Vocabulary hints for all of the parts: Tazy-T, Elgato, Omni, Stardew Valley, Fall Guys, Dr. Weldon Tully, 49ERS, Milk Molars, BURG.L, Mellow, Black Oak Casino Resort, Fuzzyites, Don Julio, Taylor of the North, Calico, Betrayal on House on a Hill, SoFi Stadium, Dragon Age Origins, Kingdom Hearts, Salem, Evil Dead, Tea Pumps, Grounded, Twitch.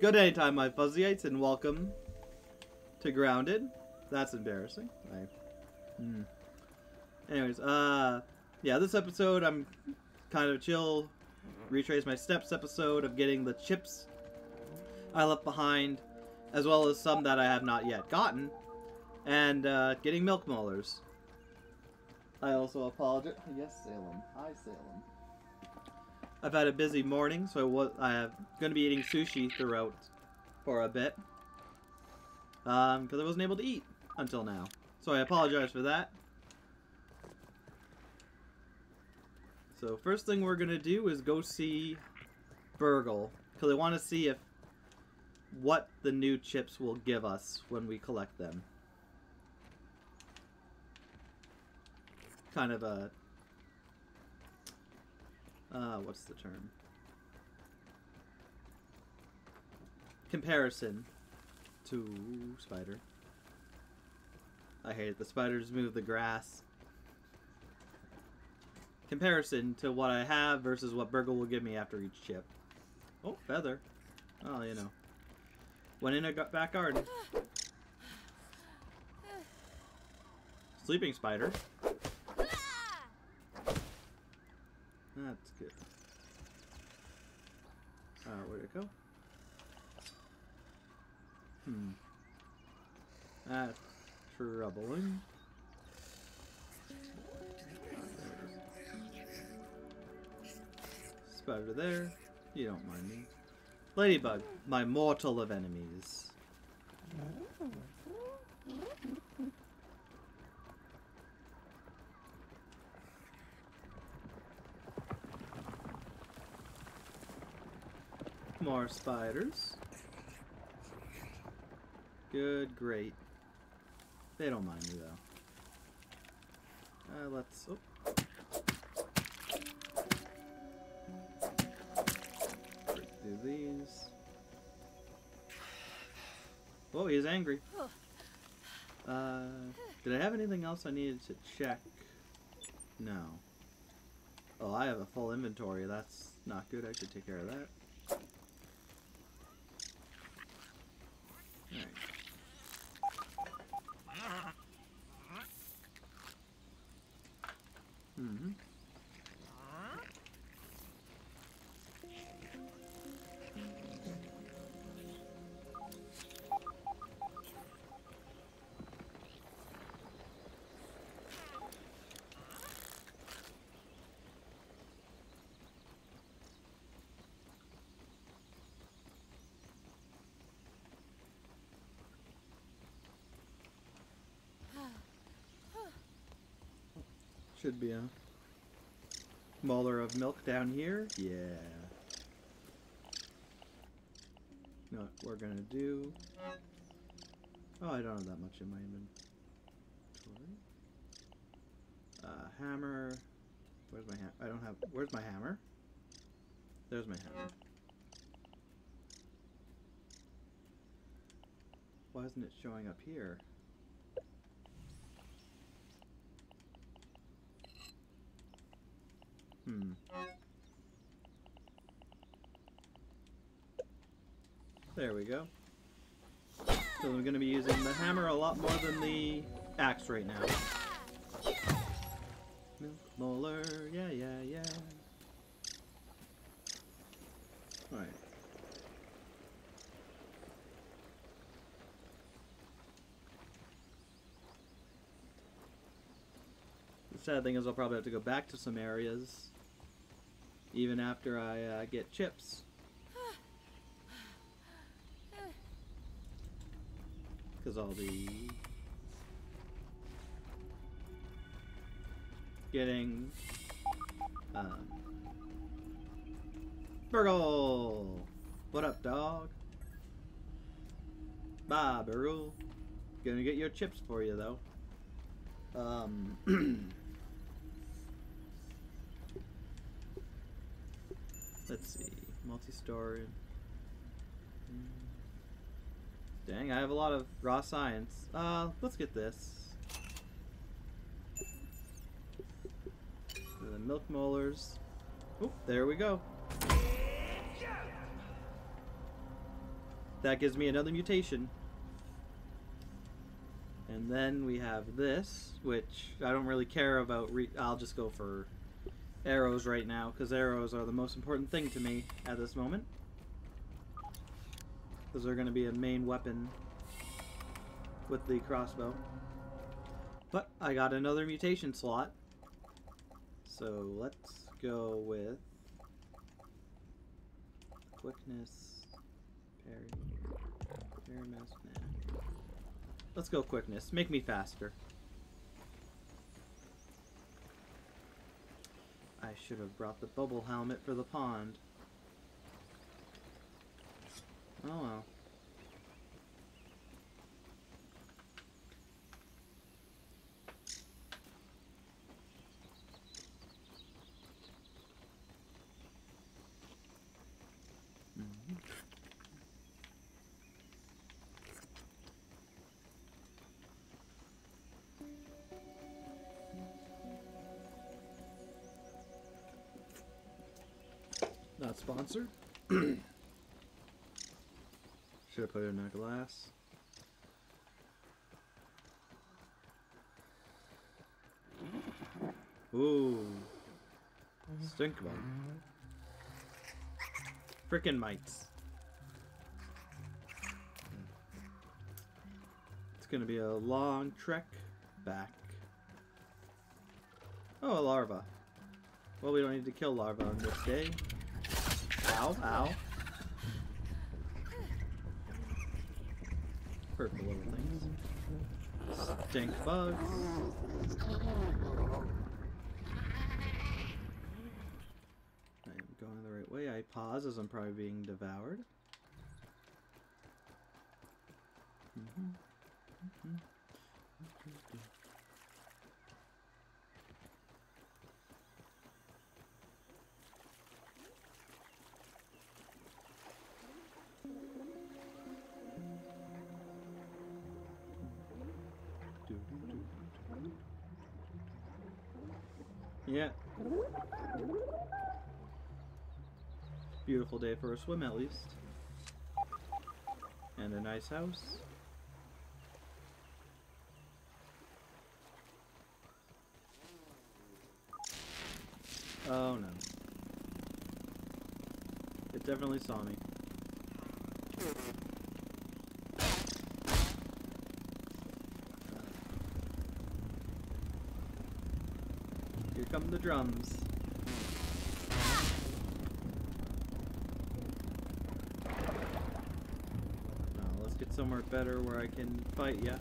Good anytime, my fuzzyites, and welcome to Grounded. That's embarrassing. Anyways, yeah, this episode I'm kind of chill. Retrace my steps episode of getting the chips I left behind, as well as some that I have not yet gotten, and getting milk maulers. I also apologize. Yes, Salem. Hi, Salem. I've had a busy morning, so I'm going to be eating sushi throughout for a bit. Because I wasn't able to eat until now. So I apologize for that. So first thing we're going to do is go see BURG.L. Because I want to see what the new chips will give us when we collect them. Kind of a... what's the term? Comparison to spider. I hate it. The spiders move the grass. Comparison to what I have versus what BURG.L will give me after each chip. Oh, feather. Oh, you know. Went in a back garden. Sleeping spider. That's good. Where'd it go? That's troubling. Spider there. You don't mind me. Ladybug, my mortal of enemies. More spiders. Good, great. They don't mind me though. Let's. Oh. Break through these. Oh, he's angry. Did I have anything else I needed to check? No. Oh, I have a full inventory. That's not good. I should take care of that. Should be a mauler of milk down here. Yeah. You know what we're gonna do? Oh, I don't have that much in my inventory. Hammer. Where's my hammer? I don't have. Where's my hammer? There's my hammer. Why isn't it showing up here? There we go. So I'm going to be using the hammer a lot more than the axe right now. Milk molar, yeah, yeah, yeah. Alright. The sad thing is I'll probably have to go back to some areas. Even after I get chips. Because I'll be getting BURG.L! What up, dog? Bye, BURG.L. Gonna get your chips for you, though. Let's see, multi-story. Dang, I have a lot of raw science. Let's get this. And the milk molars. Oh, there we go. That gives me another mutation. And then we have this, which I don't really care about. I'll just go for arrows right now, because arrows are the most important thing to me at this moment. Those are going to be a main weapon with the crossbow. But I got another mutation slot. So let's go with quickness, parry mask, nah. Let's go quickness. Make me faster. I should have brought the bubble helmet for the pond. Oh well. Not sponsored. Should have put it in a glass. Ooh. Stink bug. Frickin' mites. It's gonna be a long trek back. Oh, a larva. Well, we don't need to kill larva on this day. Ow, ow. Purple little things. Stink bugs. I am going the right way. I pause as I'm probably being devoured. Yeah. Beautiful day for a swim, at least. And a nice house. Oh no. It definitely saw me. Come the drums. Oh, let's get somewhere better where I can fight ya.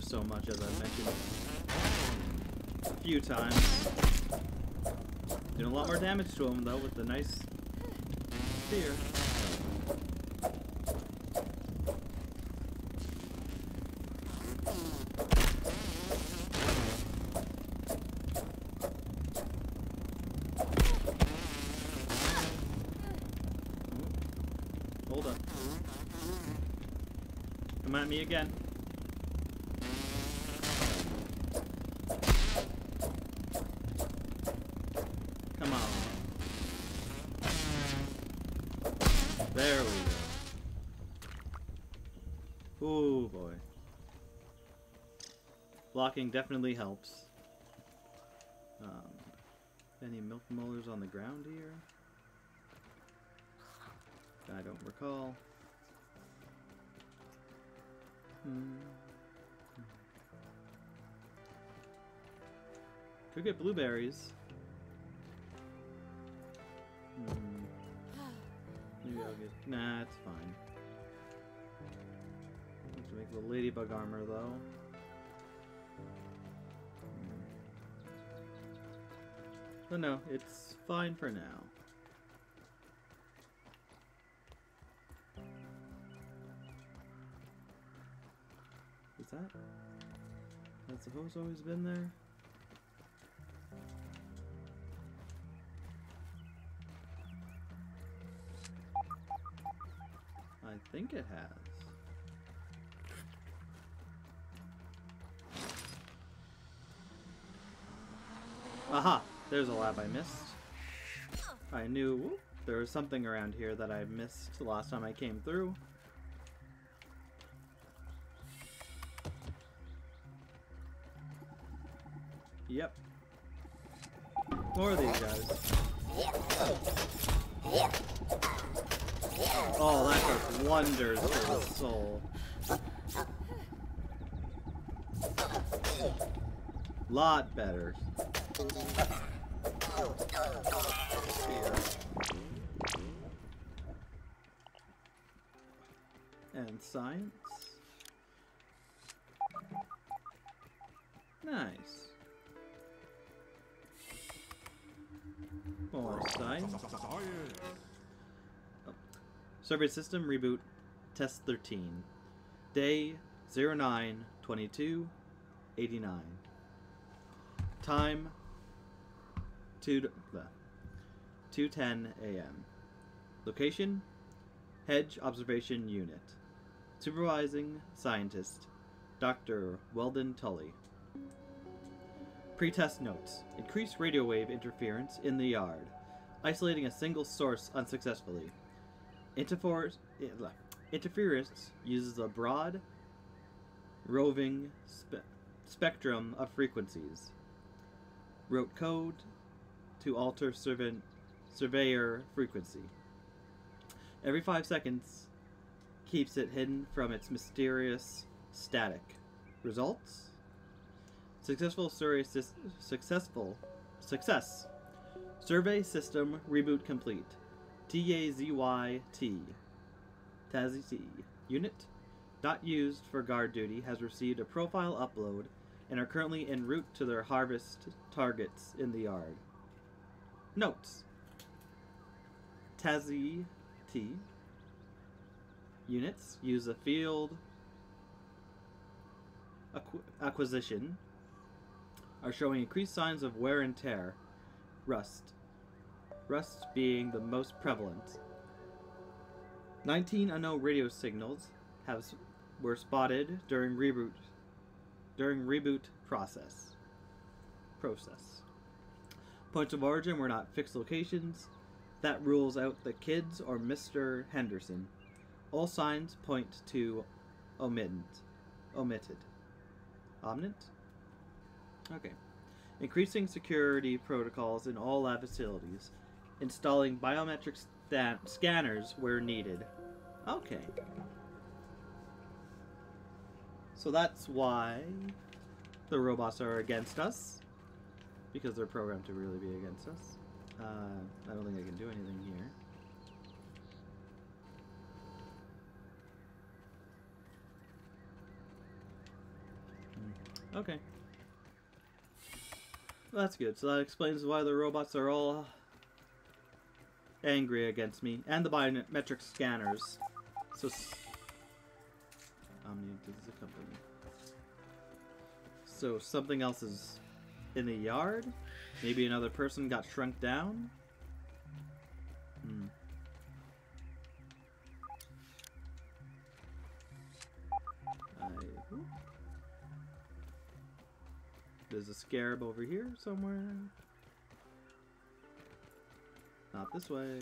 So much, as I've mentioned a few times. Doing a lot more damage to him though with the nice spear. Hold up. Come at me again. Blocking definitely helps. Any milk molars on the ground here? I don't recall. Could get blueberries. Maybe I'll get... Nah, it's fine. I have to make the ladybug armor though. So no, it's fine for now. Is that? That's supposed to always been there? I think it has. Aha! There's a lab I missed. I knew whoop, there was something around here that I missed the last time I came through. Yep. More of these guys. Oh, that does wonders for the soul. Lot better. Here. And science. Nice. More science. Oh. Survey system reboot. Test 13. Day 09/22/89. Time 2:10 a.m. Location: Hedge Observation Unit. Supervising scientist: Dr. Weldon Tully. Pre-test notes. Increased radio wave interference in the yard. Isolating a single source unsuccessfully. Interference uses a broad, roving spectrum of frequencies. Wrote code to alter surveyor frequency. Every 5 seconds keeps it hidden from its mysterious static. Results? Success. Survey system reboot complete. Tazy-T. Tazy-T. Unit not used for guard duty has received a profile upload and are currently en route to their harvest targets in the yard. Notes. Tazy-T. Units use a field acquisition. Are showing increased signs of wear and tear, rust. Rust being the most prevalent. 19 unknown radio signals were spotted during reboot process. Points of origin were not fixed locations. That rules out the kids or Mr. Henderson. All signs point to omitted. Omnit? Okay. Increasing security protocols in all lab facilities. Installing biometric scanners where needed. Okay. So that's why the robots are against us. Because they're programmed to really be against us. I don't think I can do anything here. Okay. That's good. So that explains why the robots are all angry against me. And the biometric scanners. So... Omni is a company. So something else is in the yard? Maybe another person got shrunk down? Hmm. There's a scarab over here somewhere. Not this way.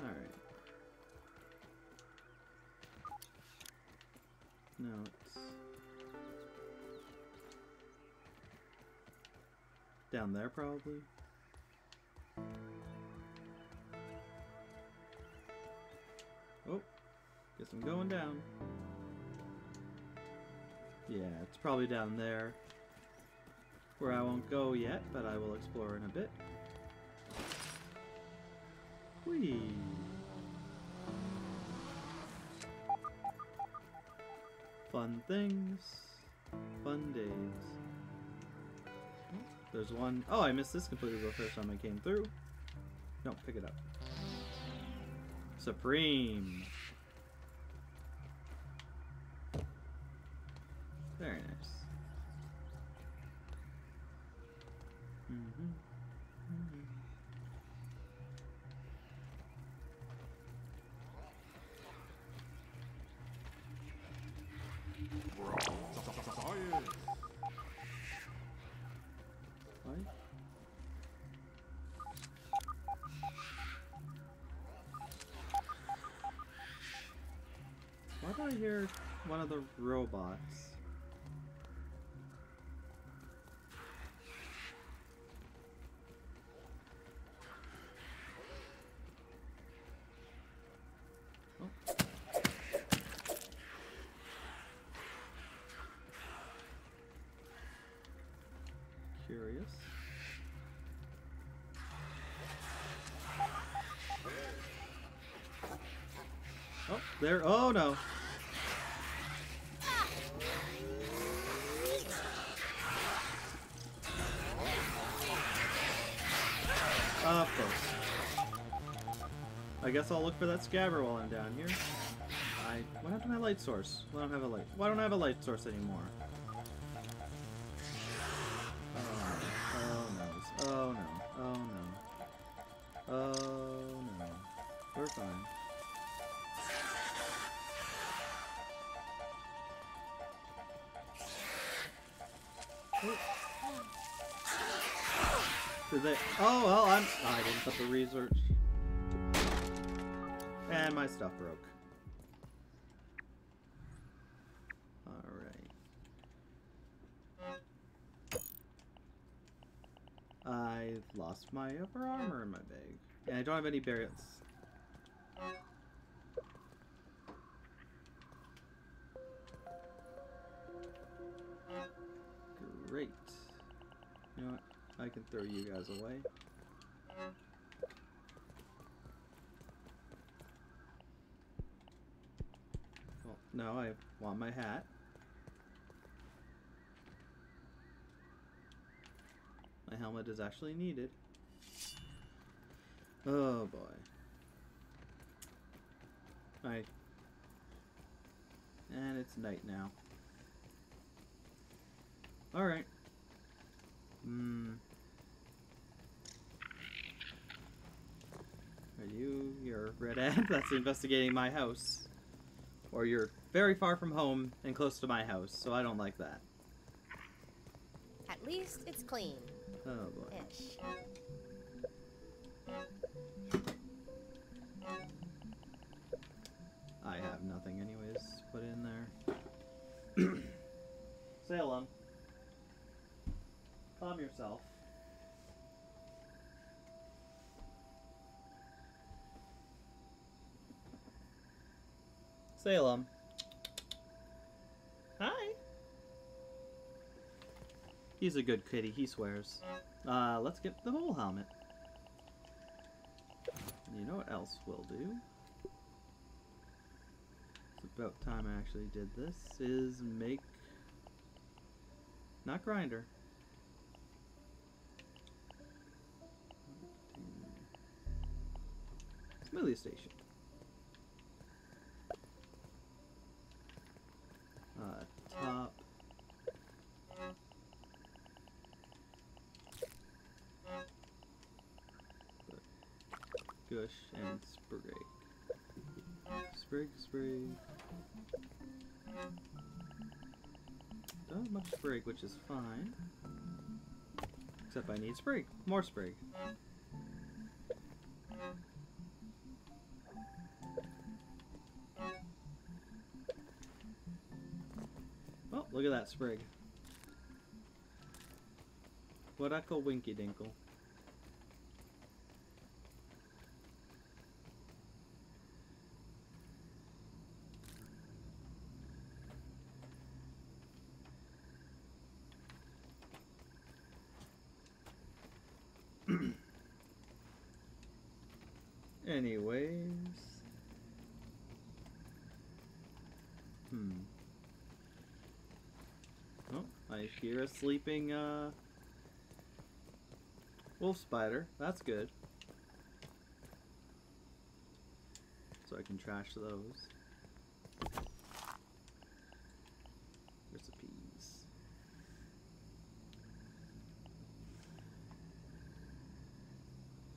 Alright. No, it's... down there, probably. Oh. Guess I'm going down. Yeah, it's probably down there where I won't go yet, but I will explore in a bit. Whee! Fun things. Fun days. There's one... Oh, I missed this completely the first time I came through. No, pick it up. Supreme! Very nice. Mm-hmm. Mm-hmm. I hear one of the robots. There, oh no. Of course. I guess I'll look for that scabber while I'm down here. What happened to my light source? Well, I don't have a light. Why don't I have a light source anymore? Oh no. Oh no. Oh no. Oh no. Oh no. We're fine. Did they? Oh well, I didn't put the research, and my stuff broke. All right. I lost my upper armor in my bag, and I don't have any barrels. Great. You know what? I can throw you guys away. Well, no, I want my hat. My helmet is actually needed. Oh boy. Alright. And it's night now. Alright. Are you your red ant that's investigating my house? Or you're very far from home and close to my house, so I don't like that. At least it's clean. Oh boy. Ish. I have nothing anyways put in there. Salem. Calm yourself. Salem. Hi. He's a good kitty, he swears. Let's get the whole helmet. You know what else we'll do? It's about time I actually did this, is make... Not grinder. Smoothie station. Top. Gush and sprig. Sprig, sprig. Don't have much sprig, which is fine. Except I need sprig. More sprig. Look at that sprig. What I call winky dinkle. Anyways. I hear a sleeping wolf spider. That's good. So I can trash those. Recipes.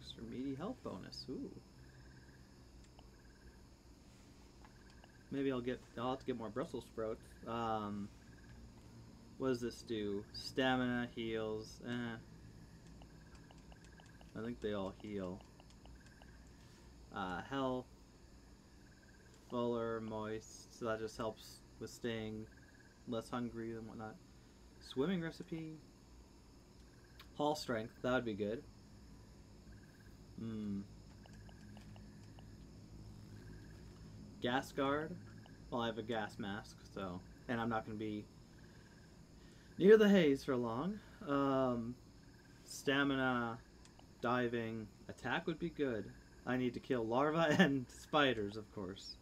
Extra meaty health bonus. Ooh. Maybe I'll have to get more Brussels sprouts. What does this do? Stamina, heals, I think they all heal. Health. fuller, moist, so that just helps with staying less hungry and whatnot. Swimming recipe. Hull strength, that would be good. Hmm. Gas guard. Well, I have a gas mask, so... And I'm not going to be near the haze for long. Stamina, diving, attack would be good. I need to kill larvae and spiders, of course.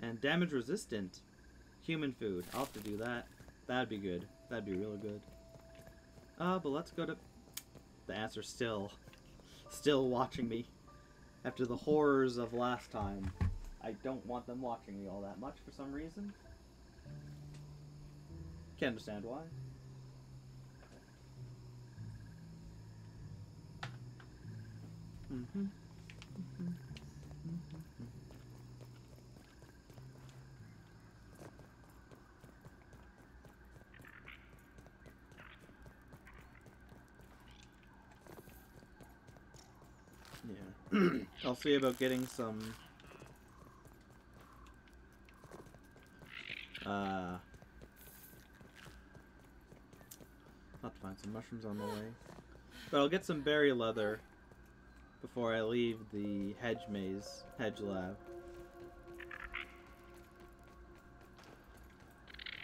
And damage resistant. Human food. I'll have to do that. That'd be good. That'd be real good. But let's go to... The ants are still watching me. After the horrors of last time, I don't want them watching me all that much for some reason. Can't understand why. Mm-hmm. Mm-hmm. Mm-hmm. Yeah. I'll see about getting some I'll have to find some mushrooms on the way. But I'll get some berry leather before I leave the hedge maze, hedge lab.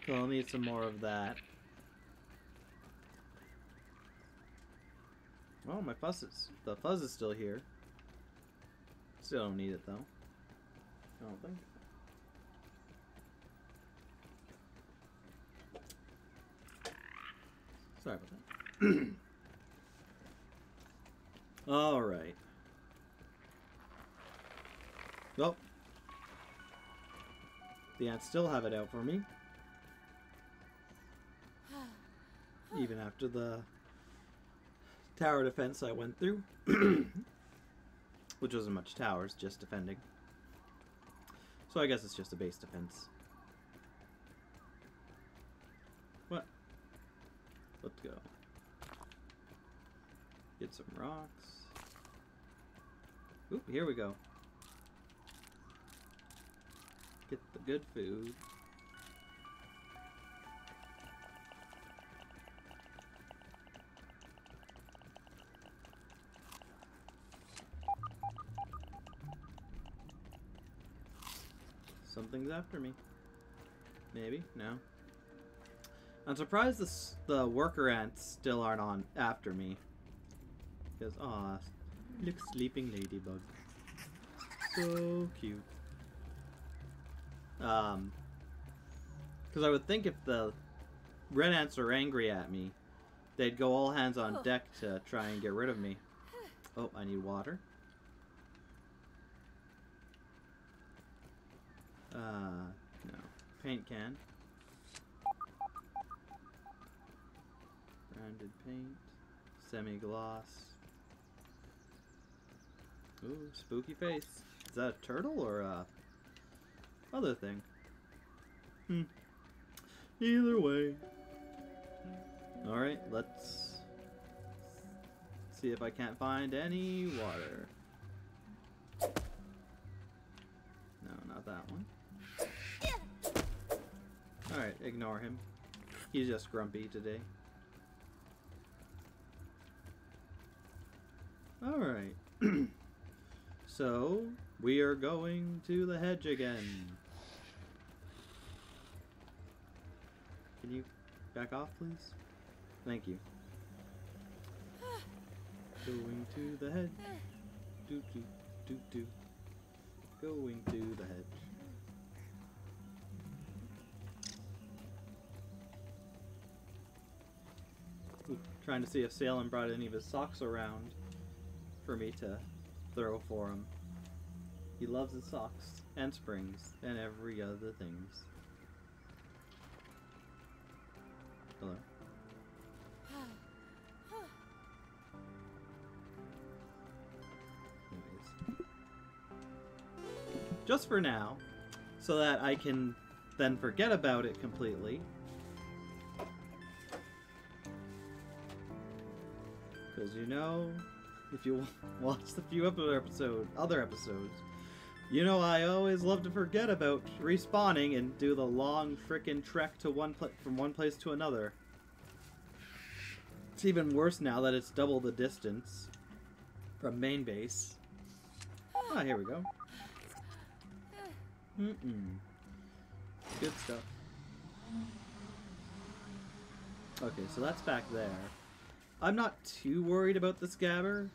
So I'll need some more of that. Oh, my fuzzes. The fuzz is still here. Still don't need it though. I don't think. Sorry about that. All right. Well, the ants still have it out for me, even after the tower defense I went through, which wasn't much towers, just defending. So I guess it's just a base defense. Let's go. Get some rocks. Oop, here we go. Get the good food. Something's after me. Maybe? No. I'm surprised the worker ants still aren't on after me. Because, aw, look, sleeping ladybug. So cute. Because I would think if the red ants are angry at me, they'd go all hands on deck to try and get rid of me. Oh, I need water. No. Paint can. Grounded paint, semi-gloss. Ooh, spooky face. Is that a turtle or a other thing? Hmm. Either way. Alright, let's see if I can't find any water. No, not that one. Alright, ignore him. He's just grumpy today. Alright, so we are going to the hedge again. Can you back off, please? Thank you. Going to the hedge. Doo doo doo doo. Going to the hedge. Ooh, trying to see if Salem brought any of his socks around for me to throw for him. He loves his socks and springs and every other things. Hello. Anyways. Just for now, so that I can then forget about it completely. Because you know, if you watch the few other episodes, You know, I always love to forget about respawning and do the long frickin' trek to from one place to another. It's even worse now that it's double the distance from main base. Ah, here we go. Mm-mm. Good stuff. Okay, so that's back there. I'm not too worried about the scabber.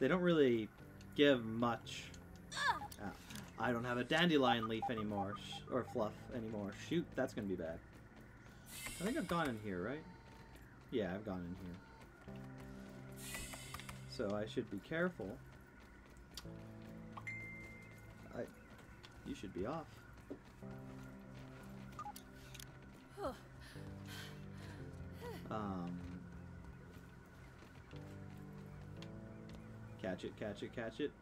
They don't really give much. Ah, I don't have a dandelion leaf anymore, or fluff anymore. Shoot, that's gonna be bad. I think I've gone in here, right? Yeah, I've gone in here. So I should be careful. You should be off. Catch it, catch it, catch it.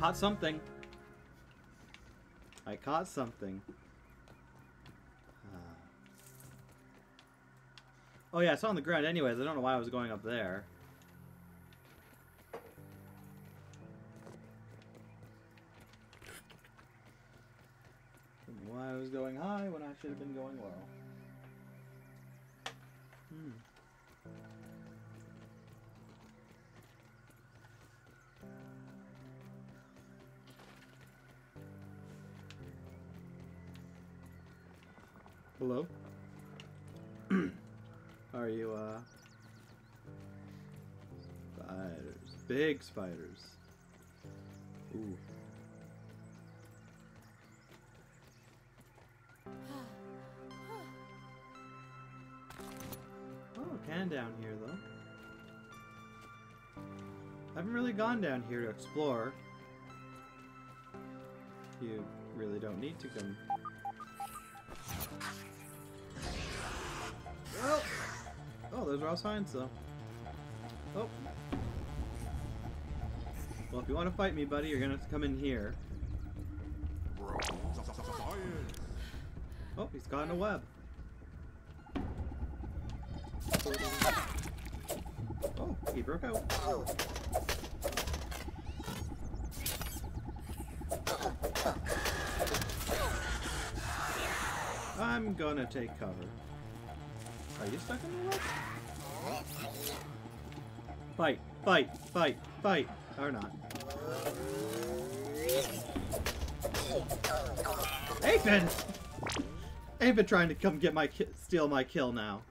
Caught something. I caught something. Oh yeah, it's on the ground anyways. I don't know why I was going up there. Why I was going high when I should have been going low. Hmm. Hello? Are you, Spiders. Big spiders. Ooh. Can down here though. I haven't really gone down here to explore. You really don't need to come. Oh, oh, those are all signs though. Oh. Well, if you want to fight me, buddy, you're gonna have to come in here. Oh, he's caught in a web. Oh, he broke out. Oh. I'm gonna take cover. Are you stuck in the web? Fight, fight, fight, fight. Or not. Aphid! Aphid trying to come get my steal my kill now.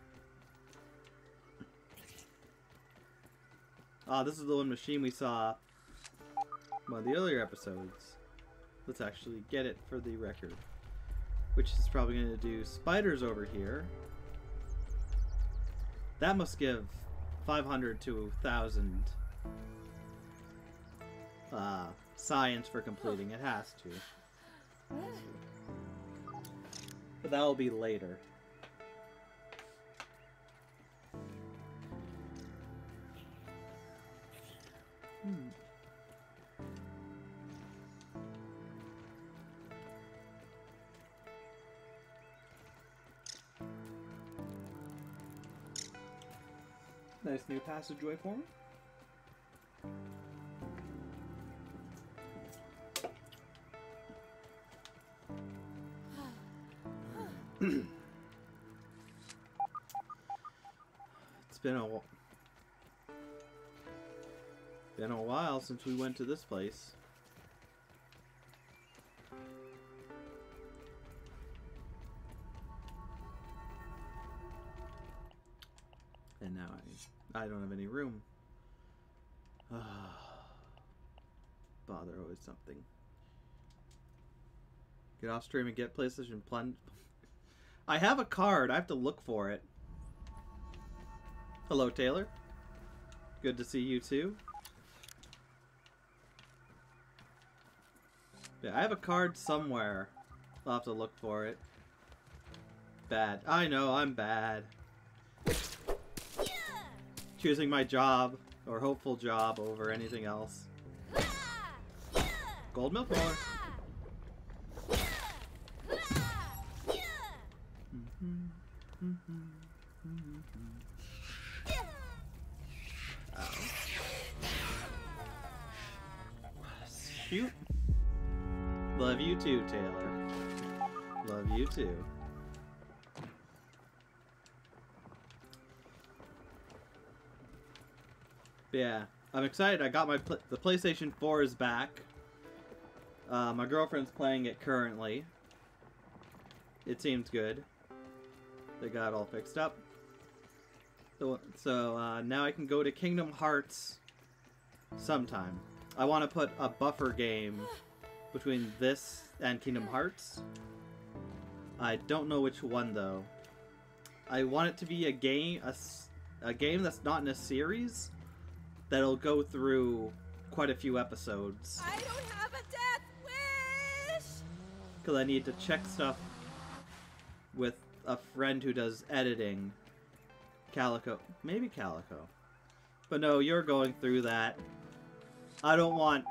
Ah, this is the one machine we saw in one of the earlier episodes. Let's actually get it for the record. Which is probably going to do spiders over here. That must give 500 to 1,000 science for completing. It has to. But that will be later. Hmm. Nice new passageway for me. It's been a while. Been a while since we went to this place. And now I don't have any room. Bother, always something. Get off stream and get PlayStation Plunge. I have a card. I have to look for it. Hello, Taylor. Good to see you too. I have a card somewhere. I'll have to look for it. Bad. I know, I'm bad. Yeah. Choosing my job, or hopeful job, over anything else. Yeah. Gold milk bar. Yeah. Shoot. Love you too, Taylor. Love you too. Yeah, I'm excited. I got my the PlayStation 4 is back. My girlfriend's playing it currently. It seems good. They got it all fixed up. So now I can go to Kingdom Hearts sometime. I want to put a buffer game between this and Kingdom Hearts. I don't know which one though. I want it to be a game that's not in a series that'll go through quite a few episodes. I don't have a death wish. Because I need to check stuff with a friend who does editing, Calico, maybe Calico. But no, you're going through that. I don't want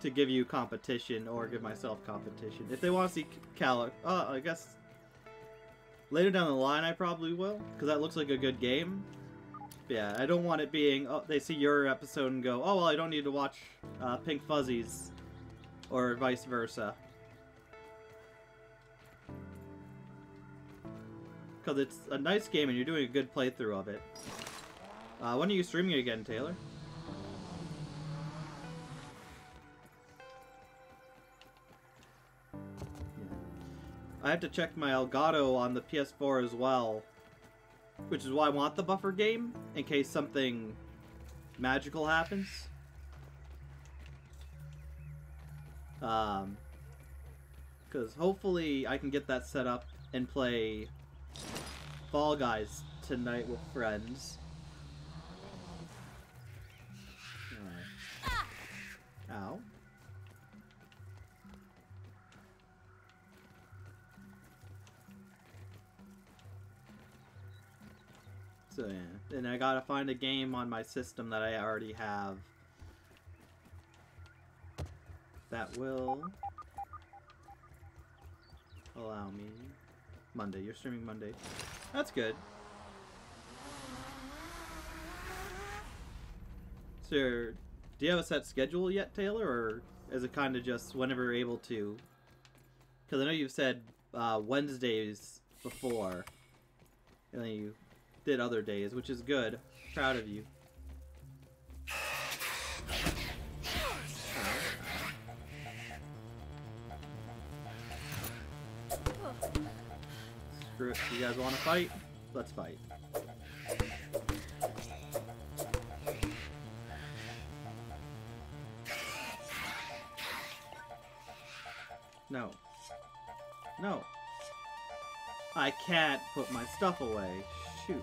to give you competition or give myself competition. If they want to see Calico, I guess later down the line I probably will, because that looks like a good game. Yeah, I don't want it being, oh, they see your episode and go, oh, well, I don't need to watch PinkFuzzy's, or vice versa. Because it's a nice game and you're doing a good playthrough of it. When are you streaming again, Taylor? I have to check my Elgato on the PS4 as well, which is why I want the buffer game, in case something magical happens. Because hopefully I can get that set up and play Fall Guys tonight with friends. Ow. So yeah, and I gotta find a game on my system that I already have that will allow me. Monday, you're streaming Monday. That's good. So, do you have a set schedule yet, Taylor, or is it kind of just whenever you're able to? Because I know you've said Wednesdays before, and then you did other days, which is good. Proud of you. Screw it. You guys want to fight? Let's fight. No. No. I can't put my stuff away. Shoot.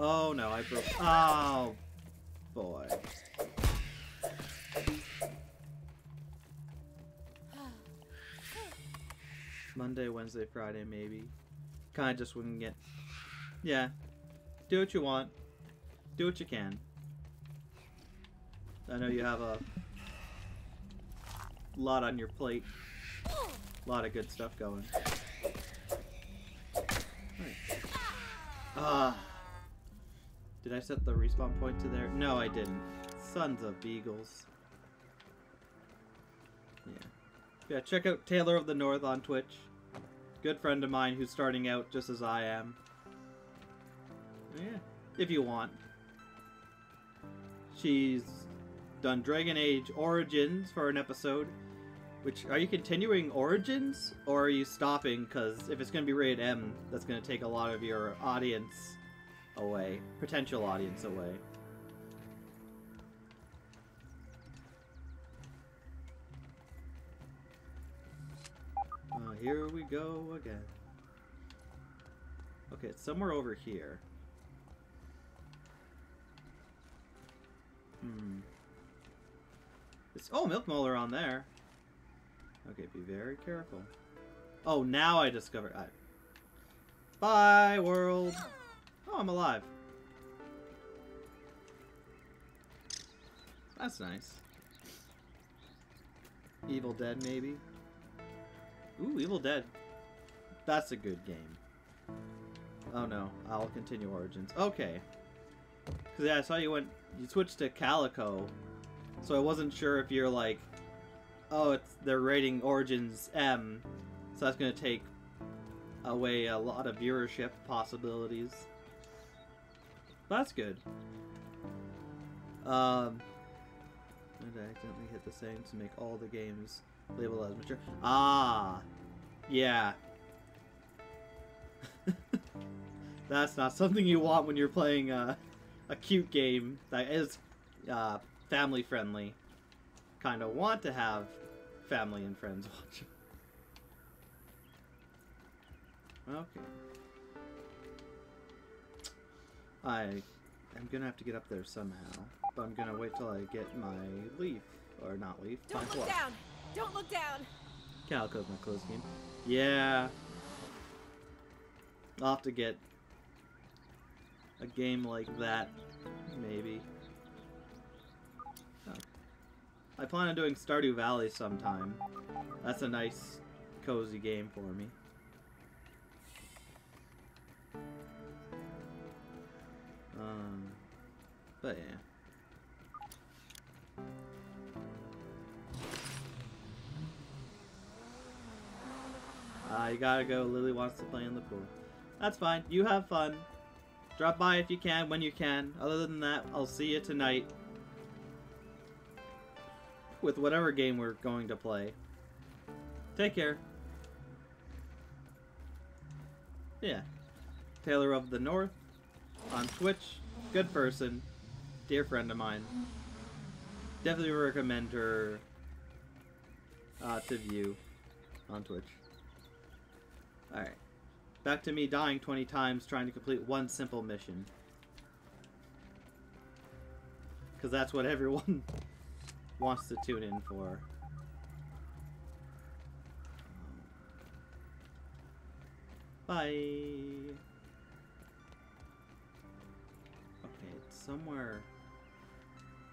Oh no, I broke. Oh. Boy. Monday, Wednesday, Friday, maybe. Kind of just wouldn't get. Yeah. Do what you want. Do what you can. I know you have a lot on your plate. A lot of good stuff going. Ah. Did I set the respawn point to there? No, I didn't. Sons of beagles. Yeah. Yeah, check out Taylor of the North on Twitch. Good friend of mine who's starting out just as I am. Yeah, if you want. She's done Dragon Age Origins for an episode. Which, are you continuing Origins? Or are you stopping? Because if it's going to be rated M, that's going to take a lot of your audience away, potential audience away. Here we go again. Okay, it's somewhere over here. Hmm. It's, oh, milk molar on there. Okay, be very careful. Oh, now I discovered. Bye, world. Oh, I'm alive. That's nice. Evil Dead, maybe? Ooh, Evil Dead. That's a good game. Oh no, I'll continue Origins. Okay. Because yeah, I saw you went... You switched to Calico. So I wasn't sure if you're like... Oh, it's they're rating Origins M. So that's going to take away a lot of viewership possibilities. That's good. And I accidentally hit the settings to make all the games labeled as mature. Ah! Yeah. That's not something you want when you're playing a cute game that is family friendly. Kind of want to have family and friends watch. Okay. I am gonna have to get up there somehow, but I'm gonna wait till I get my leaf, or not leaf. Don't look down! Don't look down! Calico's my close game. Yeah. I'll have to get a game like that, maybe. Oh. I plan on doing Stardew Valley sometime. That's a nice, cozy game for me. But yeah. You gotta go. Lily wants to play in the pool. That's fine. You have fun. Drop by if you can, when you can. Other than that, I'll see you tonight. With whatever game we're going to play. Take care. Yeah. Taylor of the North. On Twitch. Good person. Dear friend of mine. Definitely recommend her to view on Twitch. Alright. Back to me dying 20 times trying to complete one simple mission. Because that's what everyone wants to tune in for. Bye! Okay, it's somewhere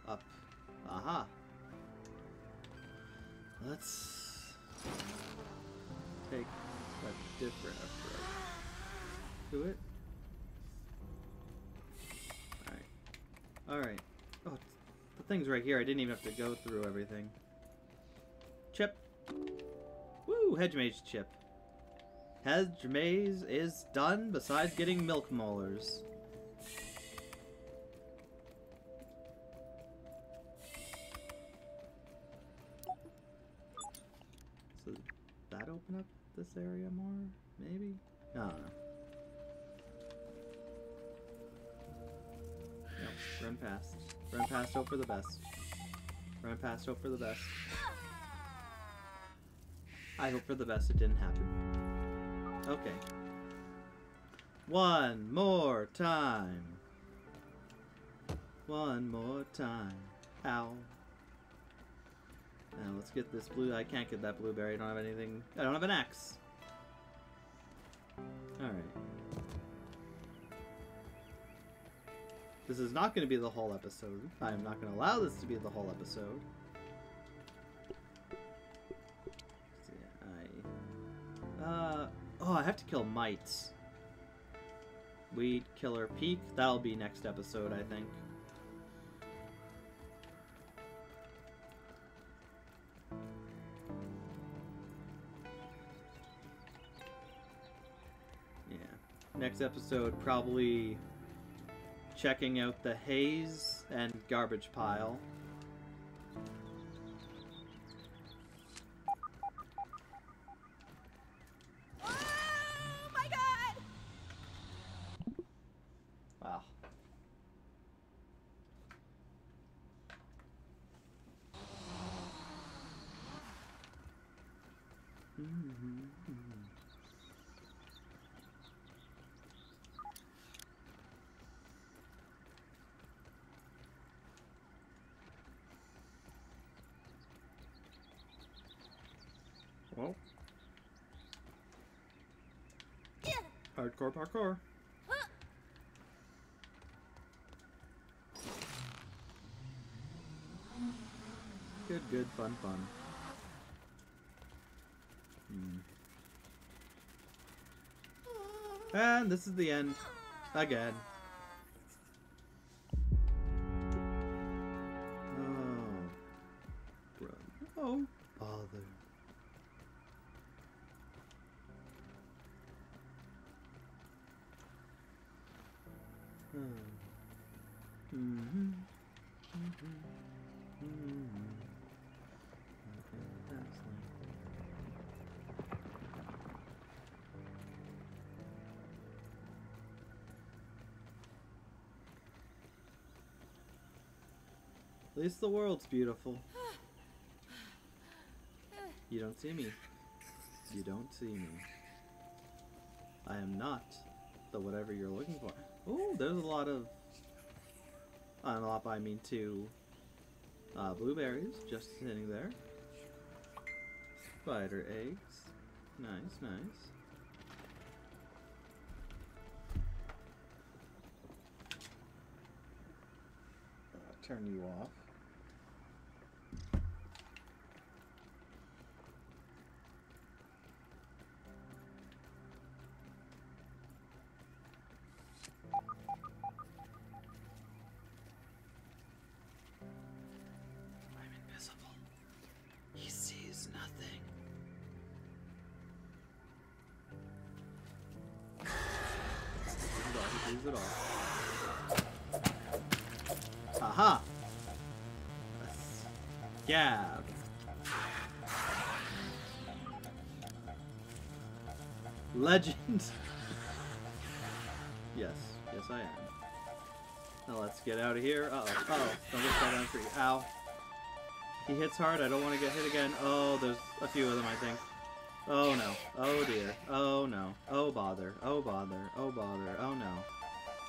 up. Aha! Let's take a different approach to it. Alright. Alright. Oh, the thing's right here. I didn't even have to go through everything. Chip! Woo! Hedge maze chip. Hedge maze is done besides getting milk molars. So did that open up this area more? Maybe? I don't know. Nope. Run past. Run past, hope for the best. Run past, hope for the best. I hope for the best it didn't happen. Okay. One more time. One more time. Ow. Now let's get this blue. I can't get that blueberry. I don't have anything. I don't have an axe. Alright. This is not going to be the whole episode. I am not going to allow this to be the whole episode. Oh, I have to kill mites. Weed Killer Peak. That'll be next episode, I think. Yeah. Next episode, probably... checking out the haze and garbage pile. Oh my god! Wow. Well. Yeah. Hardcore parkour. Huh. good, fun. And this is the end. Again. Oh, brother. Oh, father. At least the world's beautiful. You don't see me. You don't see me. I am not the whatever you're looking for. Oh, there's a lot of... I mean 2 blueberries just sitting there. Spider eggs. Nice, nice. I'll turn you off. Yeah. Legend. Yes. Yes, I am. Now let's get out of here. Uh-oh. Uh-oh. Don't get caught on free. Ow. He hits hard. I don't want to get hit again. Oh, there's a few of them, I think. Oh, no. Oh, dear. Oh, no. Oh, bother. Oh, bother. Oh, bother. Oh, no.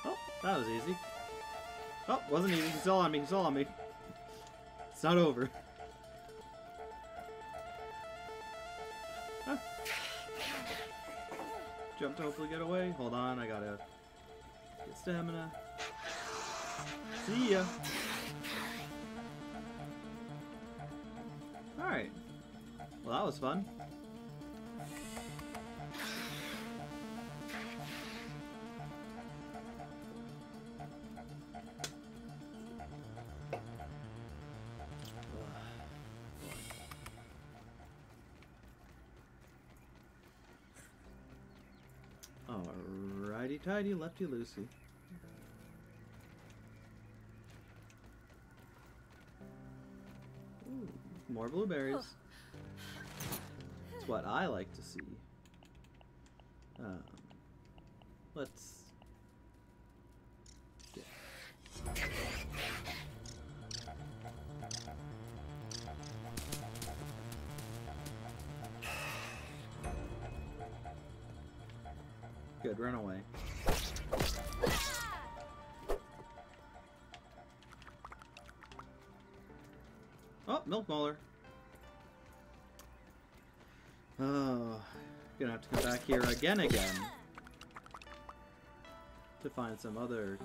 Oh, that was easy. Oh, wasn't easy. He's all on me. He's all on me. It's not over. Jump to hopefully get away. Hold on, I gotta get stamina. See ya! Alright. Well, that was fun. Tidy, lefty, loosey. Ooh, more blueberries. It's what I like to see. Let's. Yeah. Good, run away. Oh, milk mauler. Oh, gonna have to come back here again to find some other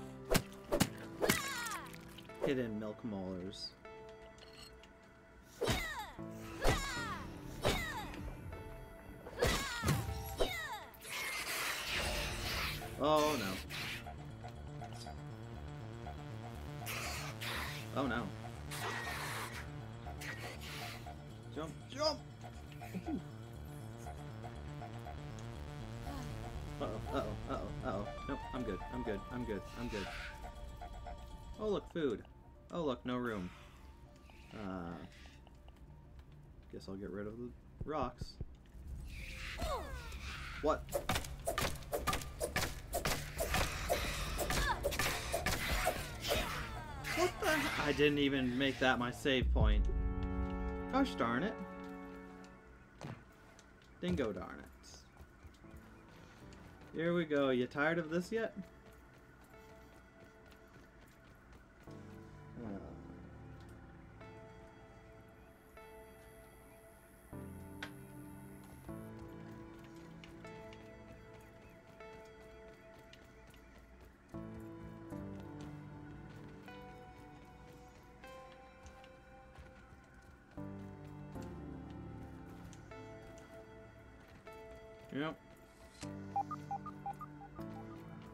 hidden milk maulers. Oh no. Oh no. Jump, jump! Uh-oh. Nope, I'm good. Oh look, food. Oh look, no room. Guess I'll get rid of the rocks. What? What the? I didn't even make that my save point. Gosh darn it. Dingo darn it. Here we go. You tired of this yet?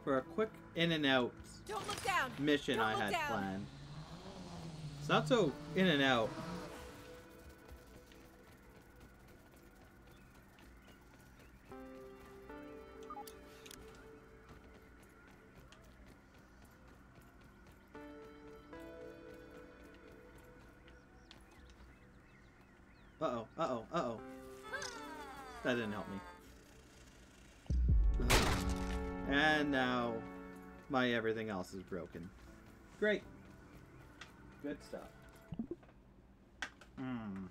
for a quick in and out mission I had planned. It's not so in and out. Uh-oh, uh-oh, uh-oh. That didn't help me. And now my everything else is broken. Great. Good stuff. Mm.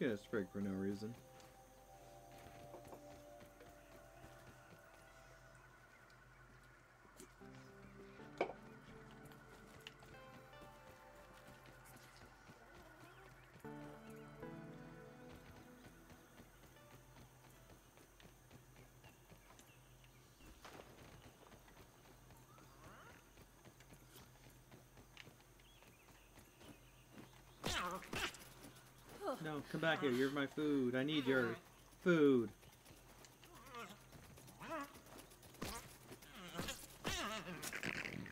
Get a sprig for no reason. No, come back here. You're my food. I need your food.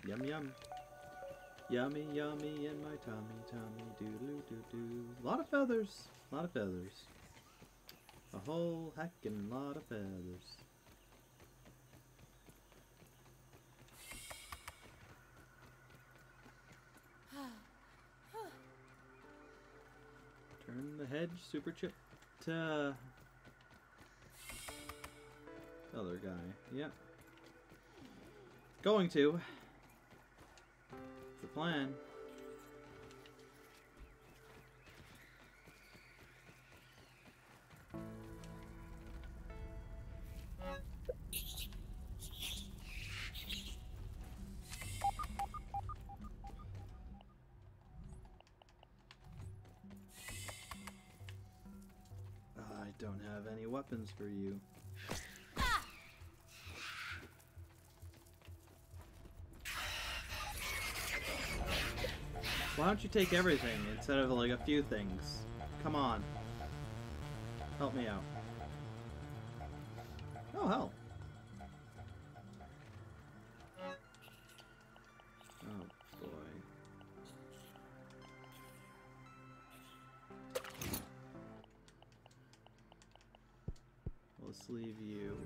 Yum, yum. Yummy, yummy in my tummy, tummy, doodaloo, doo-doo. A lot of feathers. A lot of feathers. A whole heckin' lot of feathers. Super chip other guy. Yep. Going to. It's the plan. Weapons for you. Why don't you take everything instead of like a few things? Come on. Help me out. Oh, hell. Oh, boy. Let's leave you.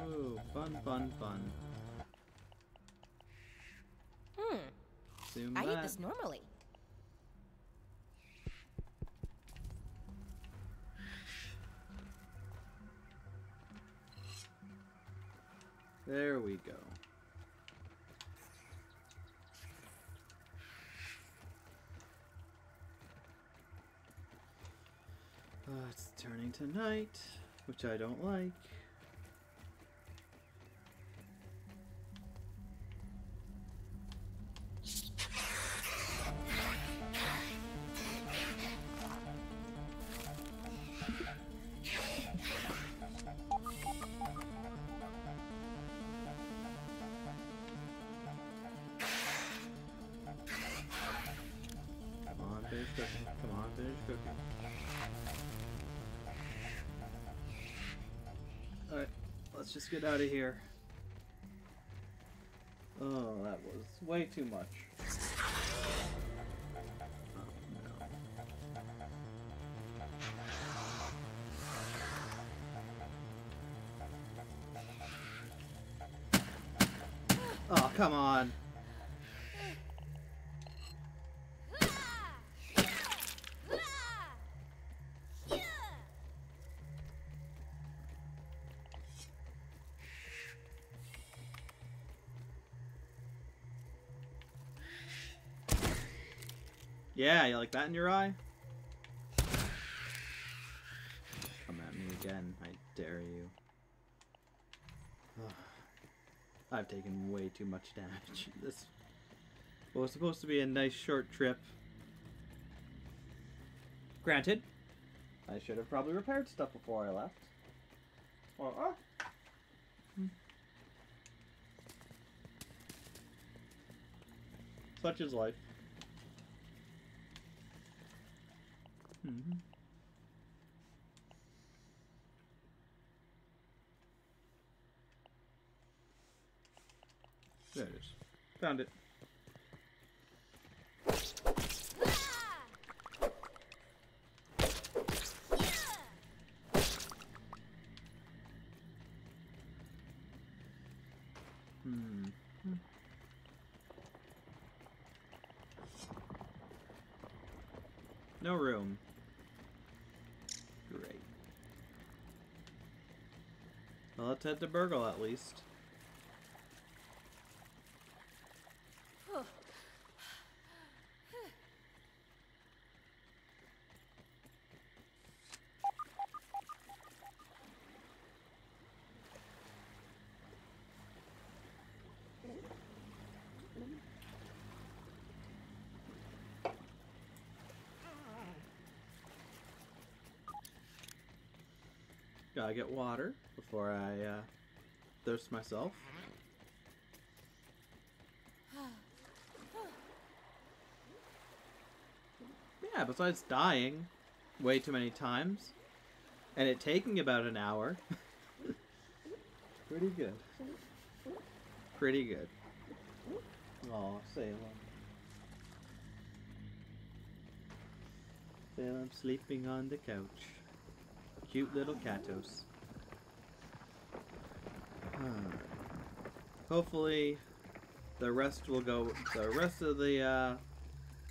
Ooh, fun, fun, fun. Hmm. Zoom I eat this normally. There we go. Oh, it's turning to night, which I don't like. Just get out of here. Oh, that was way too much. Oh, no. Oh, come on. Yeah, you like that in your eye? Come at me again, I dare you. I've taken way too much damage. This was supposed to be a nice short trip. Granted, I should have probably repaired stuff before I left. Such is life. There it is. Found it. No room. Great. Well, let's head to BURG.L at least. Gotta get water before I thirst myself. Yeah, besides dying way too many times and it taking about an hour. Pretty good. Pretty good. Aw, Salem. Salem sleeping on the couch. Cute little Katos. Hopefully, the rest of the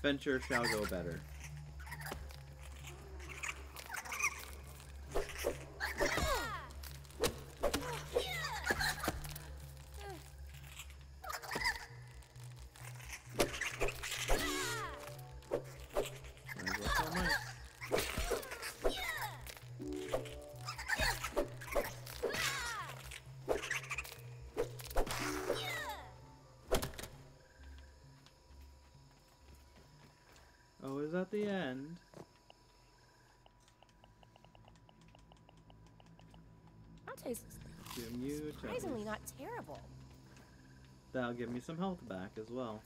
venture shall go better. Surprisingly not terrible. That'll give me some health back as well,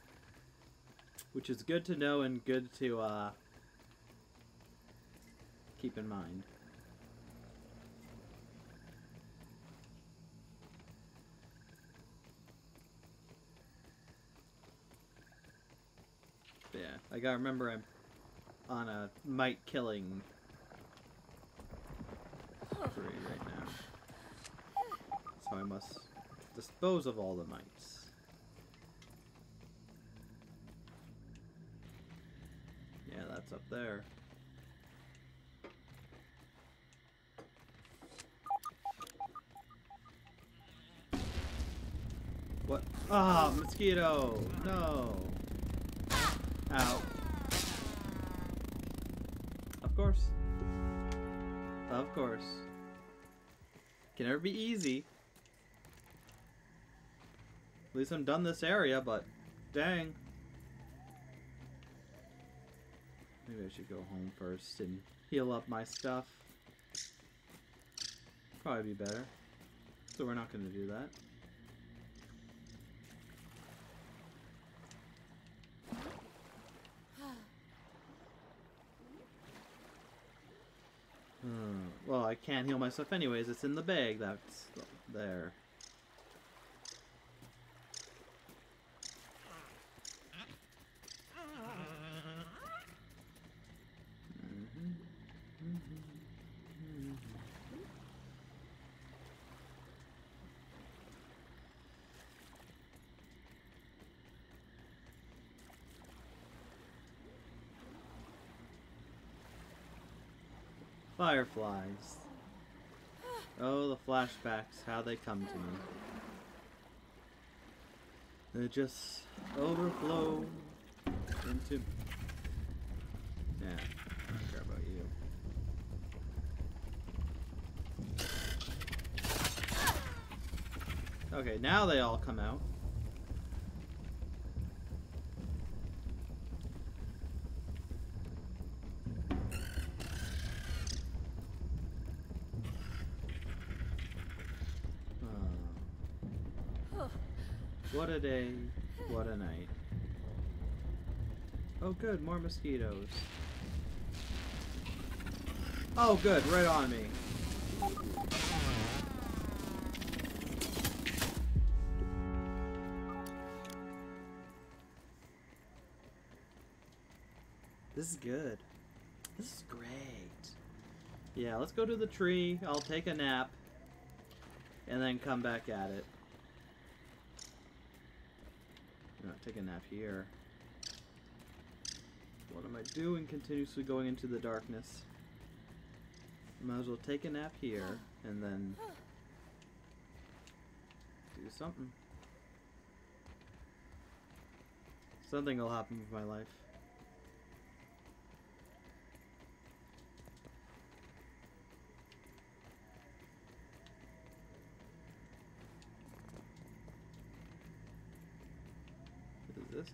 which is good to know and good to keep in mind. But yeah, I gotta remember I'm on a mite killing spree right now. So I must dispose of all the mites. Yeah, that's up there. What? Ah, oh, mosquito! No! Ow. Of course. Of course. Can never be easy. At least I'm done this area, but dang. Maybe I should go home first and heal up my stuff. Probably be better. So we're not going to do that. Well, I can't heal myself anyways. It's in the bag that's there. Fireflies. Oh, the flashbacks, how they come to me. They just overflow into... Nah, I don't care about you. Okay, now they all come out. What a day, what a night. Oh good, more mosquitoes. Oh good, right on me. This is good. This is great. Yeah, let's go to the tree. I'll take a nap and then come back at it. Take a nap here. What am I doing continuously going into the darkness? Might as well take a nap here and then do something. Something will happen with my life.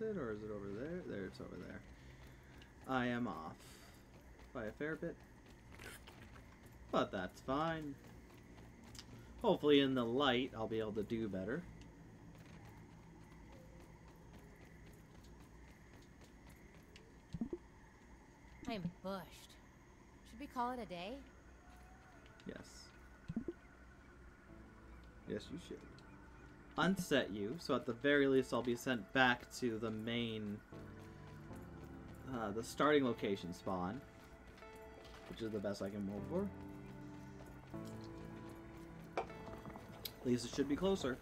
It, or is it over there? There, it's over there. I am off by a fair bit, but that's fine. Hopefully in the light I'll be able to do better. I am bushed. Should we call it a day? Yes. Yes, you should. Unset you, so at the very least I'll be sent back to the main, the starting location spawn, which is the best I can hope for. At least it should be closer.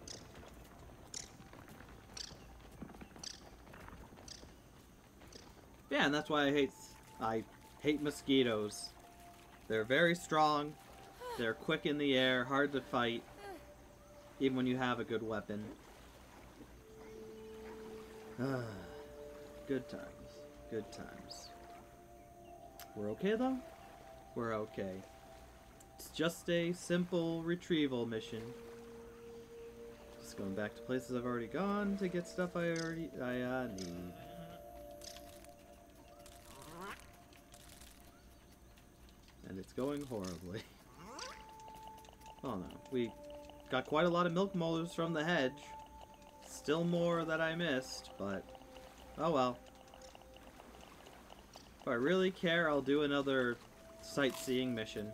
Yeah, and that's why I hate mosquitoes. They're very strong, they're quick in the air, hard to fight. Even when you have a good weapon. Good times. Good times. We're okay though? We're okay. It's just a simple retrieval mission. Just going back to places I've already gone to get stuff I need. And it's going horribly. Oh no. We got quite a lot of milk molars from the hedge. Still more that I missed, but oh well. If I really care, I'll do another sightseeing mission.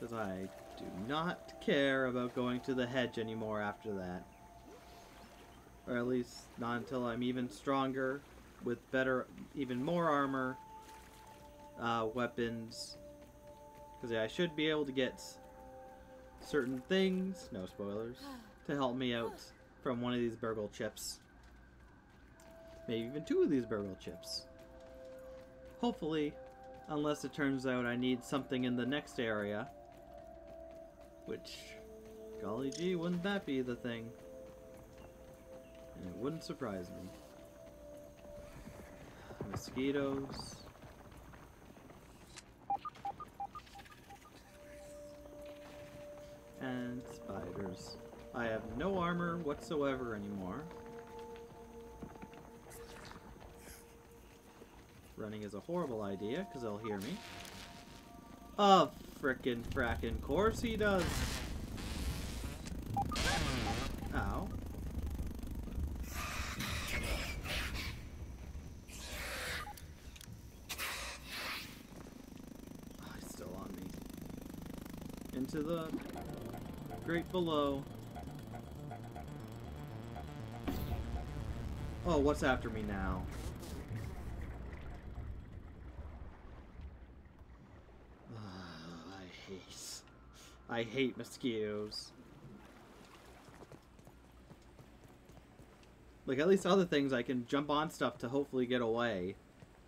Because I do not care about going to the hedge anymore after that. Or at least not until I'm even stronger, with better, even more armor. Weapons, because yeah, I should be able to get certain things, no spoilers, to help me out from one of these BURG.L chips. Maybe even two of these BURG.L chips. Hopefully, unless it turns out I need something in the next area, which, golly gee, wouldn't that be the thing? And it wouldn't surprise me. Mosquitoes. And spiders. I have no armor whatsoever anymore. Running is a horrible idea, because they'll hear me. Oh, frickin' frackin' course he does! Ow. Oh, he's still on me. Into the great below. Oh, what's after me now? Oh, I hate mosquitoes. Like, at least other things I can jump on stuff to hopefully get away.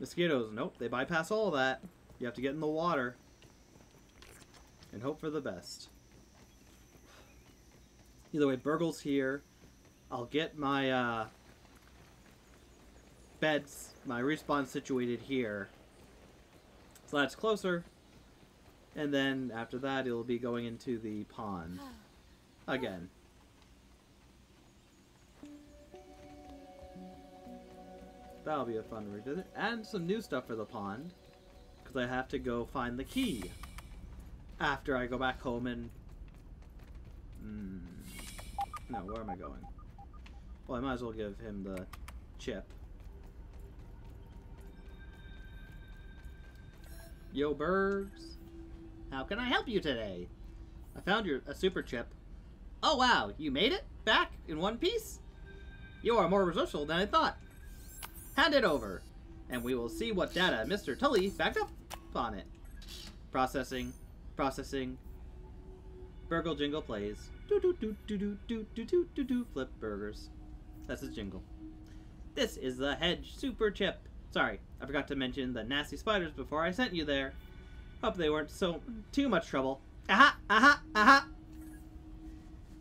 Mosquitoes, nope, they bypass all that. You have to get in the water and hope for the best. Either way, BURG.L's here. I'll get my beds, my respawn situated here. So that's closer. And then after that, it'll be going into the pond. Again. That'll be a fun revisit. And some new stuff for the pond. Because I have to go find the key. After I go back home and... No, where am I going? Well, I might as well give him the chip. Yo, Burgs. How can I help you today? I found a super chip. Oh, wow. You made it? Back in one piece? You are more resourceful than I thought. Hand it over, and we will see what data Mr. Tully backed up on it. Processing. Burgle jingle plays. Do-do-do-do-do-do-do-do-do-do. Flip burgers. That's his jingle. This is the hedge super chip. Sorry, I forgot to mention the nasty spiders before I sent you there. Hope they weren't too much trouble. Aha! Aha! Aha!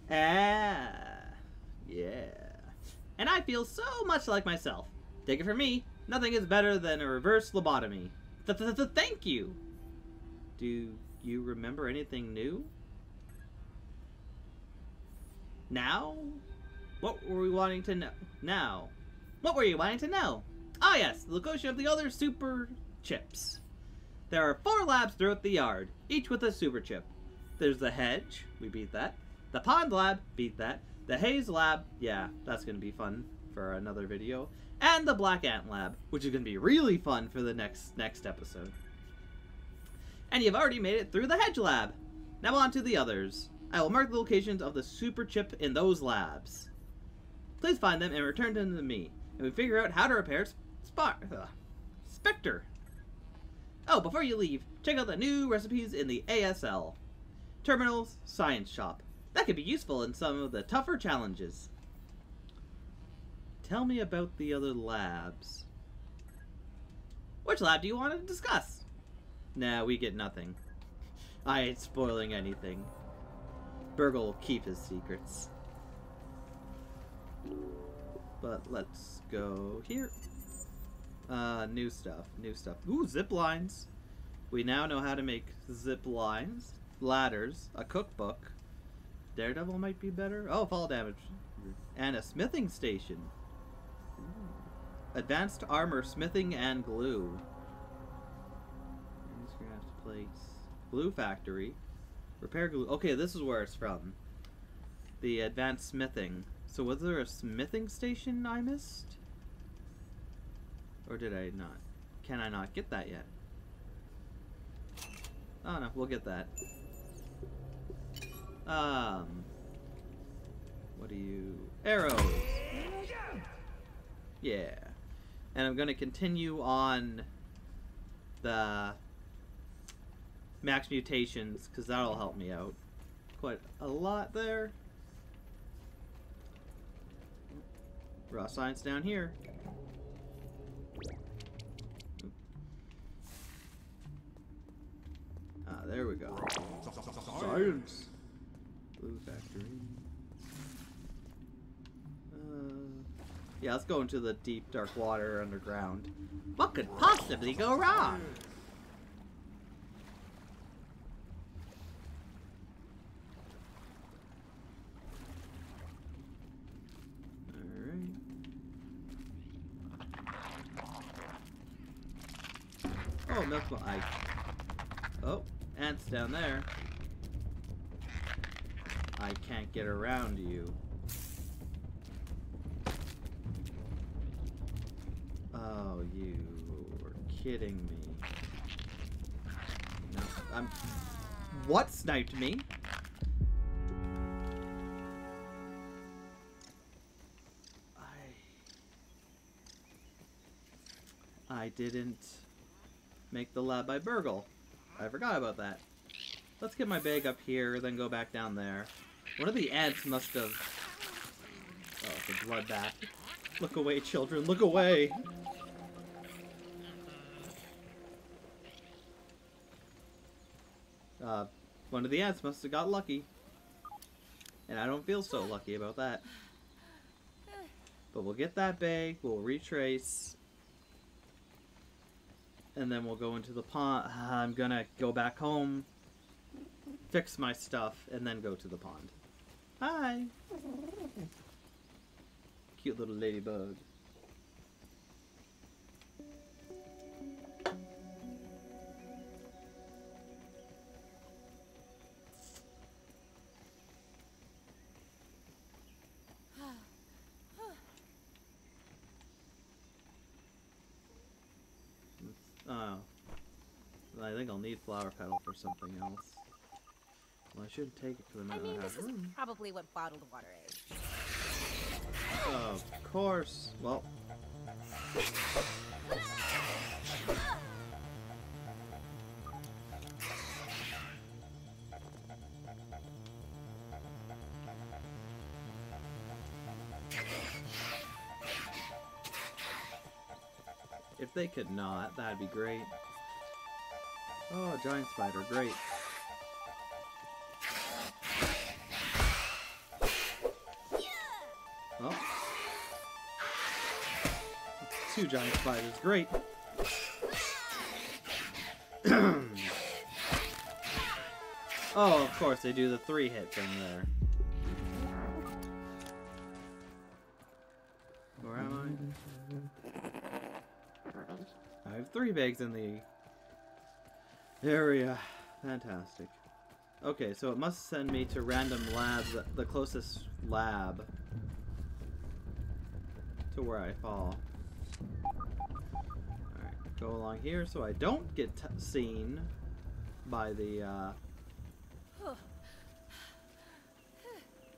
Ah! Yeah. And I feel so much like myself. Take it from me, nothing is better than a reverse lobotomy. Thank you! Do you remember anything new? Now? What were we wanting to know? Now? What were you wanting to know? Ah yes, the location of the other super chips. There are 4 labs throughout the yard, each with a super chip. There's the hedge, we beat that. The pond lab, beat that. The haze lab, yeah, that's gonna be fun for another video. And the Black Ant Lab, which is going to be really fun for the next episode. And you've already made it through the Hedge Lab. Now on to the others. I will mark the locations of the super chip in those labs. Please find them and return them to me, and we figure out how to repair Spectre. Oh, before you leave, check out the new recipes in the ASL Terminals Science Shop. That could be useful in some of the tougher challenges. Tell me about the other labs. Which lab do you want to discuss? Nah, we get nothing. I ain't spoiling anything. Burgle will keep his secrets. But let's go here. New stuff. Ooh, zip lines. We now know how to make zip lines, ladders, a cookbook. Daredevil might be better. Oh, fall damage. And a smithing station. Advanced armor, smithing, and glue. I'm just gonna have to place glue factory, repair glue. Okay, this is where it's from. The advanced smithing. So was there a smithing station I missed, or did I not? Can I not get that yet? Oh no, we'll get that. What do you? Arrows. Yeah. And I'm going to continue on the max mutations because that'll help me out quite a lot there. Raw science down here. Ah, there we go. Science. Blue factory. Yeah, let's go into the deep, dark water underground. What could possibly go wrong? Alright. Oh, milk bottle. Oh, ants down there. I can't get around you. Oh, you were kidding me. No, I'm... What sniped me? I didn't make the lab by Burg.L. I forgot about that. Let's get my bag up here, then go back down there. One of the ants must have... Oh, the bloodbath. Look away, children. Look away! One of the ants must have got lucky. And I don't feel so lucky about that. But we'll get that bag, we'll retrace, and then we'll go into the pond. I'm gonna go back home, fix my stuff, and then go to the pond. Hi! Cute little ladybug. I think I'll need flower petal for something else. Well, I should take it to the middle. I mean, this is probably what bottled water is. Of course. Well. If they could not, that'd be great. Oh, a giant spider, great. Oh. Two giant spiders, great. Oh, of course, they do the 3-hit thing there. Where am I? I have 3 bags in the area. Fantastic. Okay, so it must send me to random labs, the closest lab to where I fall. Alright, go along here so I don't get seen by the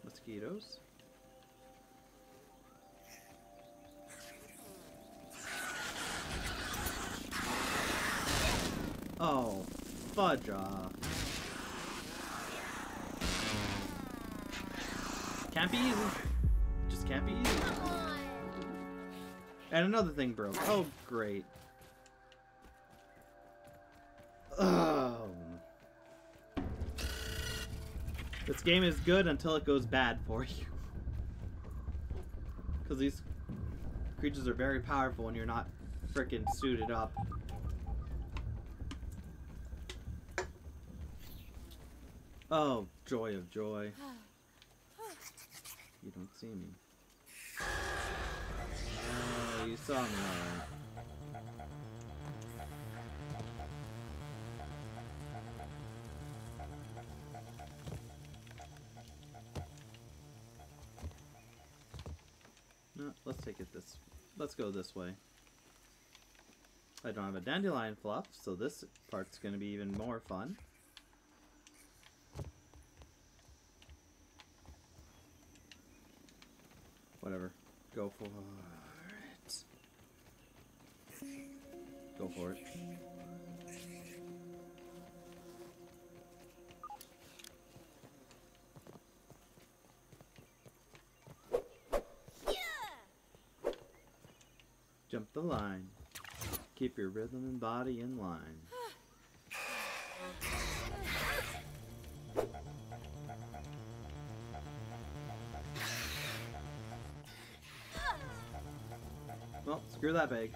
mosquitoes. Oh, fudge off. Can't be easy. Just can't be easy. And another thing broke. Oh, great. Oh. This game is good until it goes bad for you. Because these creatures are very powerful and you're not frickin' suited up. Oh, joy of joy. You don't see me. Oh, you saw me alright. No, let's take it this... Let's go this way. I don't have a dandelion fluff, so this part's gonna be even more fun. Whatever. Go for it. Go for it. Yeah! Jump the line. Keep your rhythm and body in line. Well, screw that bag.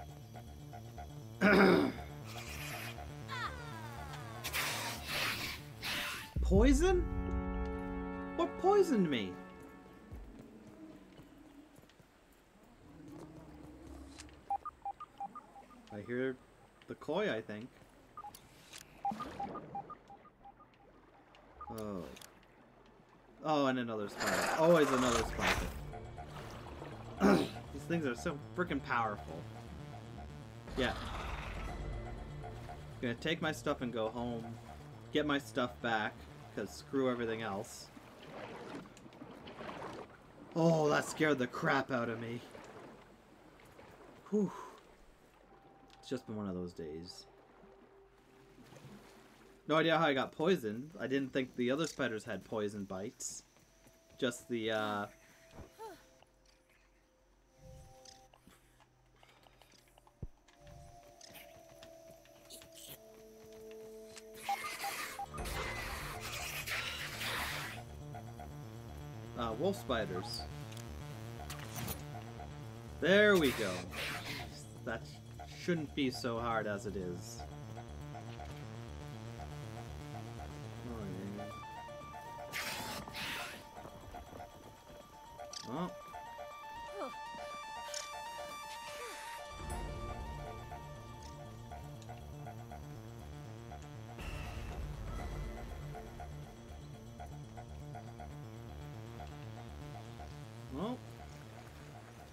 Poison? What poisoned me? I hear the koi, I think. Oh. Oh, and another spider. Always another spider. These things are so freaking powerful. Yeah. I'm gonna take my stuff and go home. Get my stuff back, because screw everything else. Oh, that scared the crap out of me. Whew. It's just been one of those days. No idea how I got poisoned. I didn't think the other spiders had poison bites. Just the, wolf spiders. There we go. That sh shouldn't be so hard as it is. Oh. Well,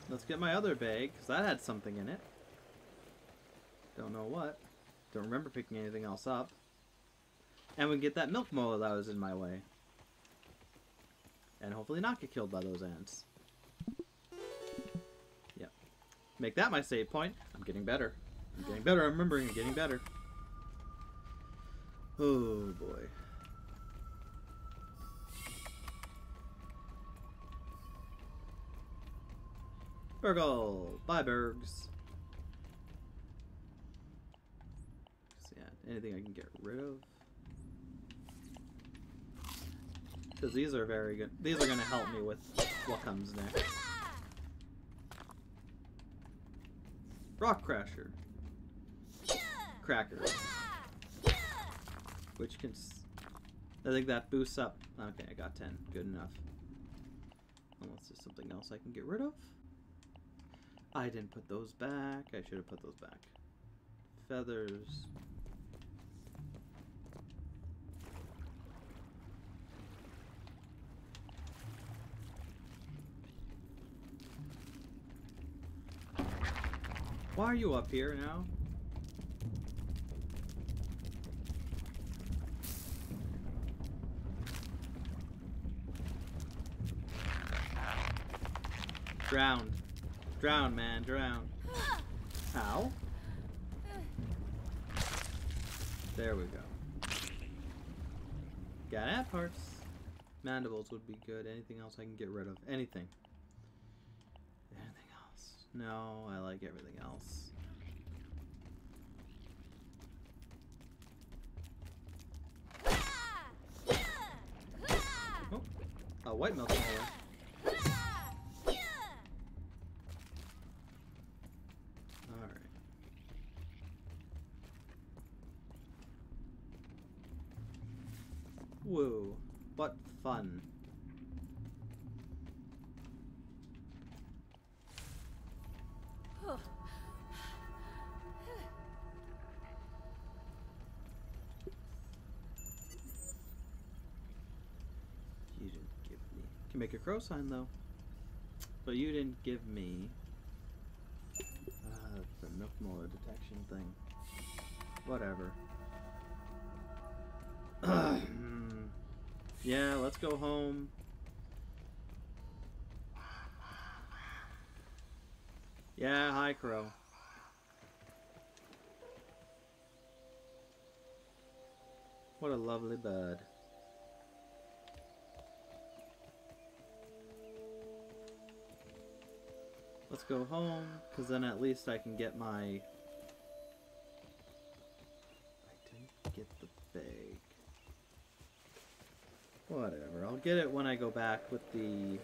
let's get my other bag, because that had something in it. Don't know what. Don't remember picking anything else up. And we can get that milk molar that was in my way. And hopefully not get killed by those ants. Yep. Make that my save point. I'm getting better. I'm getting better. I'm remembering. I'm getting better. Oh, boy. Burg.L! Bye, Burgs. So, yeah, anything I can get rid of. Because these are very good. These are going to help me with what comes next. Rock Crasher. Cracker. Which can... I think that boosts up... Okay, I got 10. Good enough. Unless there's something else I can get rid of. I didn't put those back. I should have put those back. Feathers... Why are you up here now? Drowned. Drown, man, drown. Ow. There we go. Got ant parts. Mandibles would be good. Anything else I can get rid of? Anything. No, I like everything else. Oh, a white milk molar. Alright. Whoa, what fun. Make a crow sign though, but you didn't give me the milk molar detection thing. Whatever. Yeah, let's go home. Yeah, hi crow. What a lovely bird. Let's go home, because then at least I can get my... I didn't get the bag. Whatever, I'll get it when I go back with the...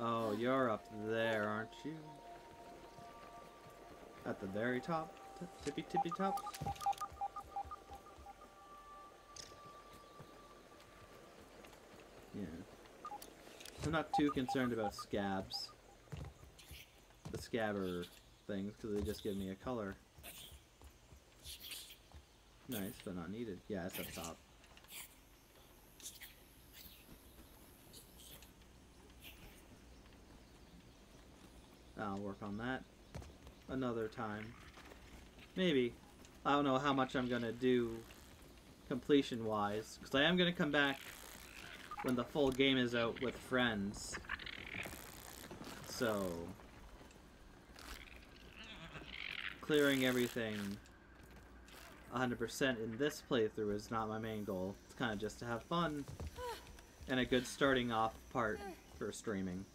Oh, you're up there, aren't you? At the very top? Tippy top? I'm not too concerned about scabs, the scabber things, because they just give me a color. Nice, but not needed. Yeah, it's up top. I'll work on that another time. Maybe. I don't know how much I'm going to do completion-wise, because I am going to come back when the full game is out with friends. So clearing everything 100% in this playthrough is not my main goal. It's kind of just to have fun and a good starting off part for streaming.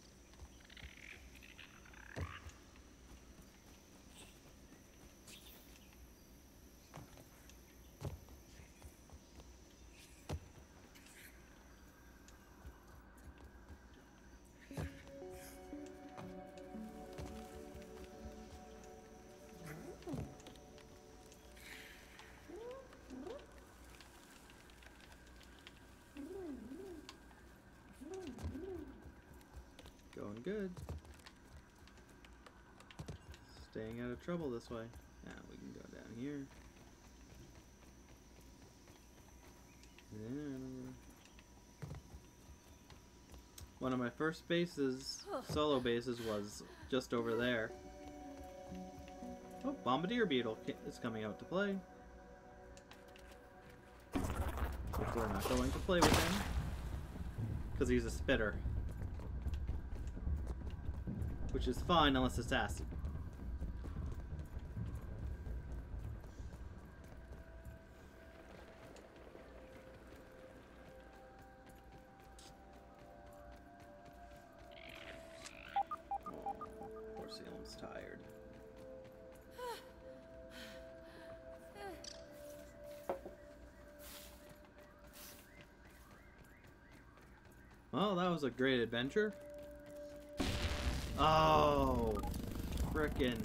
staying out of trouble this way. Now we can go down here. There. One of my first bases, solo bases, was just over there. Oh, Bombardier Beetle is coming out to play. But we're not going to play with him, because he's a spitter. Which is fine, unless it's acid. Poor Salem's tired. Well, that was a great adventure. Oh, frickin'.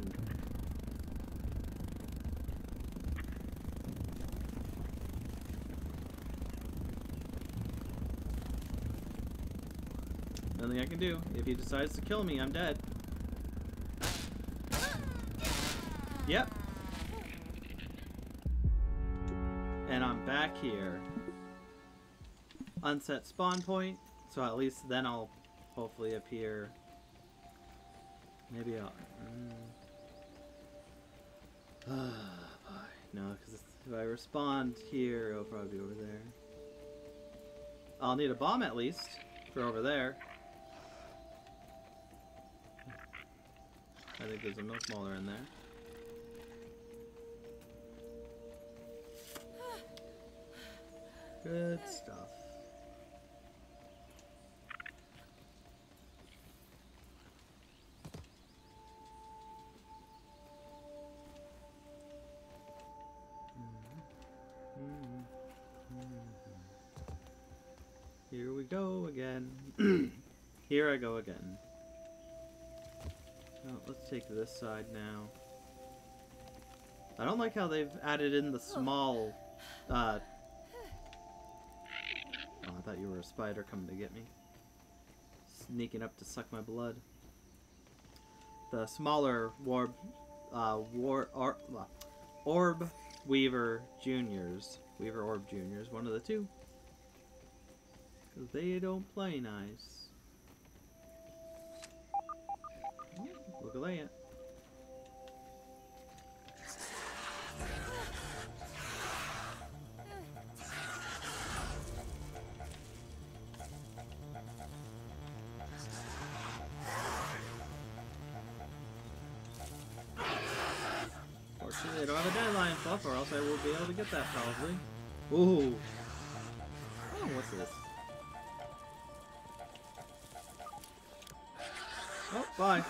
Nothing I can do. If he decides to kill me, I'm dead. Yep. And I'm back here. Unset spawn point, so at least then I'll hopefully appear. Maybe I'll... no, because if I respond here, it'll probably be over there. I'll need a bomb at least for over there. I think there's a milk mauler in there. Good stuff. Here we go again. Here I go again. Oh, let's take this side now. I don't like how they've added in the small... oh, I thought you were a spider coming to get me. Sneaking up to suck my blood. The smaller Orb Weaver Juniors. Weaver Orb Juniors, one of the two. Cause they don't play nice. Look at that. Fortunately, they don't have a deadline buff, or else I will be able to get that probably. Ooh. Oh, what's this? Oh, bye.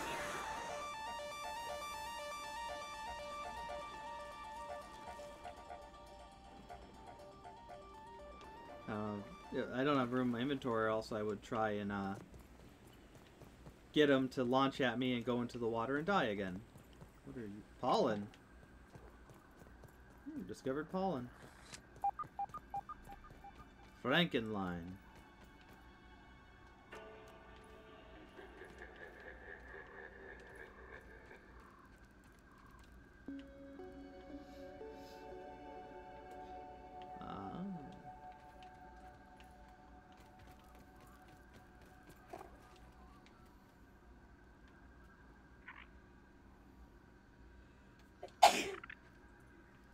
I don't have room in my inventory, or else I would try and get them to launch at me and go into the water and die again. What are you? Pollen. Ooh, discovered pollen. Frankenline.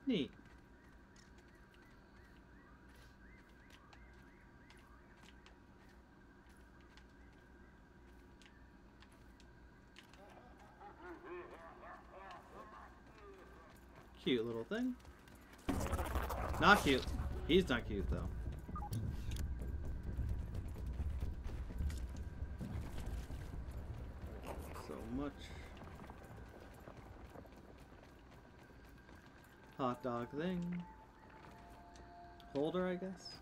Neat. Cute little thing. Not cute. He's not cute though. So much. Hot dog thing. Holder, I guess.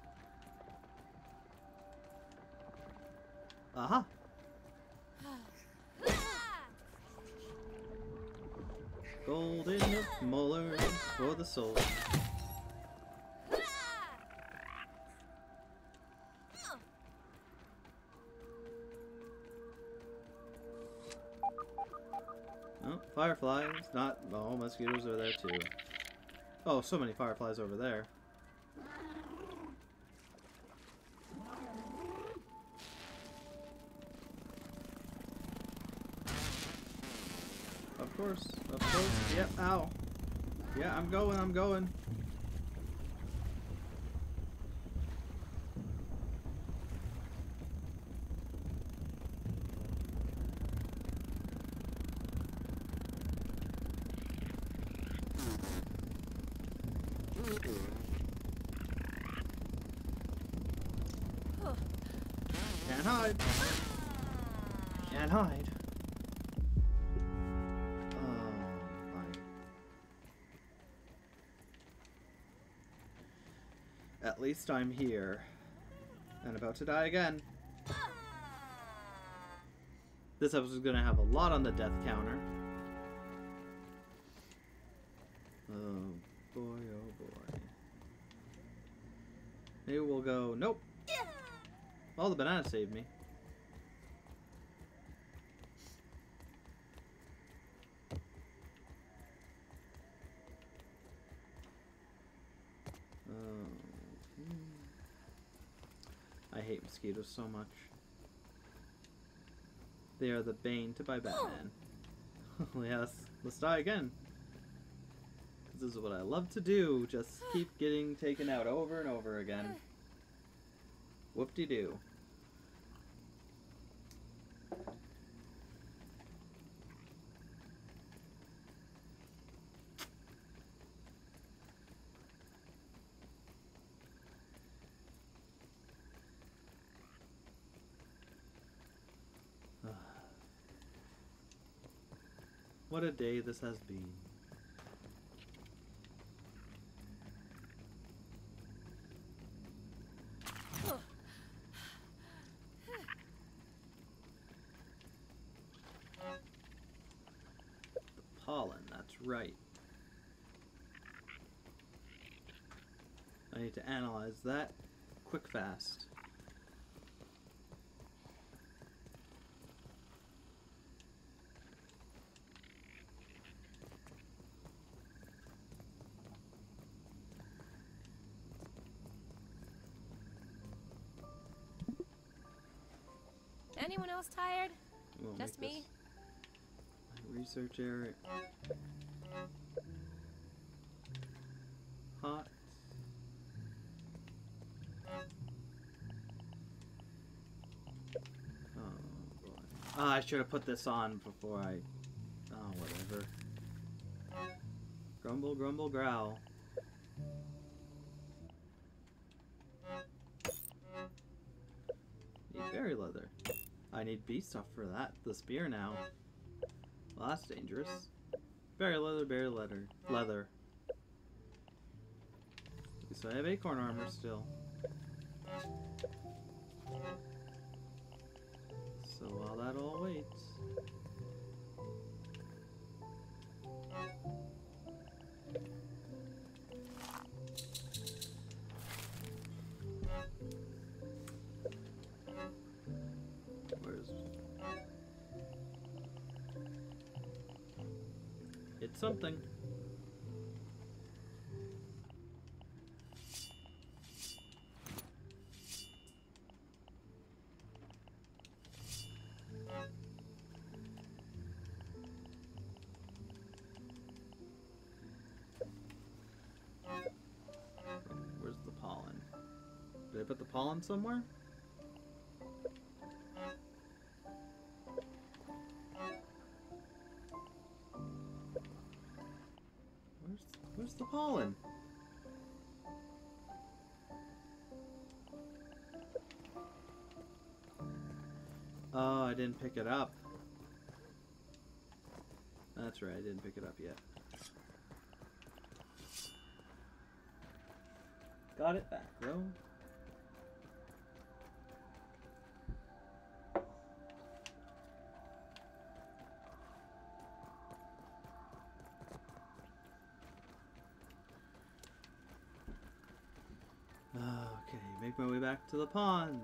Aha! Golden molar for the soul. Oh, Fireflies, not... Oh, mosquitoes are there too. Oh, so many fireflies over there. Of course, yep, ow. Yeah, I'm going. Can't hide. Oh my. At least I'm here. And about to die again. This episode is gonna have a lot on the death counter. Oh boy, oh boy. Maybe we'll go, nope. Well, the banana saved me. Oh. I hate mosquitoes so much. They are the bane to my Batman. Yes, let's die again. This is what I love to do, just keep getting taken out over and over again. Whoop-de-doo. What a day this has been. Right. I need to analyze that quick fast. Anyone else tired? Just me? My research area. Hot. Oh boy. Ah, I should have put this on before I... Oh, whatever. Grumble, grumble, growl. Need berry leather. I need bee stuff for that. The spear now. Well, that's dangerous. Berry leather. So I have acorn armor still. So while that all waits. Where's... It's something. Put the pollen somewhere? Where's the pollen? Oh, I didn't pick it up. That's right, I didn't pick it up yet. Got it back though. Okay, make my way back to the pond.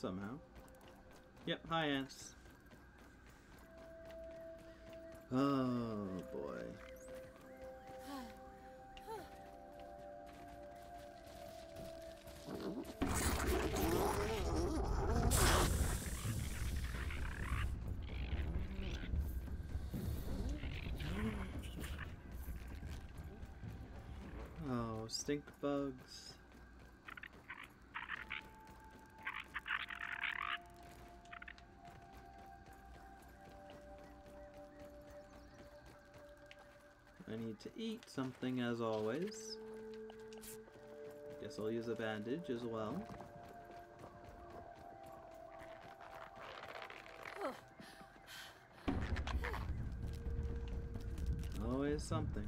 somehow. Yep, hi Ants. Oh boy. Oh, stink bugs. I need to eat something as always. Guess I'll use a bandage as well. Always something.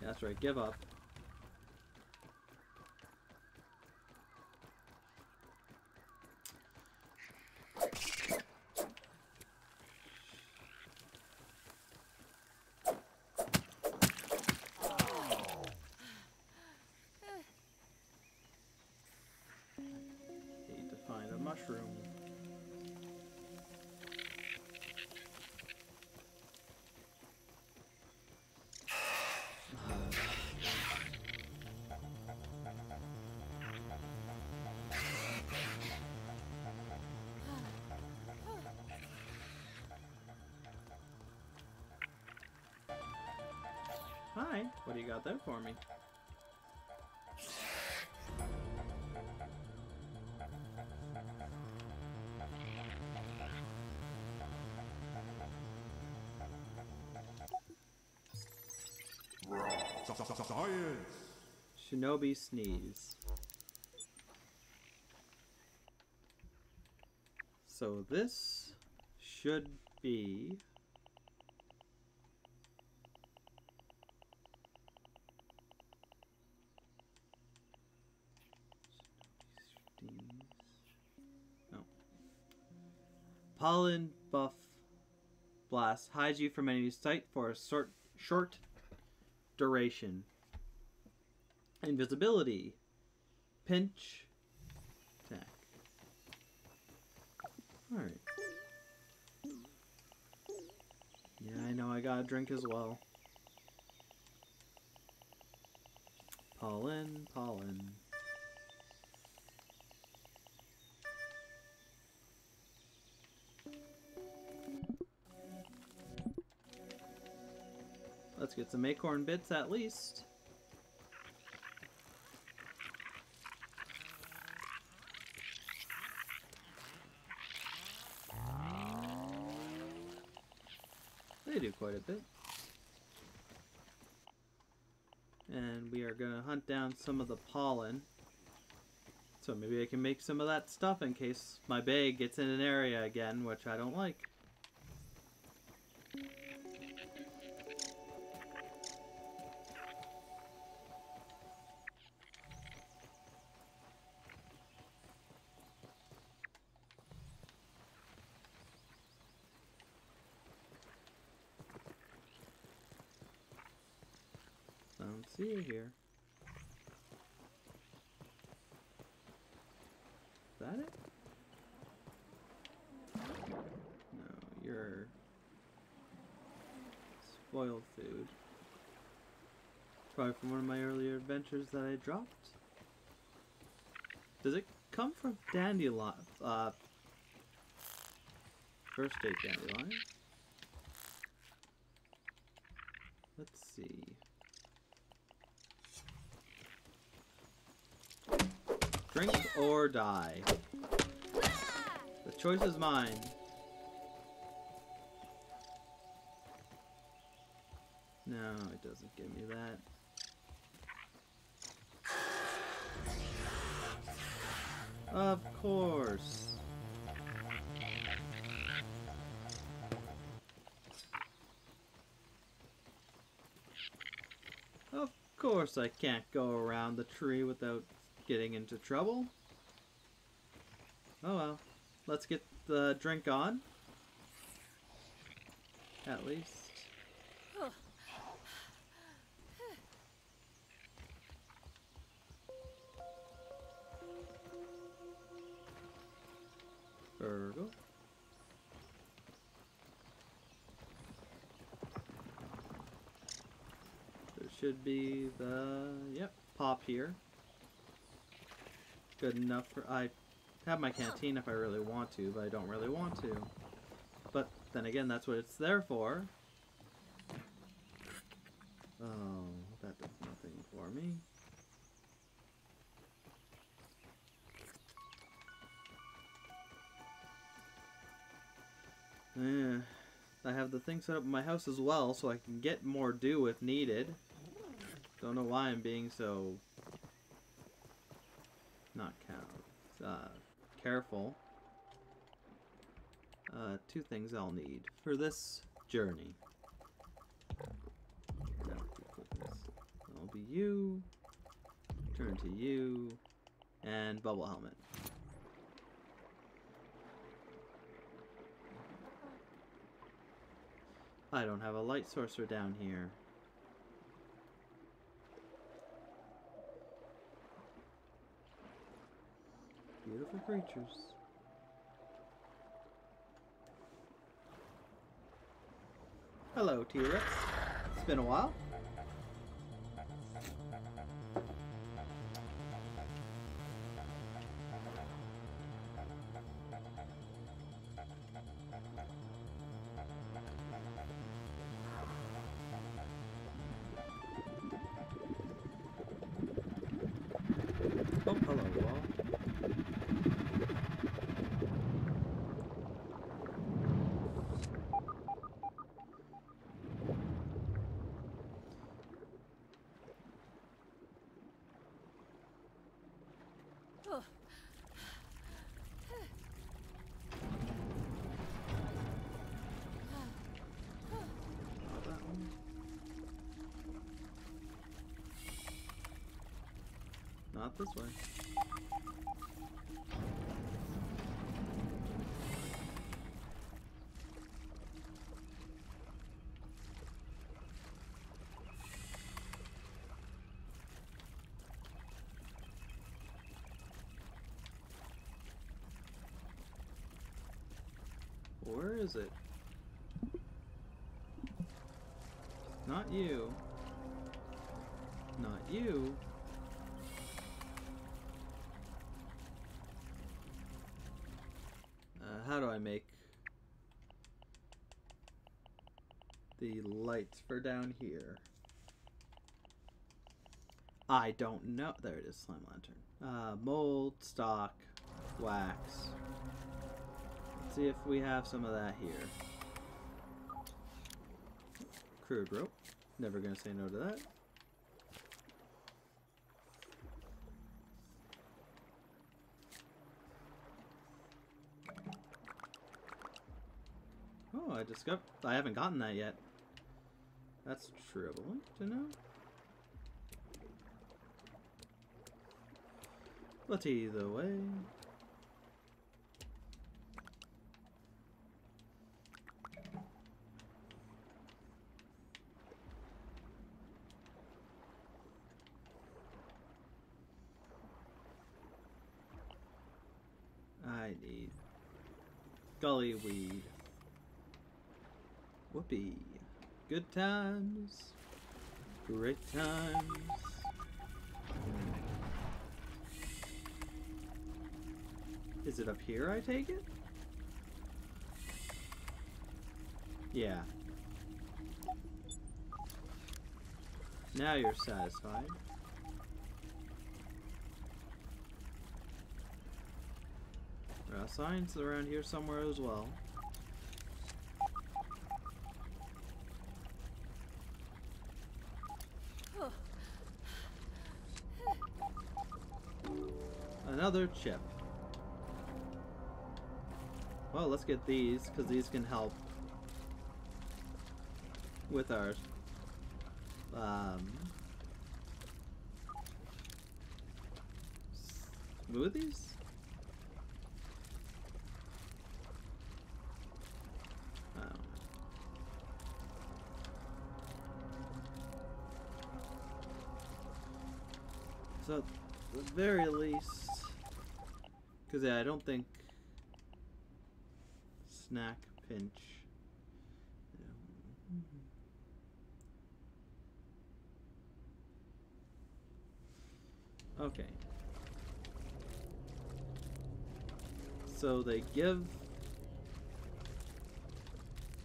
That's right, give up. Need to find a mushroom. Hi, what do you got there for me? Shinobi sneeze. So this should be... Pollen buff blast hides you from enemy sight for a short duration. Invisibility, pinch, attack. All right. Yeah, I know I gotta drink as well. Pollen, pollen. Let's get some acorn bits at least. They do quite a bit. And we are gonna hunt down some of the pollen. So maybe I can make some of that stuff in case my bag gets in an area again, which I don't like. I don't see it here. Is that it? No, you're spoiled food. Probably from one of my earlier adventures that I dropped. Does it come from dandelion? First aid dandelion. Let's see. Drink or die. The choice is mine. No, it doesn't give me that. Of course. Of course I can't go around the tree without getting into trouble. Oh well. Let's get the drink on. At least. Burgle. There should be the, yep, pop here. Good enough for, I have my canteen if I really want to, but I don't really want to. But then again, that's what it's there for. Oh, that does nothing for me. Yeah, I have the thing set up in my house as well, so I can get more dew if needed. Don't know why I'm being so... not count. Careful. Two things I'll need for this journey. That'll be you. Turn to you. And bubble helmet. I don't have a light sorcerer down here. Beautiful creatures. Hello, T-Rex. It's been a while. Not this way. Where is it? Not you. Not you. How do I make the lights for down here? I don't know. There it is, slime lantern. Mold, stock, wax. Let's see if we have some of that here. Crude rope. Never gonna say no to that. I discovered I haven't gotten that yet. That's troubling to know. But either way. I need gully weed. Whoopee. Good times. Great times. Is it up here, I take it? Yeah. Now you're satisfied. There are signs around here somewhere as well. Another chip. Well, let's get these because these can help with our Smoothies? So, at the very least, because yeah, I don't think snack pinch. Yeah. Mm-hmm. Okay. So they give...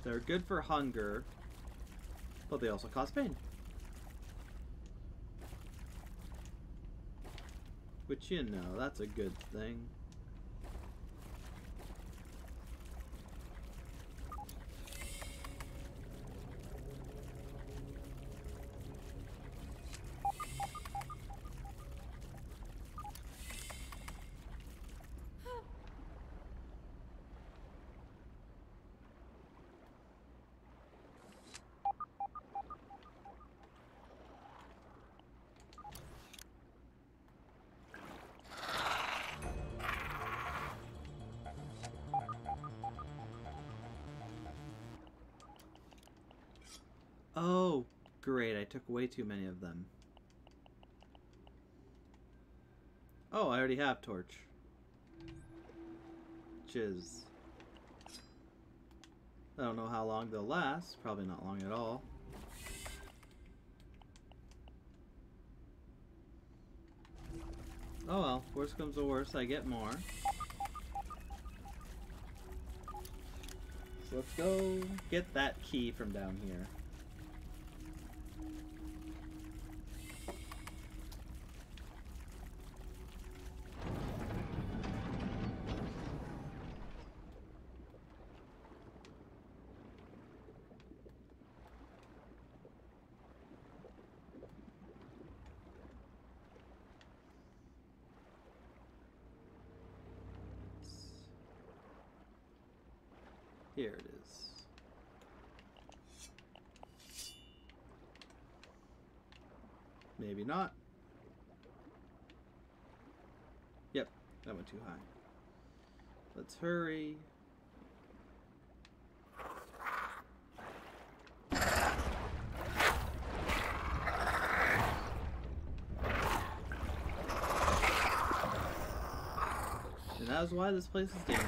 They're good for hunger, but they also cause pain. Which, you know, that's a good thing. Great, I took way too many of them. Oh, I already have torch. Jizz. I don't know how long they'll last. Probably not long at all. Oh well, worst comes to worst, I get more. So let's go get that key from down here. Here it is. Maybe not. Yep, that went too high. Let's hurry. And that's why this place is dangerous.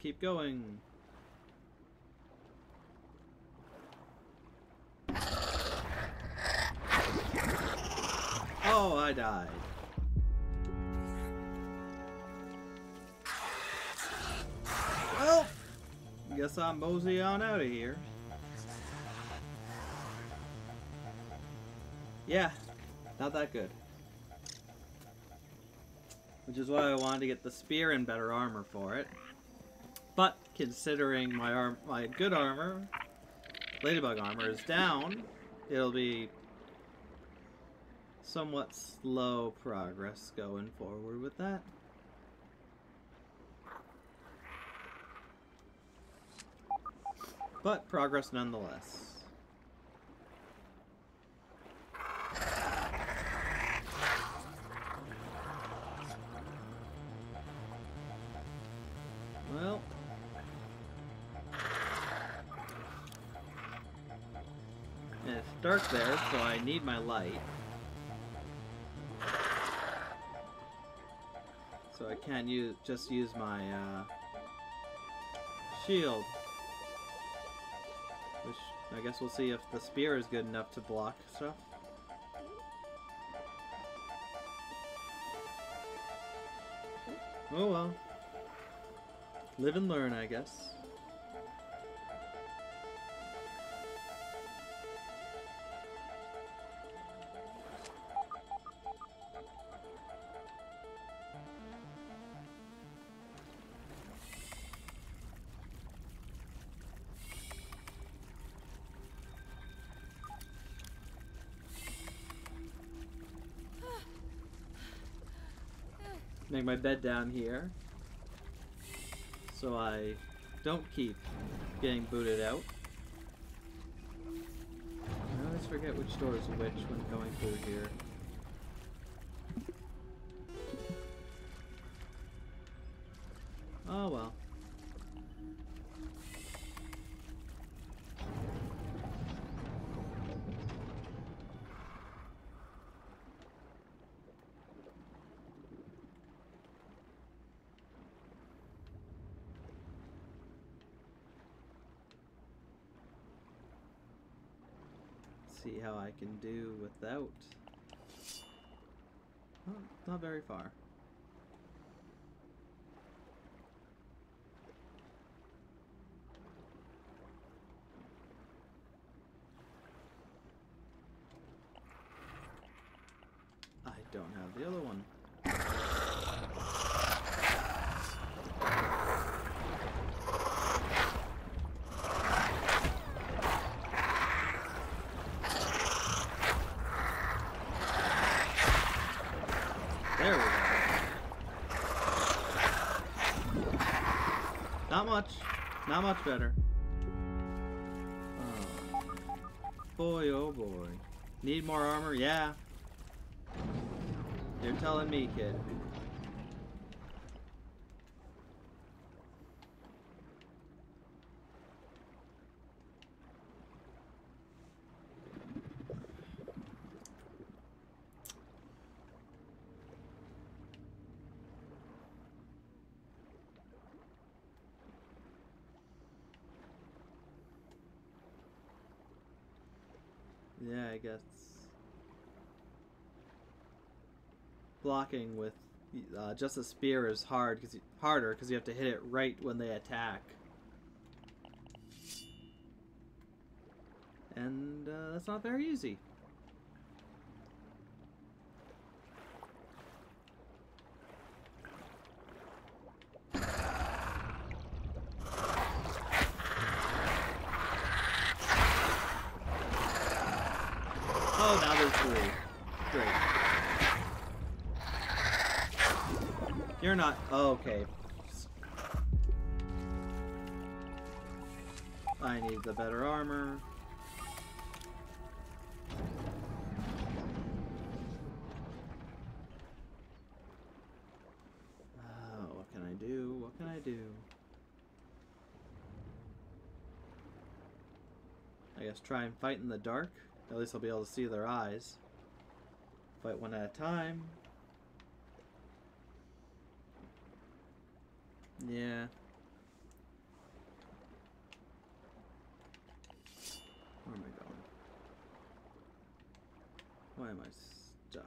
Keep going. Oh, I died. Well, guess I'll mosey on out of here. Yeah, not that good. Which is why I wanted to get the spear and better armor for it. But considering my good armor, ladybug armor, is down, it'll be somewhat slow progress going forward with that. But progress nonetheless. Dark there, so I need my light. So I can't just use my shield. Which I guess we'll see if the spear is good enough to block stuff. Oh well. Live and learn, I guess. Make my bed down here so I Don't keep getting booted out. I always forget which door is which when going through here. Oh well. See how I can do without. Well, not very far. I don't have the other one. Not much better. Oh. Boy, oh boy. Need more armor? Yeah. You're telling me, kid. Yeah, I guess blocking with just a spear is hard because harder because you have to hit it right when they attack. And that's not very easy. You're not. Oh, okay. I need the better armor. Oh, what can I do? What can I do? I guess try and fight in the dark. At least I'll be able to see their eyes. Fight one at a time. Yeah. Where am I going? Why am I stuck?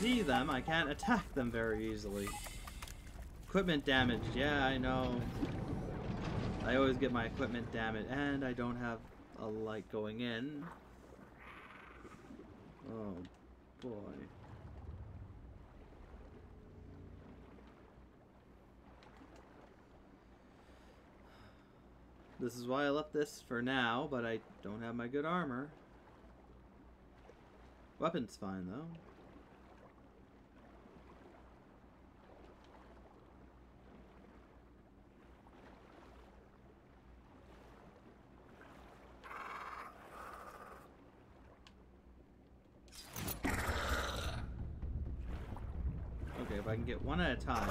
See them, I can't attack them very easily. Equipment damage, yeah, I know. I always get my equipment damage, and I don't have a light going in. Oh boy. This is why I left this for now, but I don't have my good armor. Weapon's fine though. if I can get one at a time.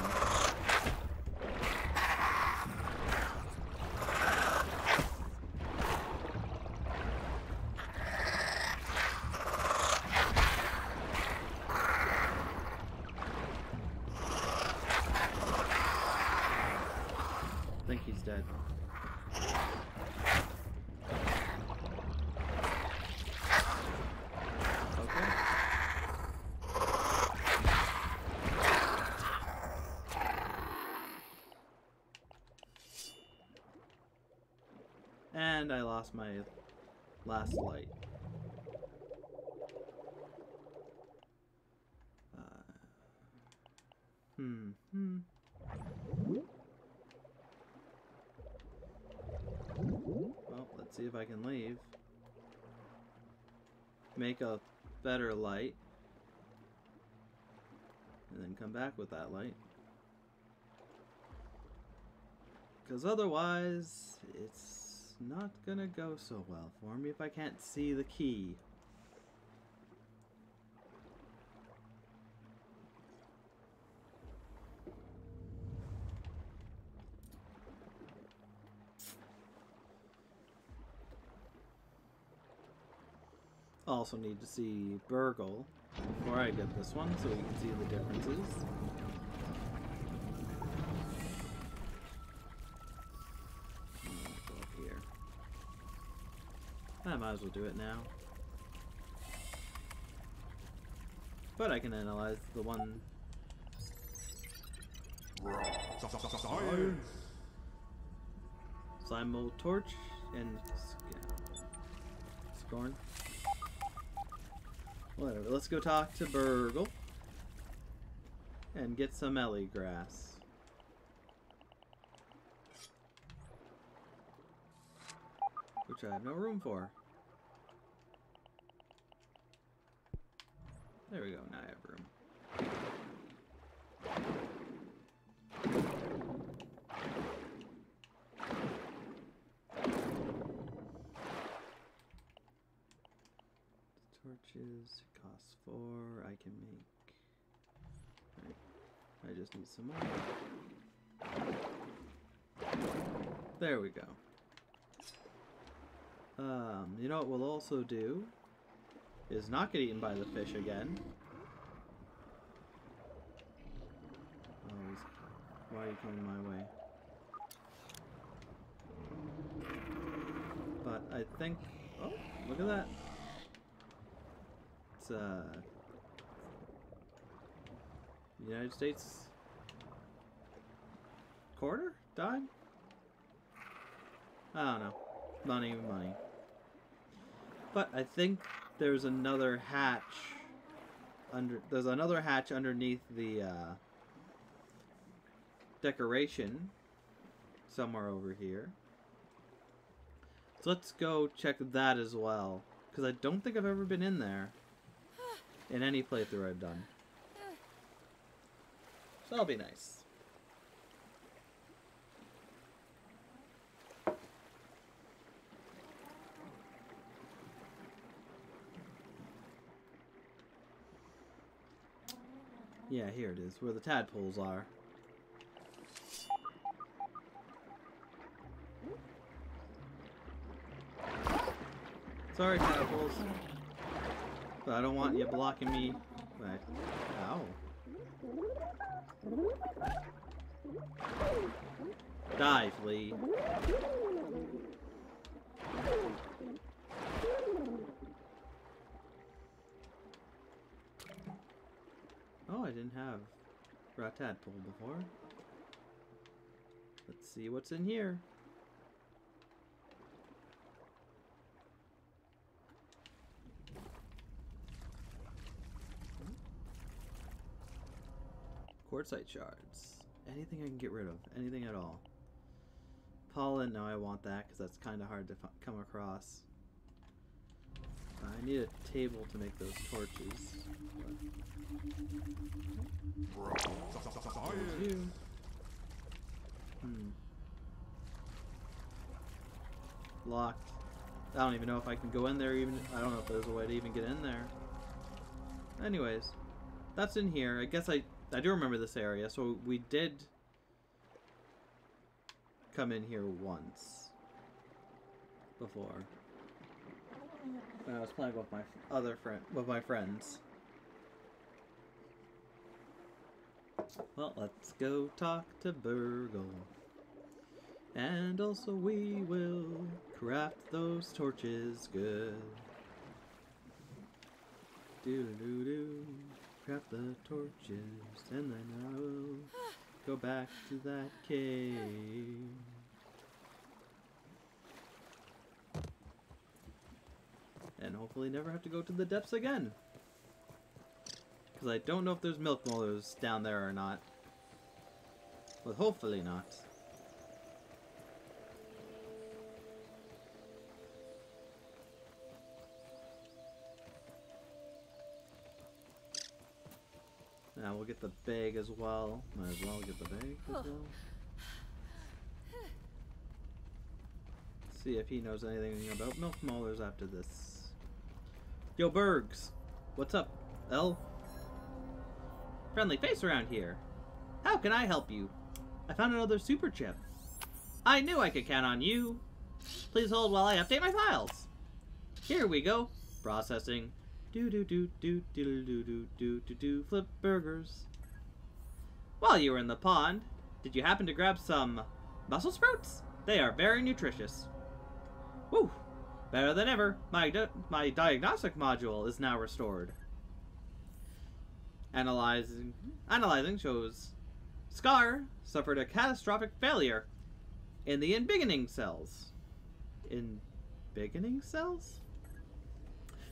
And I lost my last light. Well, let's see if I can leave. Make a better light. And then come back with that light. Because otherwise, it's not gonna go so well for me if I can't see the key. Also need to see BURG.L before I get this one so we can see the differences. I might as well do it now. But I can analyze the one. Science! Simul Torch and Scorn. Whatever, let's go talk to BURG.L and get some Ellie grass. Which I have no room for. There we go, now I have room. Torches cost 4, I can make. Alright. I just need some more. There we go. You know what we'll also do is not get eaten by the fish again. Oh, why are you coming my way? But I think... Oh, look at that. It's, United States... quarter? Dime? I don't know. Not even money. But I think there's another hatch underneath the decoration somewhere over here. So let's go check that as well, because I don't think I've ever been in there in any playthrough I've done. So that'll be nice. Yeah, here it is, where the tadpoles are. Sorry, tadpoles. But I don't want you blocking me. Ow. Die, flea. Oh, I didn't have a tadpole before. Let's see what's in here. Quartzite shards. Anything I can get rid of. Anything at all. Pollen, no, I want that because that's kind of hard to come across. I need a table to make those torches. Locked. I don't even know if I can go in there. I don't know if there's a way to even get in there. Anyways, that's in here. I guess I I do remember this area, so we did come in here once before. When I was playing with my friends. Well, let's go talk to BURG.L. And also we will craft those torches good. Do-do-do, craft the torches, and then I will go back to that cave. And hopefully never have to go to the depths again. Because I don't know if there's milk molars down there or not. But hopefully not. Now we'll get the bag as well. Might as well get the bag as well. See if he knows anything about milk molars after this. Yo, Burgs! What's up, L? Friendly face around here. How can I help you? I found another super chip. I knew I could count on you. Please hold while I update my files. Here we go. Processing. Do do do do do do do do do do flip burgers. While you were in the pond, did you happen to grab some Brussels sprouts? They are very nutritious. Woo! Better than ever. My diagnostic module is now restored. Analyzing shows Scar suffered a catastrophic failure in the embiggening cells. Embiggening cells?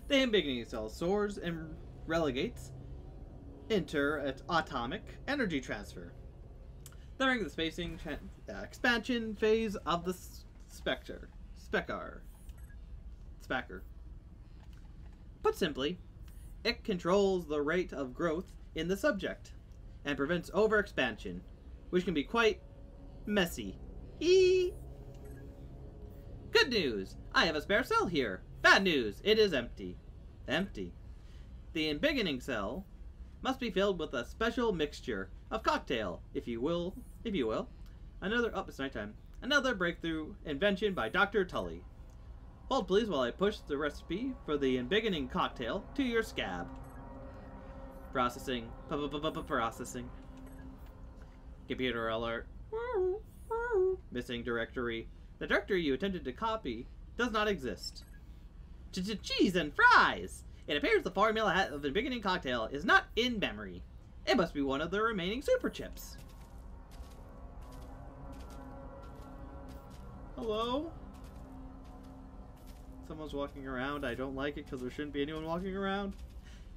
The embiggening cell soars and relegates interatomic energy transfer, during the spacing expansion phase of the Specker. Put simply, it controls the rate of growth in the subject and prevents overexpansion, which can be quite messy. Good news! I have a spare cell here. Bad news! It is empty. The embiggening cell must be filled with a special mixture of cocktail, if you will. It's nighttime. Another breakthrough invention by Dr. Tully. Hold please while I push the recipe for the embiggening cocktail to your scab. Processing. Processing. Computer alert. Missing directory. The directory you attempted to copy does not exist. Cheese and fries! It appears the formula of the beginning cocktail is not in memory. It must be one of the remaining super chips. Hello? Someone's walking around. I don't like it because there shouldn't be anyone walking around.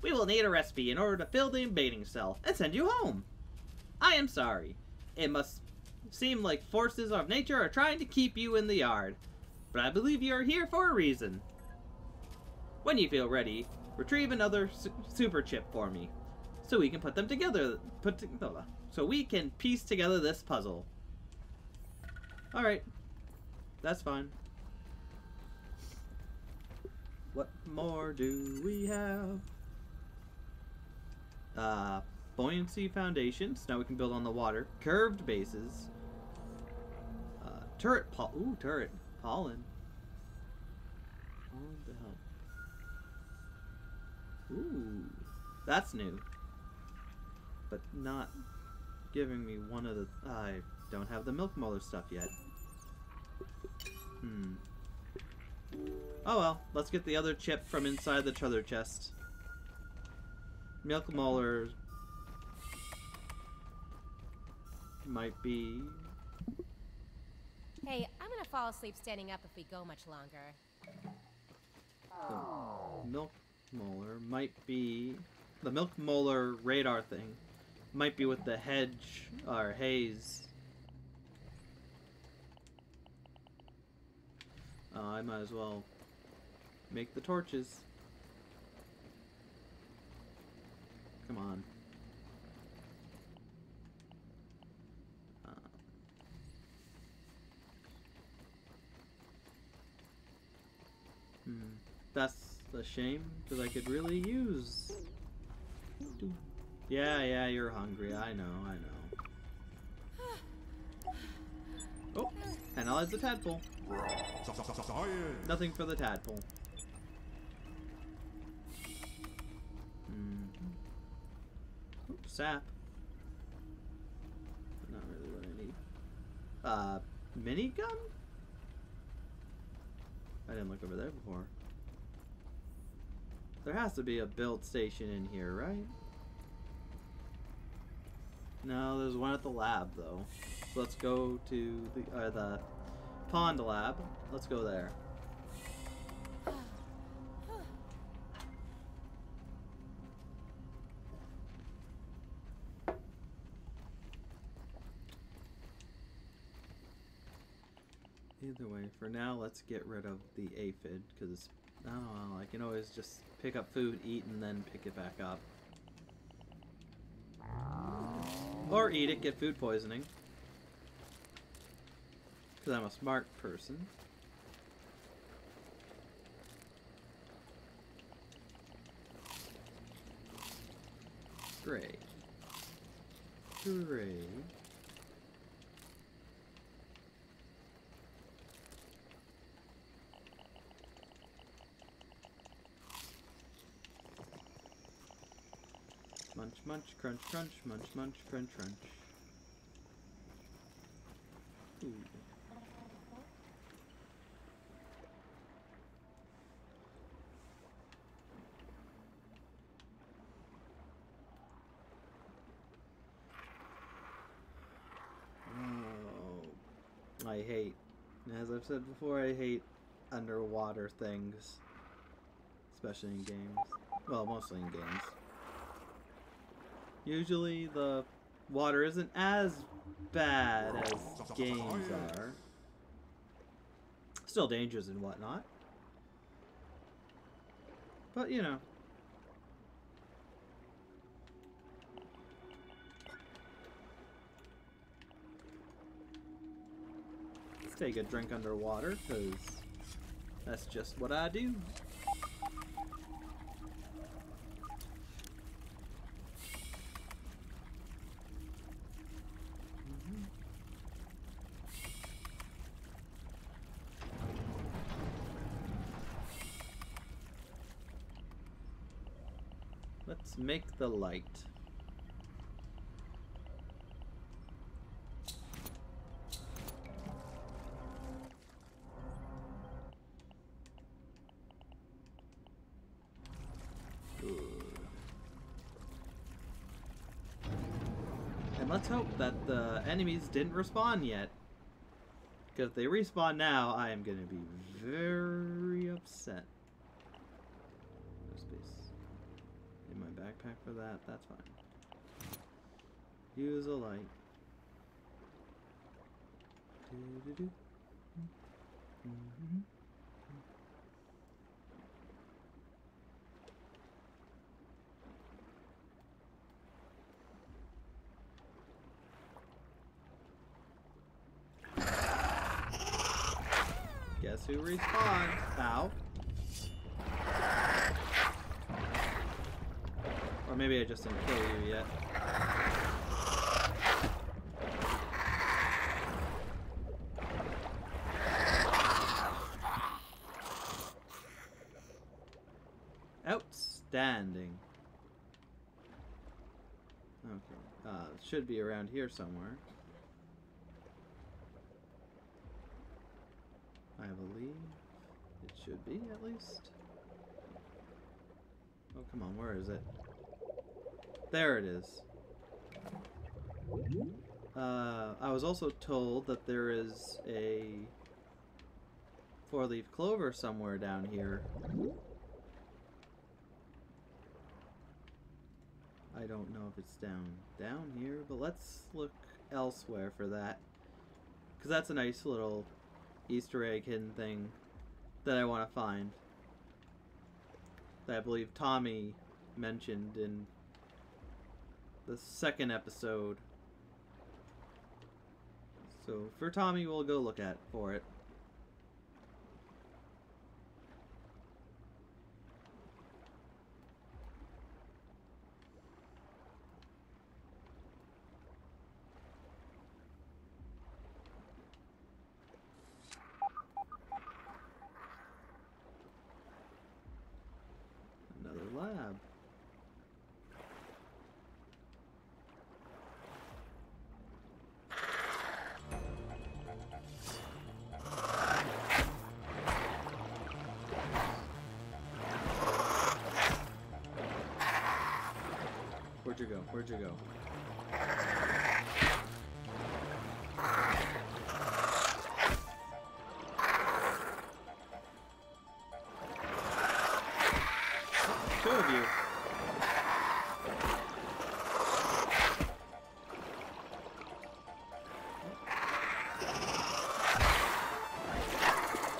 We will need a recipe in order to fill the invading cell and send you home. I am sorry. It must seem like forces of nature are trying to keep you in the yard. But I believe you are here for a reason. When you feel ready, retrieve another super chip for me, so we can put them together. So we can piece together this puzzle. All right, that's fine. What more do we have? Buoyancy foundations. Now we can build on the water. Curved bases. Turret pollen. What the hell? Ooh, that's new. But not giving me one of the... I don't have the milk molar stuff yet. Oh well, let's get the other chip from inside the treasure chest. Milk molar might be... Hey, I'm gonna fall asleep standing up if we go much longer. Oh. Milk molar might be the milk molar radar thing might be with the hedge or haze. I might as well make the torches. Come on. That's a shame, because I could really use... Yeah, you're hungry. I know. Oh, analyze the tadpole. Nothing for the tadpole. Mm-hmm. Oops, sap. Not really what I need. Minigun? I didn't look over there before. There has to be a build station in here, right? No, there's one at the lab, though. So let's go to the pond lab. Let's go there. Either way, for now, let's get rid of the aphid, because I don't know, I can always just pick up food, eat, and then pick it back up. Or eat it, get food poisoning. Because I'm a smart person. Great. Great. Munch, munch, crunch, crunch, munch, munch, crunch, crunch. Ooh. Oh, I hate, as I've said before, I hate underwater things, especially in games. Well, mostly in games. Usually the water isn't as bad as games are. Still dangers and whatnot. But, you know. Let's take a drink underwater, because that's just what I do. Make the light. Good. And let's hope that the enemies didn't respawn yet. Because if they respawn now, I am going to be very upset. Backpack for that, that's fine. Use a light. Do-do-do. Mm-hmm. Guess who responds? Ow. Or maybe I just didn't kill you yet. Outstanding. Okay. Should be around here somewhere. I believe it should be, at least. Oh, come on. Where is it? There it is. I was also told that there is a four-leaf clover somewhere down here. I don't know if it's down here, but let's look elsewhere for that. Because that's a nice little Easter egg hidden thing that I want to find. That I believe Tommy mentioned in the second episode. So for Tommy, we'll go look at for it. you go? Where'd you go? Two of you.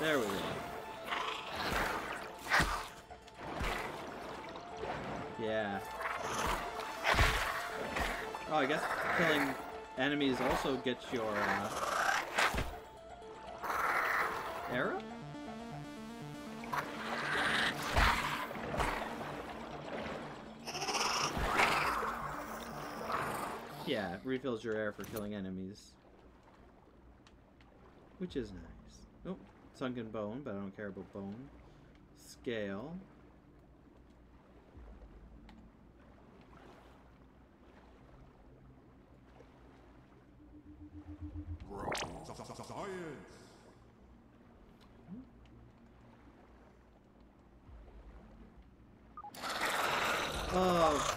There we go. Yeah. Oh, I guess killing enemies also gets your arrow? Yeah, it refills your air for killing enemies. Which is nice. Oh, sunken bone, but I don't care about bone. Scale. Oh.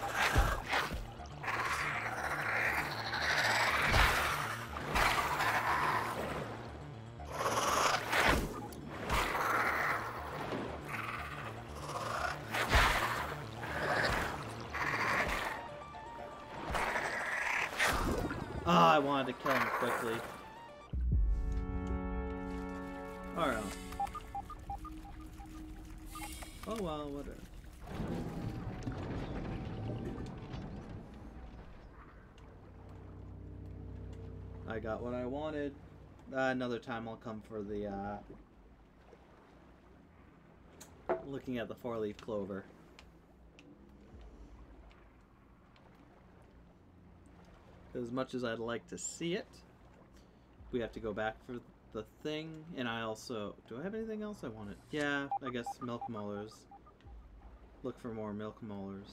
Ah, oh, I wanted to kill him quickly. Alright. Oh well, whatever. I got what I wanted. Another time I'll come for the, looking at the four-leaf clover. As much as I'd like to see it, we have to go back for the thing, and I also... Do I have anything else I wanted? Yeah, I guess milk molars. Look for more milk molars.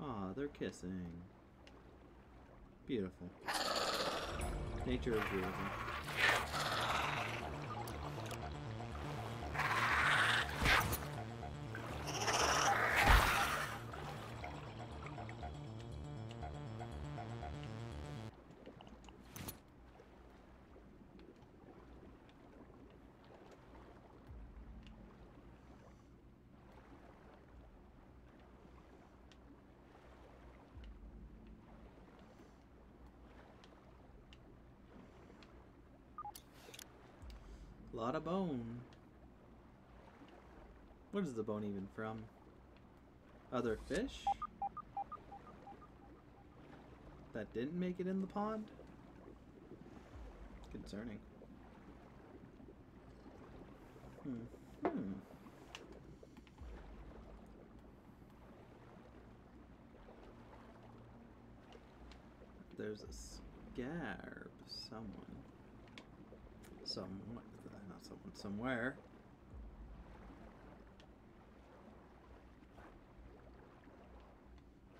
Aw, they're kissing. Beautiful. Nature is beautiful. Lot of bone. What is the bone even from? Other fish? That didn't make it in the pond? Concerning. Hmm. There's a scarab. Somewhere.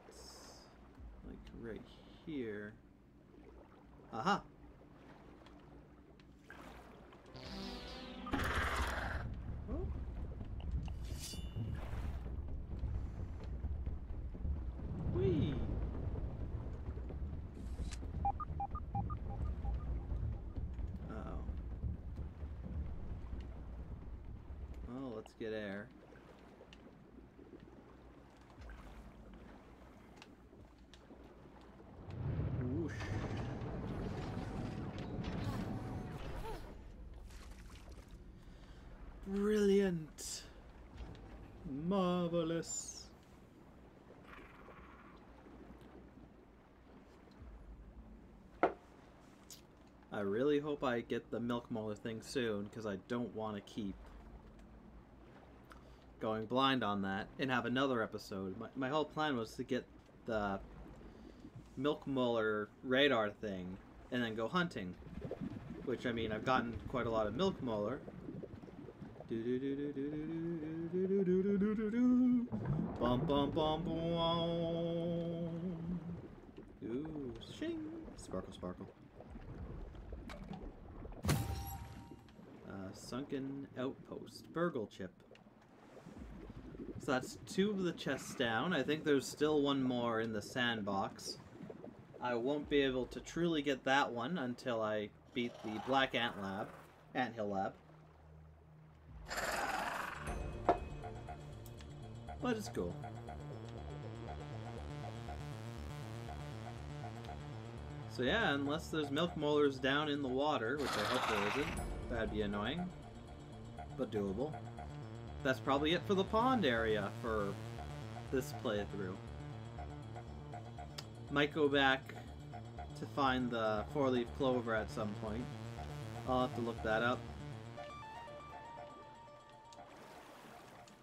It's like right here. Aha! Oh. Whee! Get air. Whoosh. Brilliant. Marvelous. I really hope I get the milk molar thing soon, because I don't want to keep going blind on that and have another episode. My whole plan was to get the milk molar radar thing and then go hunting, which, I mean, I've gotten quite a lot of milk molar. Bum bum bum bum. Ooh, shing. Sparkle sparkle. Sunken Outpost. Burgle chip. So that's two of the chests down. I think there's still one more in the sandbox. I won't be able to truly get that one until I beat the Black Ant Lab. Ant Hill Lab. But it's cool. So yeah, unless there's milk molars down in the water, which I hope there isn't. That'd be annoying. But doable. That's probably it for the pond area for this playthrough. Might go back to find the four-leaf clover at some point. I'll have to look that up.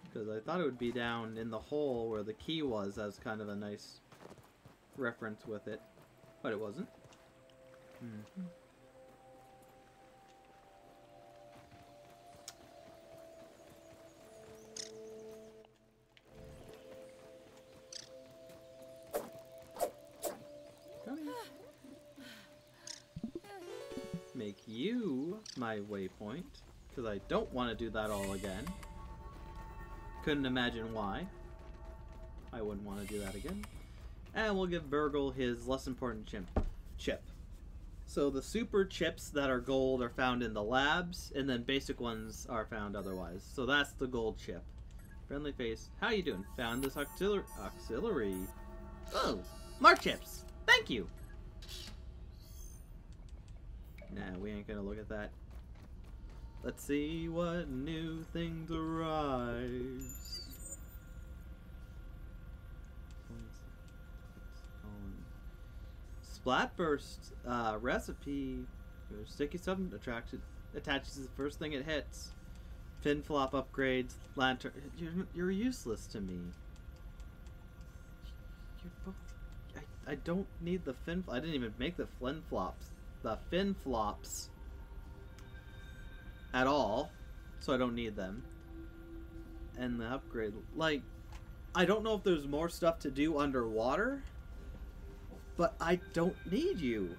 Because I thought it would be down in the hole where the key was as kind of a nice reference with it. But it wasn't. Mm-hmm. Make you my waypoint, because I don't want to do that all again. Couldn't imagine why I wouldn't want to do that again. And we'll give Burgle his less important chip. So the super chips that are gold are found in the labs, and then basic ones are found otherwise. So that's the gold chip. Friendly face, how you doing? Found this auxiliary. Oh, more chips. Thank you. Nah, we ain't gonna look at that. Let's see what new things arrives. Splatburst recipe. Your sticky substance attaches to the first thing it hits. Fin flop upgrades. Lantern. You're useless to me. You're both. I don't need the fin. I didn't even make the flin flops. The fin flops at all, so I don't need them. And the upgrade, like, I don't know if there's more stuff to do underwater, but I don't need you,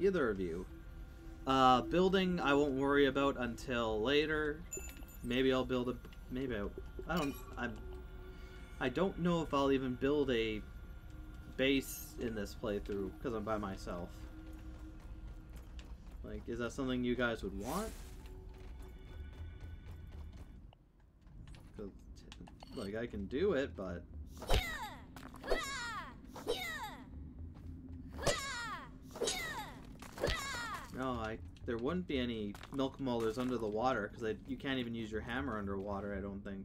either of you. Building I won't worry about until later. Maybe I'll build a, maybe I don't know if I'll even build a base in this playthrough because I'm by myself. Like, is that something you guys would want? Like, I can do it, but... No, there wouldn't be any milk molars under the water, because you can't even use your hammer underwater, I don't think.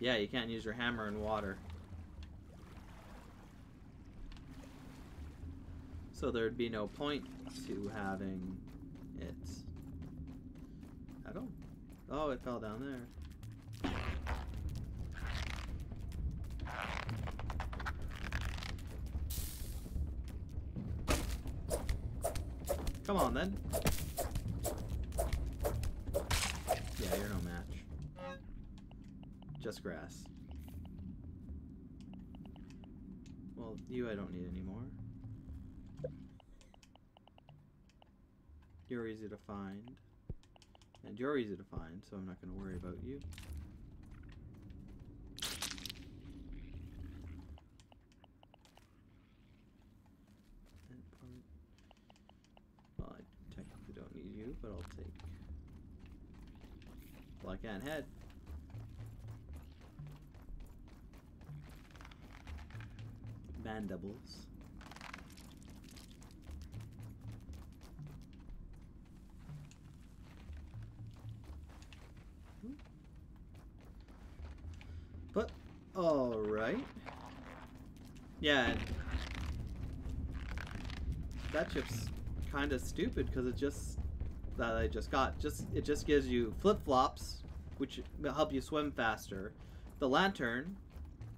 Yeah, you can't use your hammer in water. So there'd be no point to having it at all. Oh, it fell down there. Come on, then. Yeah, you're no match. Just grass. Well, you I don't need anymore. You're easy to find. And you're easy to find, so I'm not going to worry about you. Well, I technically don't need you, but I'll take Black Ant Head. Mandibles. But, alright. Yeah. That chip's kind of stupid because it just, that I just got, it just gives you flip-flops, which help you swim faster. The lantern,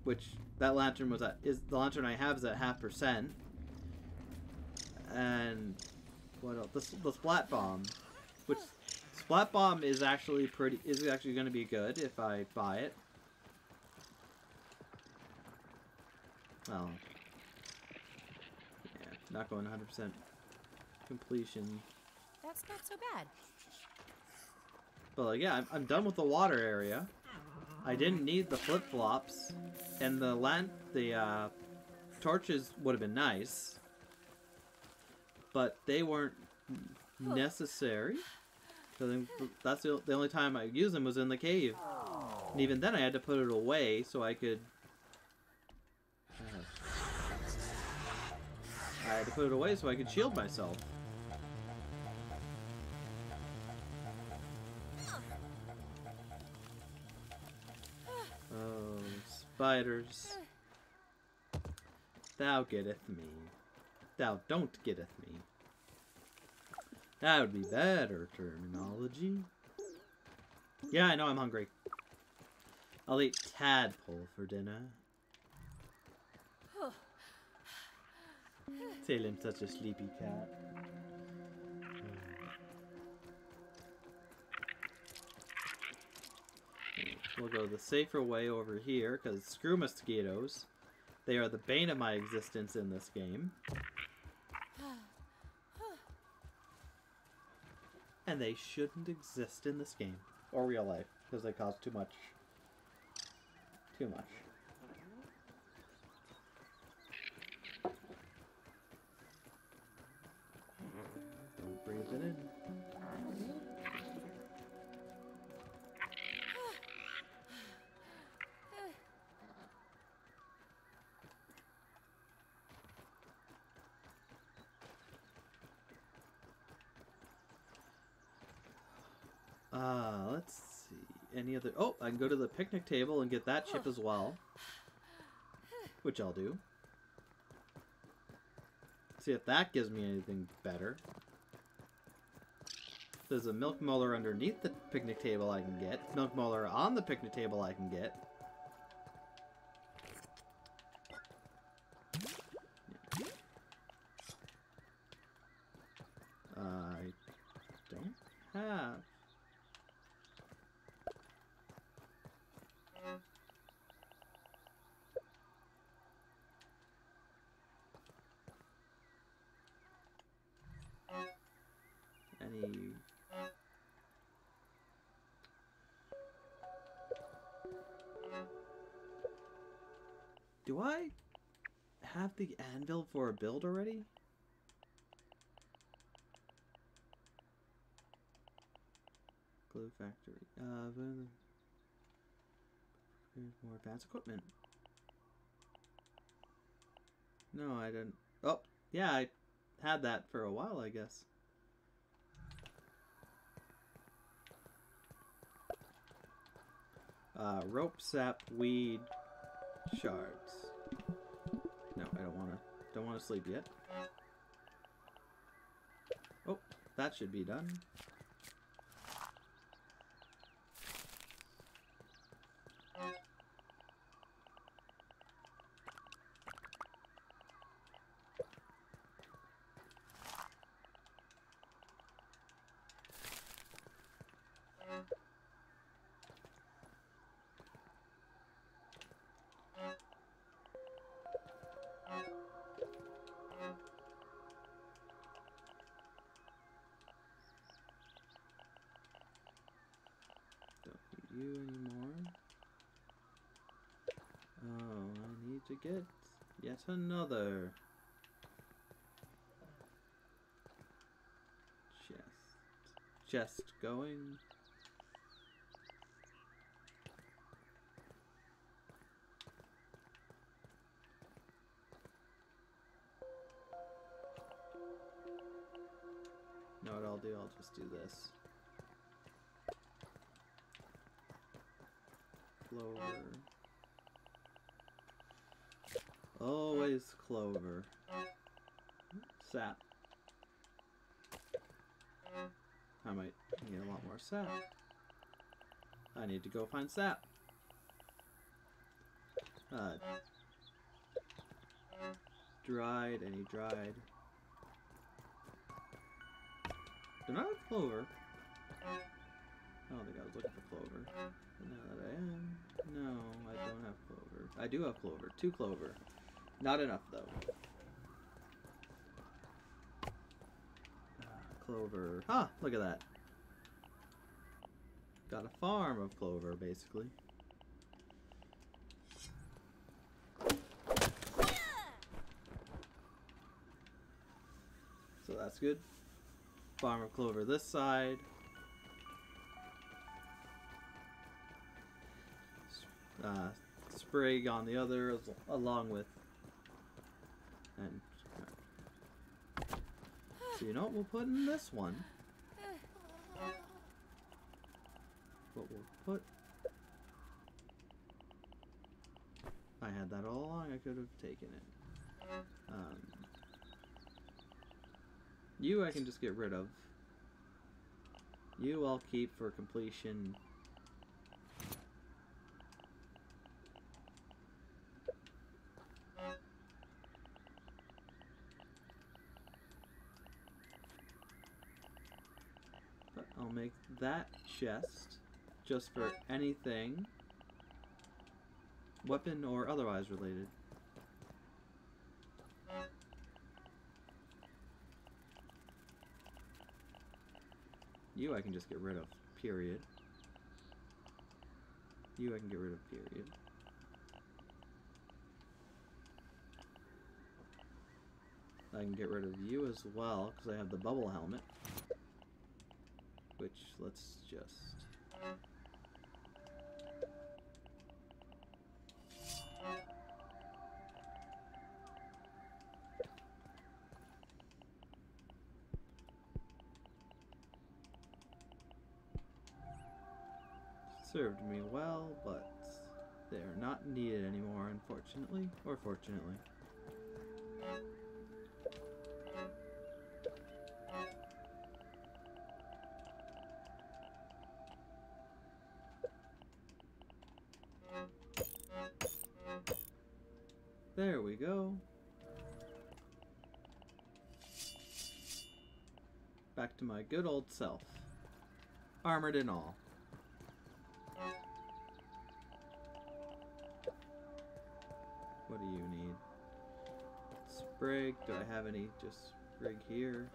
which that lantern was at, is the lantern I have is at 0.5%. And what else? The splat bomb, which splat bomb is actually going to be good if I buy it. Well, yeah, not going 100% completion. That's not so bad. But like, yeah, I'm done with the water area. I didn't need the flip-flops, and the torches would have been nice, but they weren't necessary. So then, that's the only time I used them was in the cave, and even then I had to put it away so I could. I had to put it away so I could shield myself. Oh, spiders. Thou getteth me. Thou don't getteth me. That would be better terminology. Yeah, I know I'm hungry. I'll eat tadpole for dinner. Salem's such a sleepy cat. We'll go the safer way over here, because screw mosquitoes. They are the bane of my existence in this game. And they shouldn't exist in this game. Or real life, because they cause too much. Too much. Let's see. Any other... Oh, I can go to the picnic table and get that chip as well. Which I'll do. See if that gives me anything better. There's a milk molar underneath the picnic table I can get. Milk molar on the picnic table I can get. I don't have... Do I have the anvil for a build already? Glue factory. Here's more advanced equipment. No, I didn't. Oh, yeah, I had that for a while, I guess. Rope, sap, weed, shards. No, I don't wanna sleep yet. Oh, that should be done. Get yet another chest going. Know what I'll do? I'll just do this. Lower. Always clover. Sap. I might need a lot more sap. I need to go find sap. Dried, any dried. They're not a clover. I don't think I was looking for clover. But now that I am. No, I don't have clover. I do have clover. 2 clover. Not enough, though. Clover. Ah, look at that. Got a farm of clover, basically. So that's good. Farm of clover this side. Sprig on the other, along with. And so you know what we'll put in this one? But we'll put. I had that all along. I could have taken it. You, I can just get rid of. You, I'll keep for completion. But I'll make that chest just for anything weapon or otherwise related. You I can just get rid of, period. You I can get rid of, period. I can get rid of you as well, because I have the bubble helmet. Which, let's just... Served me well, but they are not needed anymore, unfortunately, or fortunately. There we go. Back to my good old self. Armored and all. What do you need? Sprig. Do I have any? Just sprig here.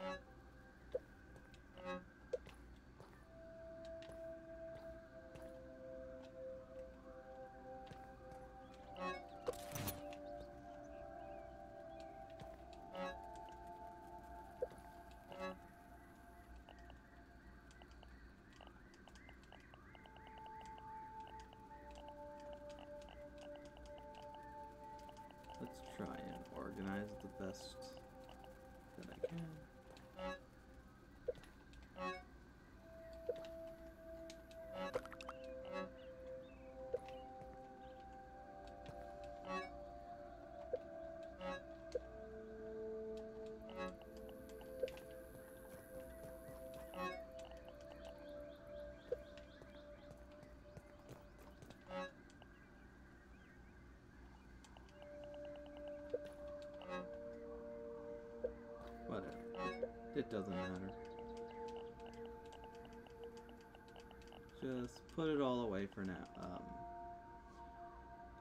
It doesn't matter. Just put it all away for now.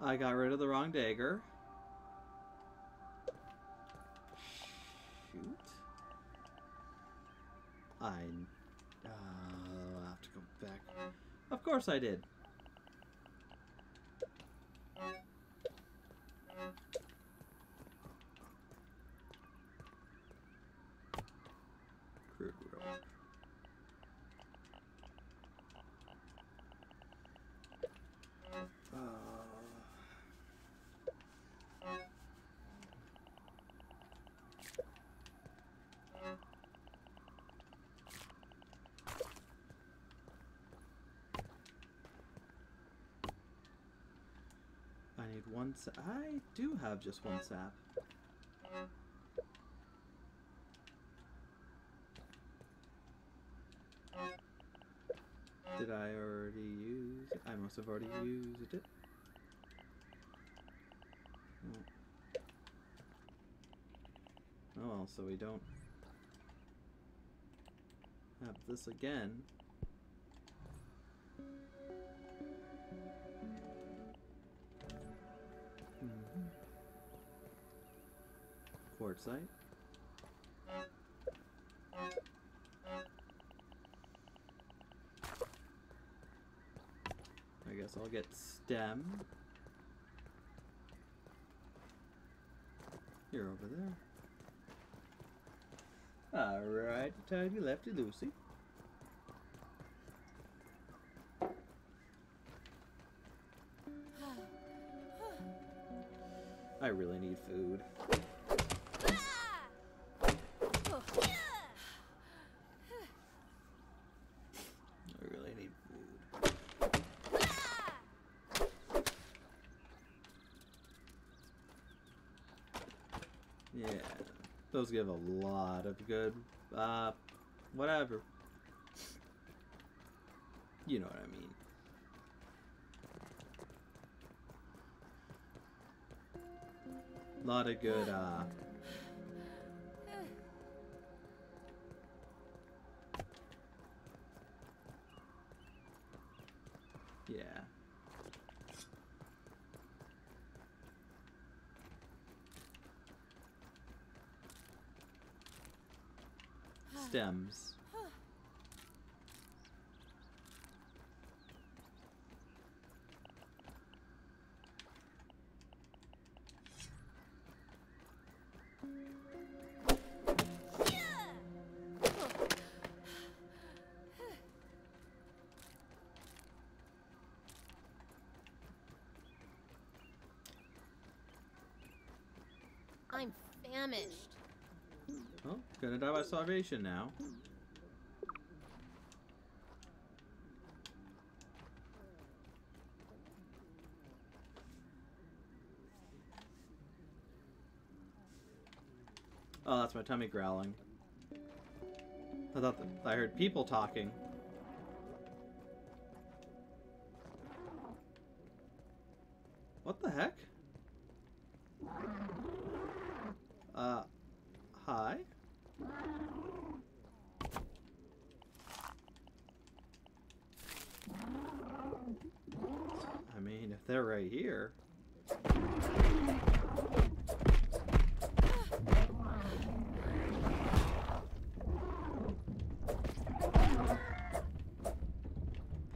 I got rid of the wrong dagger. Shoot. I'll have to go back. Of course I did. I do have just one sap. Did I already use it? I must have already used it. Oh well, so we don't have this again. Quartzite. I guess I'll get stem. You're over there. Alright, tidy lefty loosey. I really need food. Yeah, those give a lot of good, whatever. You know what I mean. A lot of good, yeah. Stems. I'm famished. Oh, gonna die by starvation now. Oh, that's my tummy growling. I thought I heard people talking. What the heck? Hi. I mean, if they're right here.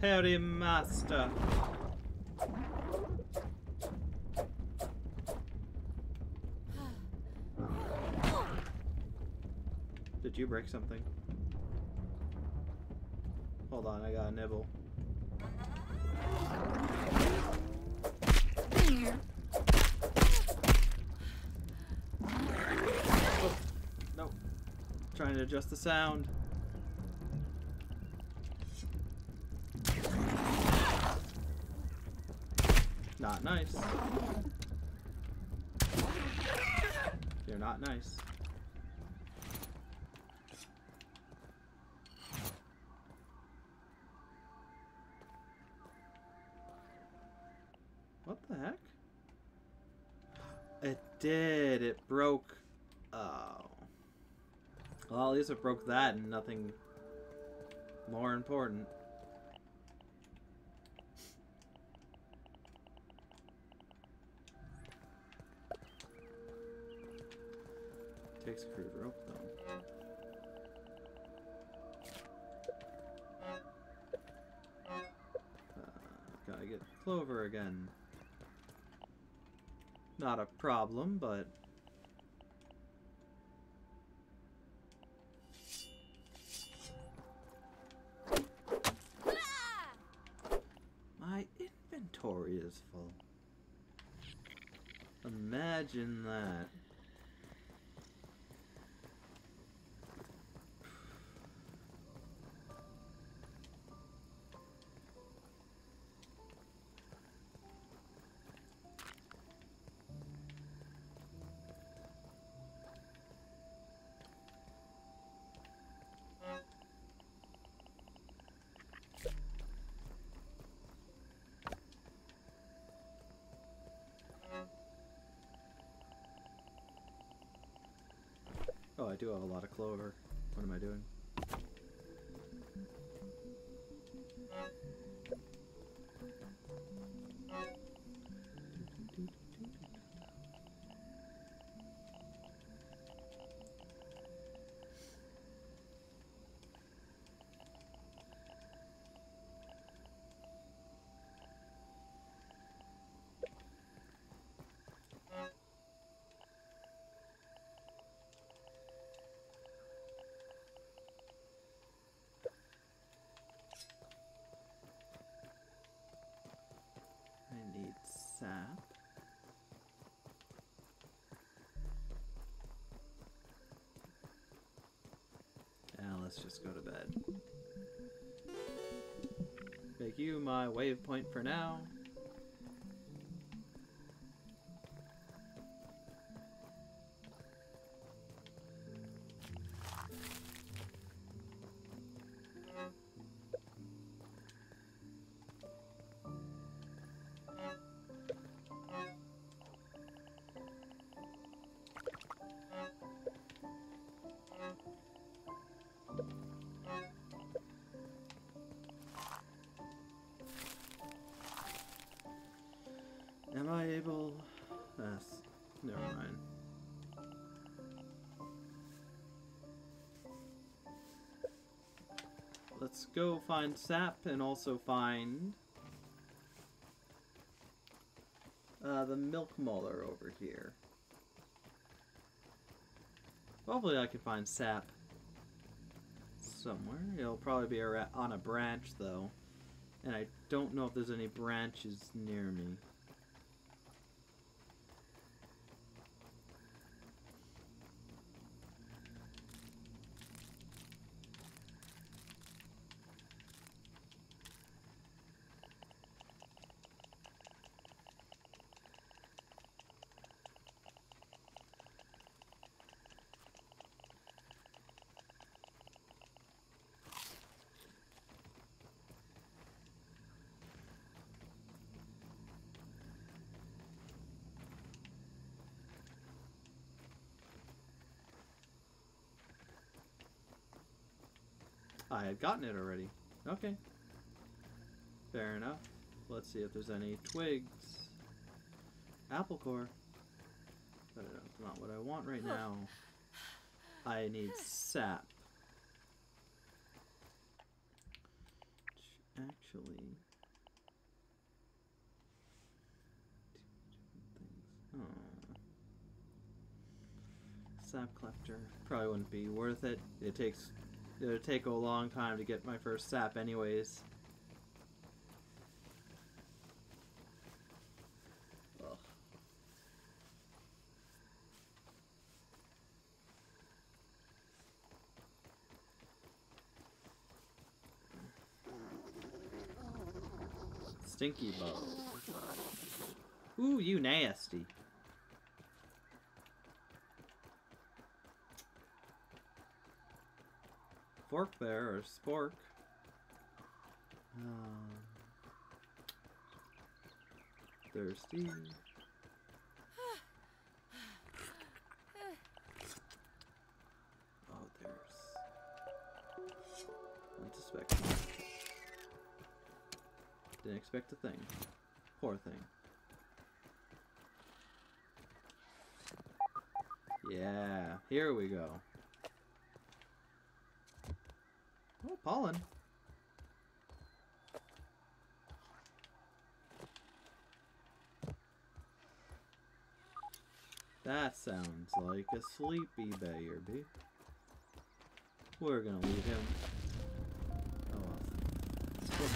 Howdy, master. Did you break something? Hold on, I gotta nibble. Oh, no. Trying to adjust the sound. Not nice. They're not nice. It did. It broke. Oh. Well, at least it broke that and nothing more important. Takes a crude rope, though. Gotta get clover again. Not a problem, but my inventory is full. Imagine that. Oh, I do have a lot of clover. What am I doing? let's just go to bed. Make you my waypoint for now. Never mind. Let's go find sap and also find the milk muller over here. Hopefully I can find sap somewhere. It'll probably be on a branch though, and I don't know if there's any branches near me. I had gotten it already. Okay. Fair enough. Let's see if there's any twigs. Apple core. But that's not what I want right now. I need sap. Actually... Oh. Sap collector. Probably wouldn't be worth it. It'll take a long time to get my first sap anyways. Ugh. Stinky bug. Ooh, you nasty. Fork there, or spork. Thirsty. Oh, there's... Unsuspecting. Didn't expect a thing. Poor thing. Yeah, here we go. Oh, pollen. That sounds like a sleepy baby. We're gonna leave him. Oh well.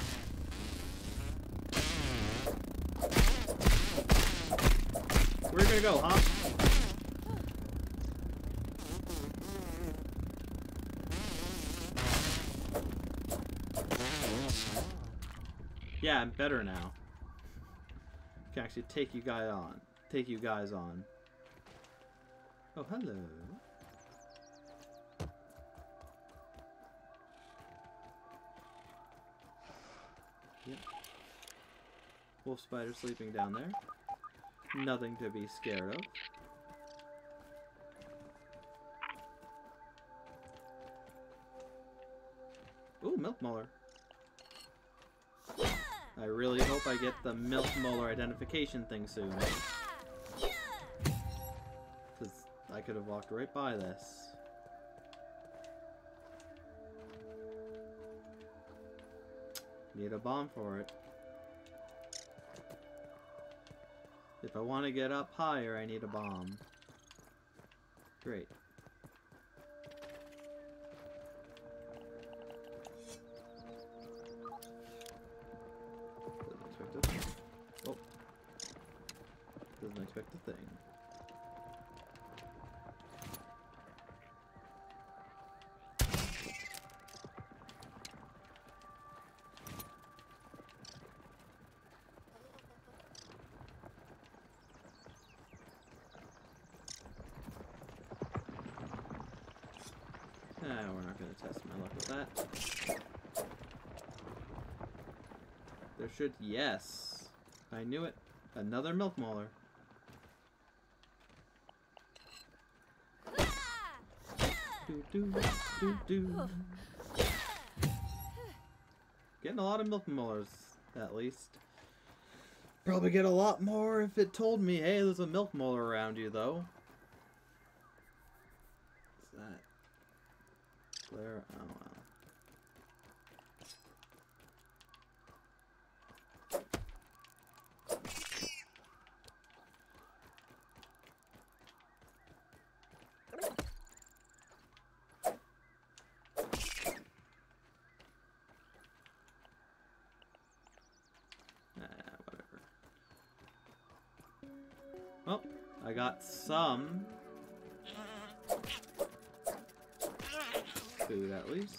We're gonna go, huh? Yeah, I'm better now. Can actually take you guys on. Oh, hello. Yep. Wolf spider sleeping down there. Nothing to be scared of. Ooh, milk muller. I really hope I get the milk molar identification thing soon. Because I could have walked right by this. Need a bomb for it. If I want to get up higher, I need a bomb. Great. we're not going to test my luck with that. There should... Yes! I knew it. Another milk mauler. Getting a lot of milk maulers, at least. Probably get a lot more if it told me, hey, there's a milk mauler around you, though. What's that? Claire, I don't know. I got some food, at least.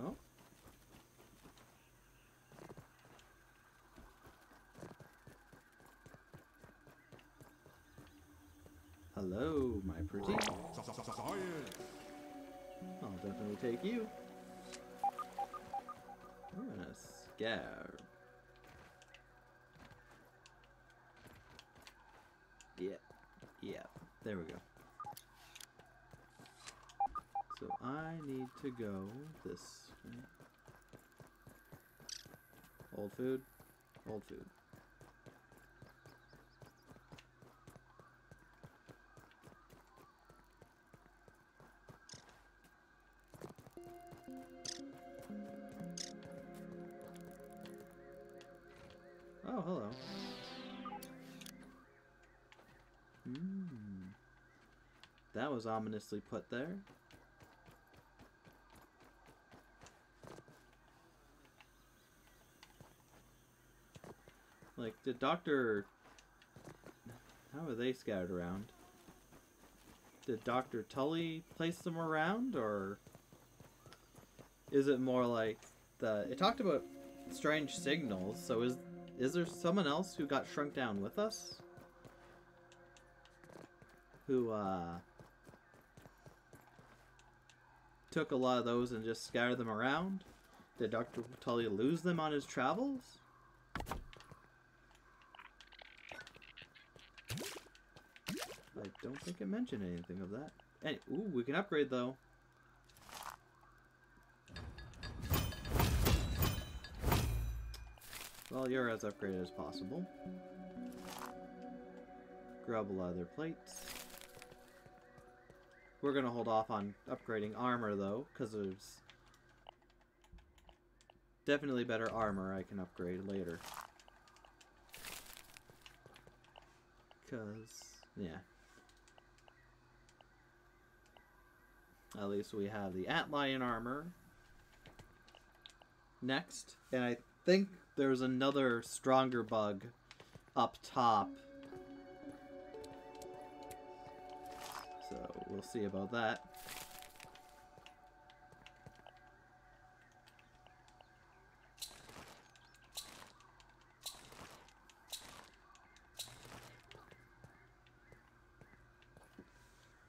Oh. Hello, my pretty. I'll definitely take you. We're gonna scare. Yeah. Yeah. There we go. So I need to go this way. Old food. Old food. That was ominously put there. Like, the doctor... How are they scattered around? Did Dr. Tully place them around, or... Is it more like the... It talked about strange signals, so is there someone else who got shrunk down with us? Who, took a lot of those and just scattered them around? Did Dr. Tully lose them on his travels? I don't think it mentioned anything of that. And ooh, we can upgrade though. Well, you're as upgraded as possible. Grub leather plates. We're going to hold off on upgrading armor, though, because there's definitely better armor I can upgrade later. Because, yeah. At least we have the Antlion armor next. And I think there's another stronger bug up top. So we'll see about that.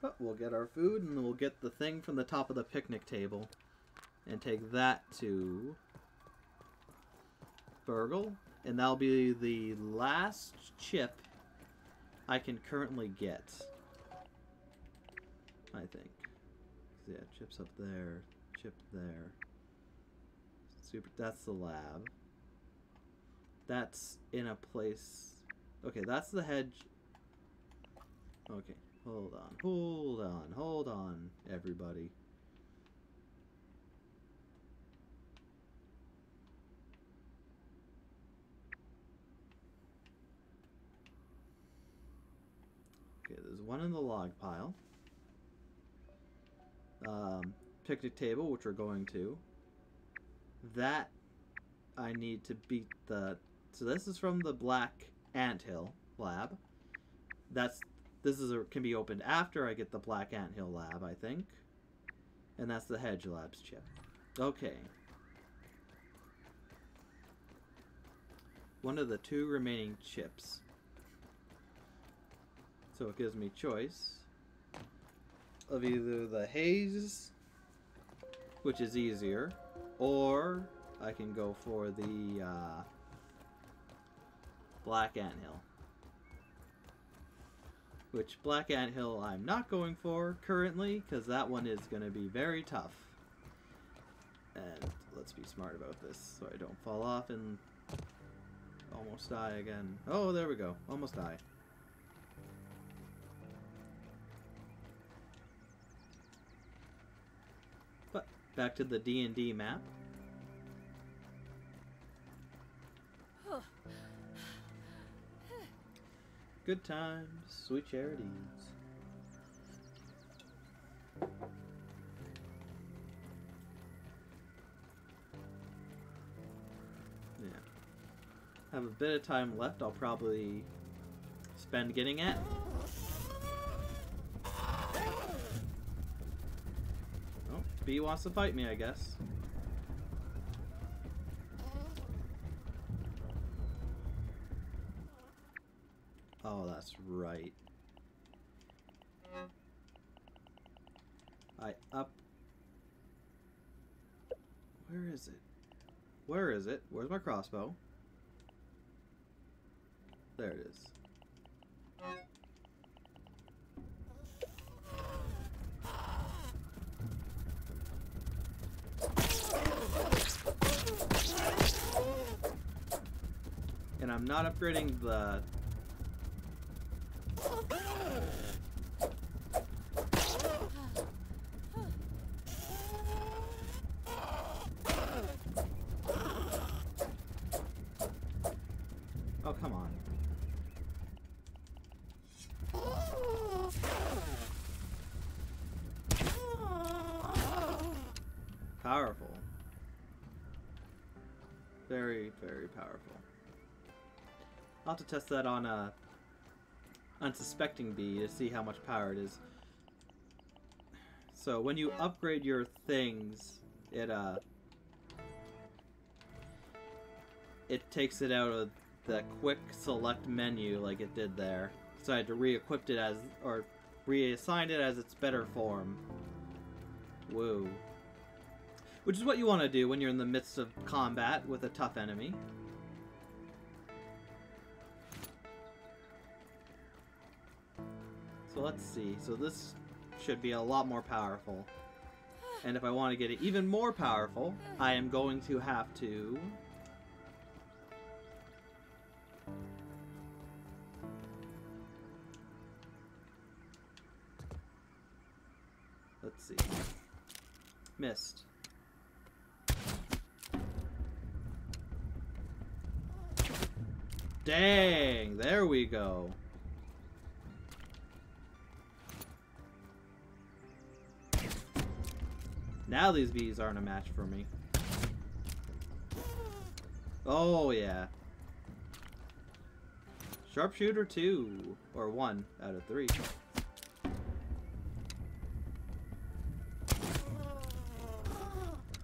But we'll get our food and we'll get the thing from the top of the picnic table and take that to BURG.L, and that'll be the last chip I can currently get. I think. Yeah, chip's up there. Chip there. Super. That's the lab. That's in a place... Okay, that's the hedge. Okay, hold on. Hold on. Hold on, everybody. Okay, there's one in the log pile. Picnic table, which we're going to. That I need to beat the... So this is from the Black Anthill lab. That's... This is a, can be opened after I get the Black Anthill lab, I think. And that's the Hedge Lab's chip. Okay. one of the two remaining chips. So it gives me choice of either the haze, which is easier, or I can go for the black anthill. Which black anthill I'm not going for currently, because that one is going to be very tough. And let's be smart about this so I don't fall off and almost die again. Oh, there we go. Almost die. But back to the D&D map. Good times, sweet charities. Yeah. Have a bit of time left I'll probably spend getting at. Oh, B wants to fight me, I guess. Oh, that's right. Where is it? Where is it? Where's my crossbow? There it is. And I'm not upgrading the... Oh, come on. Powerful. Very, very powerful. I'll have to test that on a unsuspecting bee to see how much power it is. So when you upgrade your things, it takes it out of the quick select menu like it did there. So I had to re-equip it as, or reassign it as its better form. Whoa. Which is what you want to do when you're in the midst of combat with a tough enemy. So let's see. So this should be a lot more powerful. And if I want to get it even more powerful, I am going to have to... Let's see. Missed. Dang! There we go. Now these bees aren't a match for me. Oh yeah. Sharpshooter 2. Or 1 out of 3.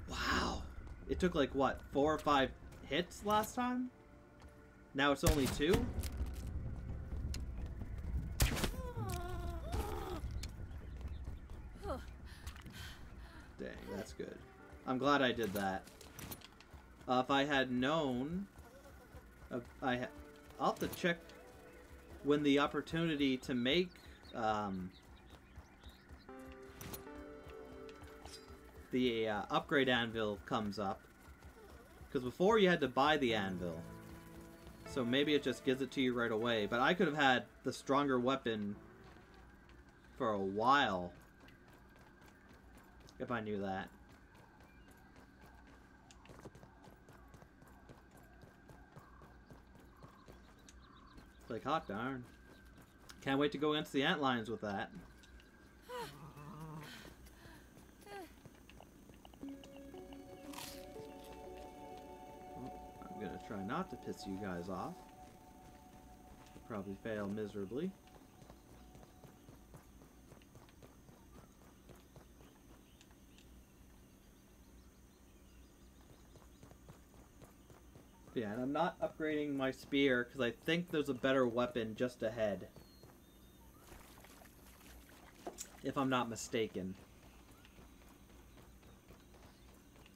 Wow. It took like what? 4 or 5 hits last time? Now it's only 2? Dang, that's good. I'm glad I did that. If I had known... I'll have to check when the opportunity to make the upgrade anvil comes up. Because before you had to buy the anvil. So maybe it just gives it to you right away. But I could have had the stronger weapon for a while. If I knew that. It's like, hot darn. Can't wait to go against the antlions with that. Well, I'm gonna try not to piss you guys off. Probably fail miserably. Yeah, I'm not upgrading my spear because I think there's a better weapon just ahead. If I'm not mistaken.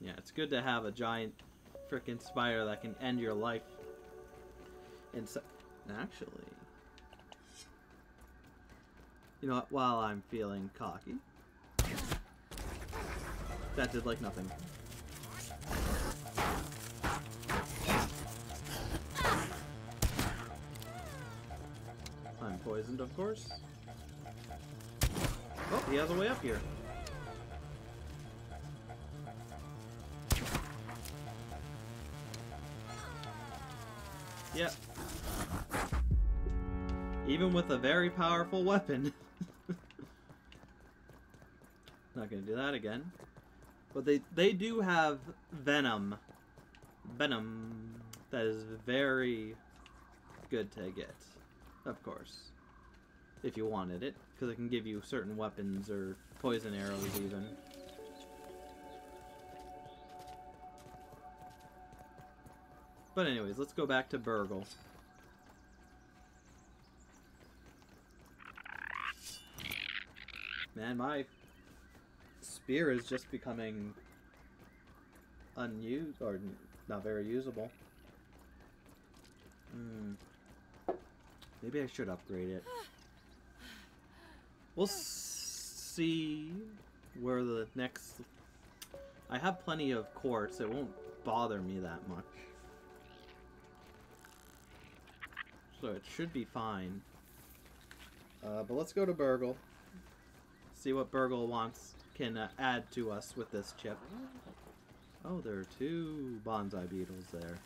Yeah, it's good to have a giant frickin' spider that can end your life. And so, actually, you know what, while I'm feeling cocky, that did like nothing. I'm poisoned, of course. Oh, he has a way up here. Yep. Even with a very powerful weapon. Not gonna do that again. But they do have venom. Venom. That is very good to get. Of course. If you wanted it. Because it can give you certain weapons or poison arrows even. But anyways, let's go back to BURG.L. Man, my spear is just becoming unused, or not very usable. Maybe I should upgrade it. We'll see where the next... I have plenty of quartz, it won't bother me that much. So it should be fine. But let's go to BURG.L. See what BURG.L wants, can add to us with this chip. Oh, there are two bonsai beetles there.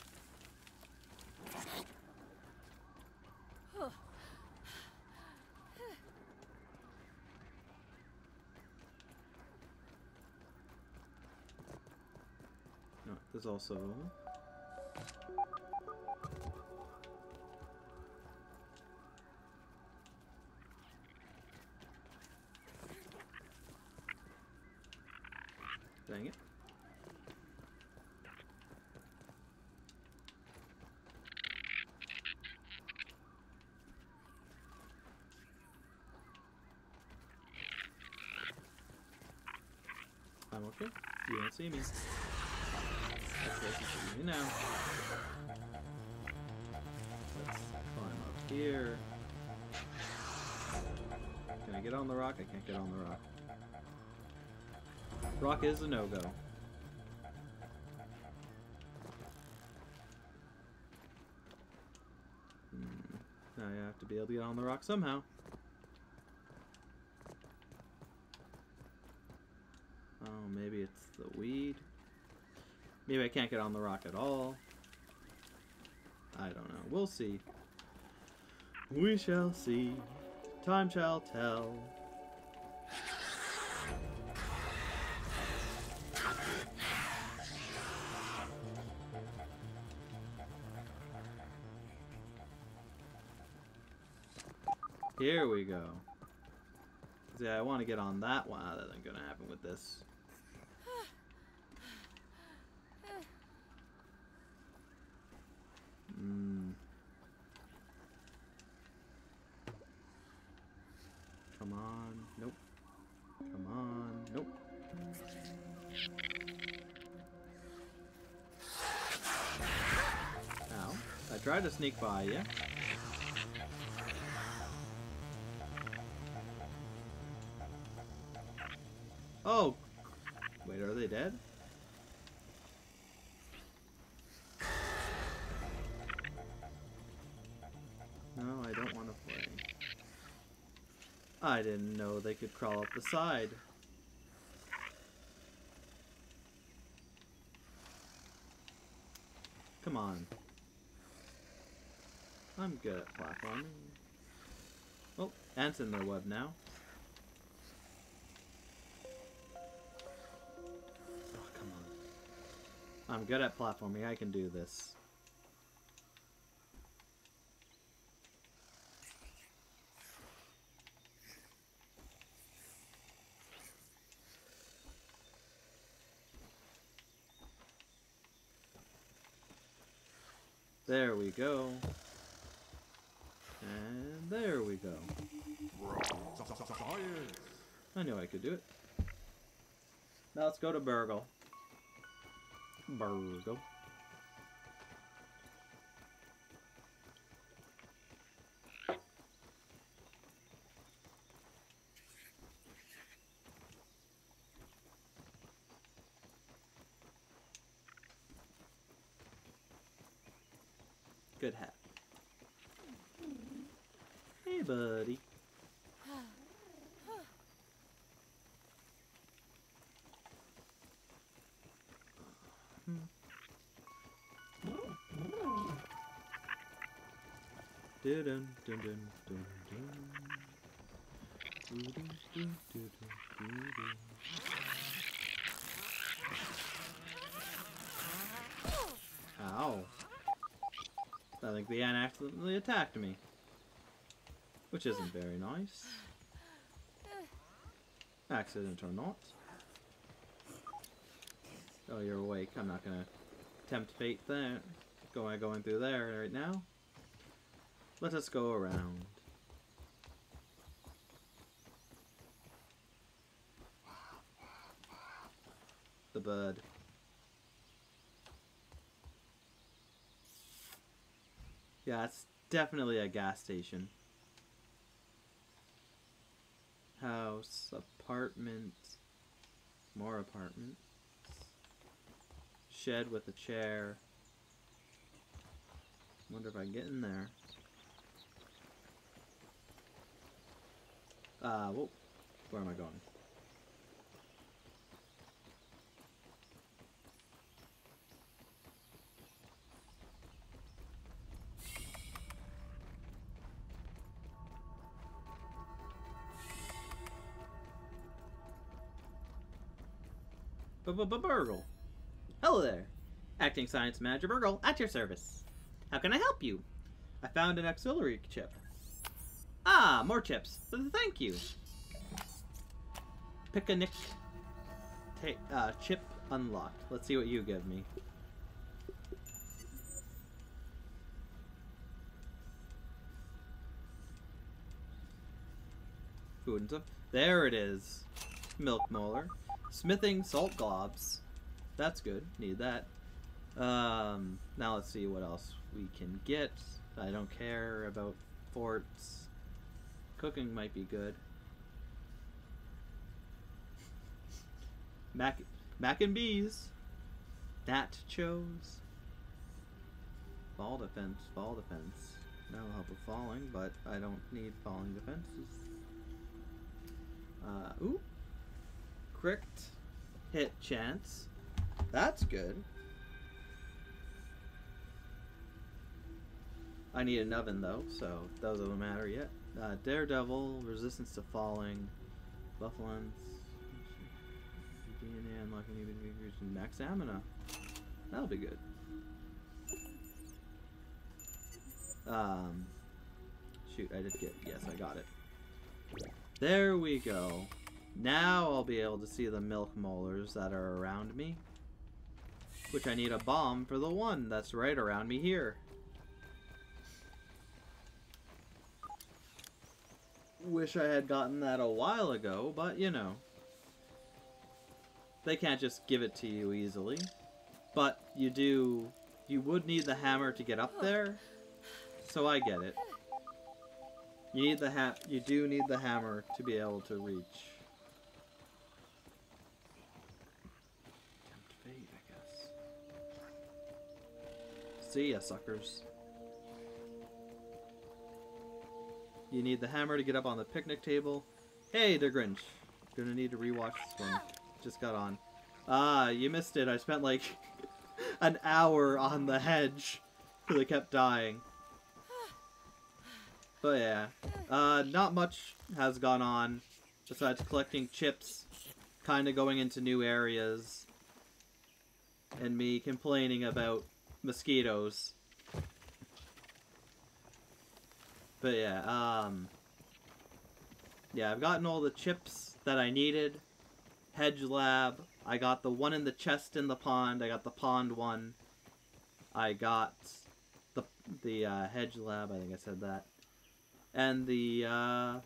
No, there's also... Dang it. I'm okay. You don't see me. Okay, now. Let's climb up here. Can I get on the rock? I can't get on the rock. Rock is a no-go. Now I have to be able to get on the rock somehow. Oh, maybe it's the weed. Maybe I can't get on the rock at all. I don't know. We'll see. We shall see. Time shall tell. Here we go. Yeah, I want to get on that one. That ain't gonna happen with this. Come on. Nope. Come on. Nope. Ow. I tried to sneak by you. Oh! Wait, are they dead? No, I don't want to play. I didn't know they could crawl up the side. Come on. I'm good at platforming. Oh, ants in their web now. I'm good at platforming, I can do this. There we go. And there we go. I knew I could do it. Now let's go to BURG.L. BURG.L. Good hat. Hey, buddy. Dun dun dun dun dun. Ow. I think the ant accidentally attacked me. Which isn't very nice. Accident or not. Oh, you're awake. I'm not gonna tempt fate there. Going through there right now. Let us go around. The bird. Yeah, it's definitely a gas station. House, apartment, more apartments. Shed with a chair. Wonder if I can get in there. Whoa. Where am I going? BURG.L. Hello there. Acting Science Manager BURG.L at your service. How can I help you? I found an auxiliary chip. Ah, more chips. Thank you. Picnic. Chip unlocked. Let's see what you give me. Food and stuff. There it is. Milk molar. Smithing salt globs. That's good. Need that. Now let's see what else we can get. I don't care about forts. Cooking might be good. Mac and bees. That chose. Fall defense. That'll help with falling, but I don't need falling defenses. Ooh. Crit hit chance. That's good. I need an oven though, so those don't matter yet. Daredevil, resistance to falling, bufflins, DNA unlocking even figures, and max stamina. That'll be good. Shoot, I did get, yes, I got it. There we go. Now I'll be able to see the milk molars that are around me. Which I need a bomb for the one that's right around me here. Wish I had gotten that a while ago, but you know. They can't just give it to you easily. But you do. You would need the hammer to get up there. So I get it. You need the you do need the hammer to be able to reach. Tempt fate, I guess. See ya, suckers. You need the hammer to get up on the picnic table. Hey, Der Grinch. Gonna need to rewatch this one. Just got on. Ah, you missed it. I spent like an hour on the hedge because I kept dying. But yeah, not much has gone on besides collecting chips, kind of going into new areas, and me complaining about mosquitoes. But yeah, I've gotten all the chips that I needed. Hedge lab. I got the one in the chest in the pond. I got the pond one. I got the the hedge lab, I think I said that, and the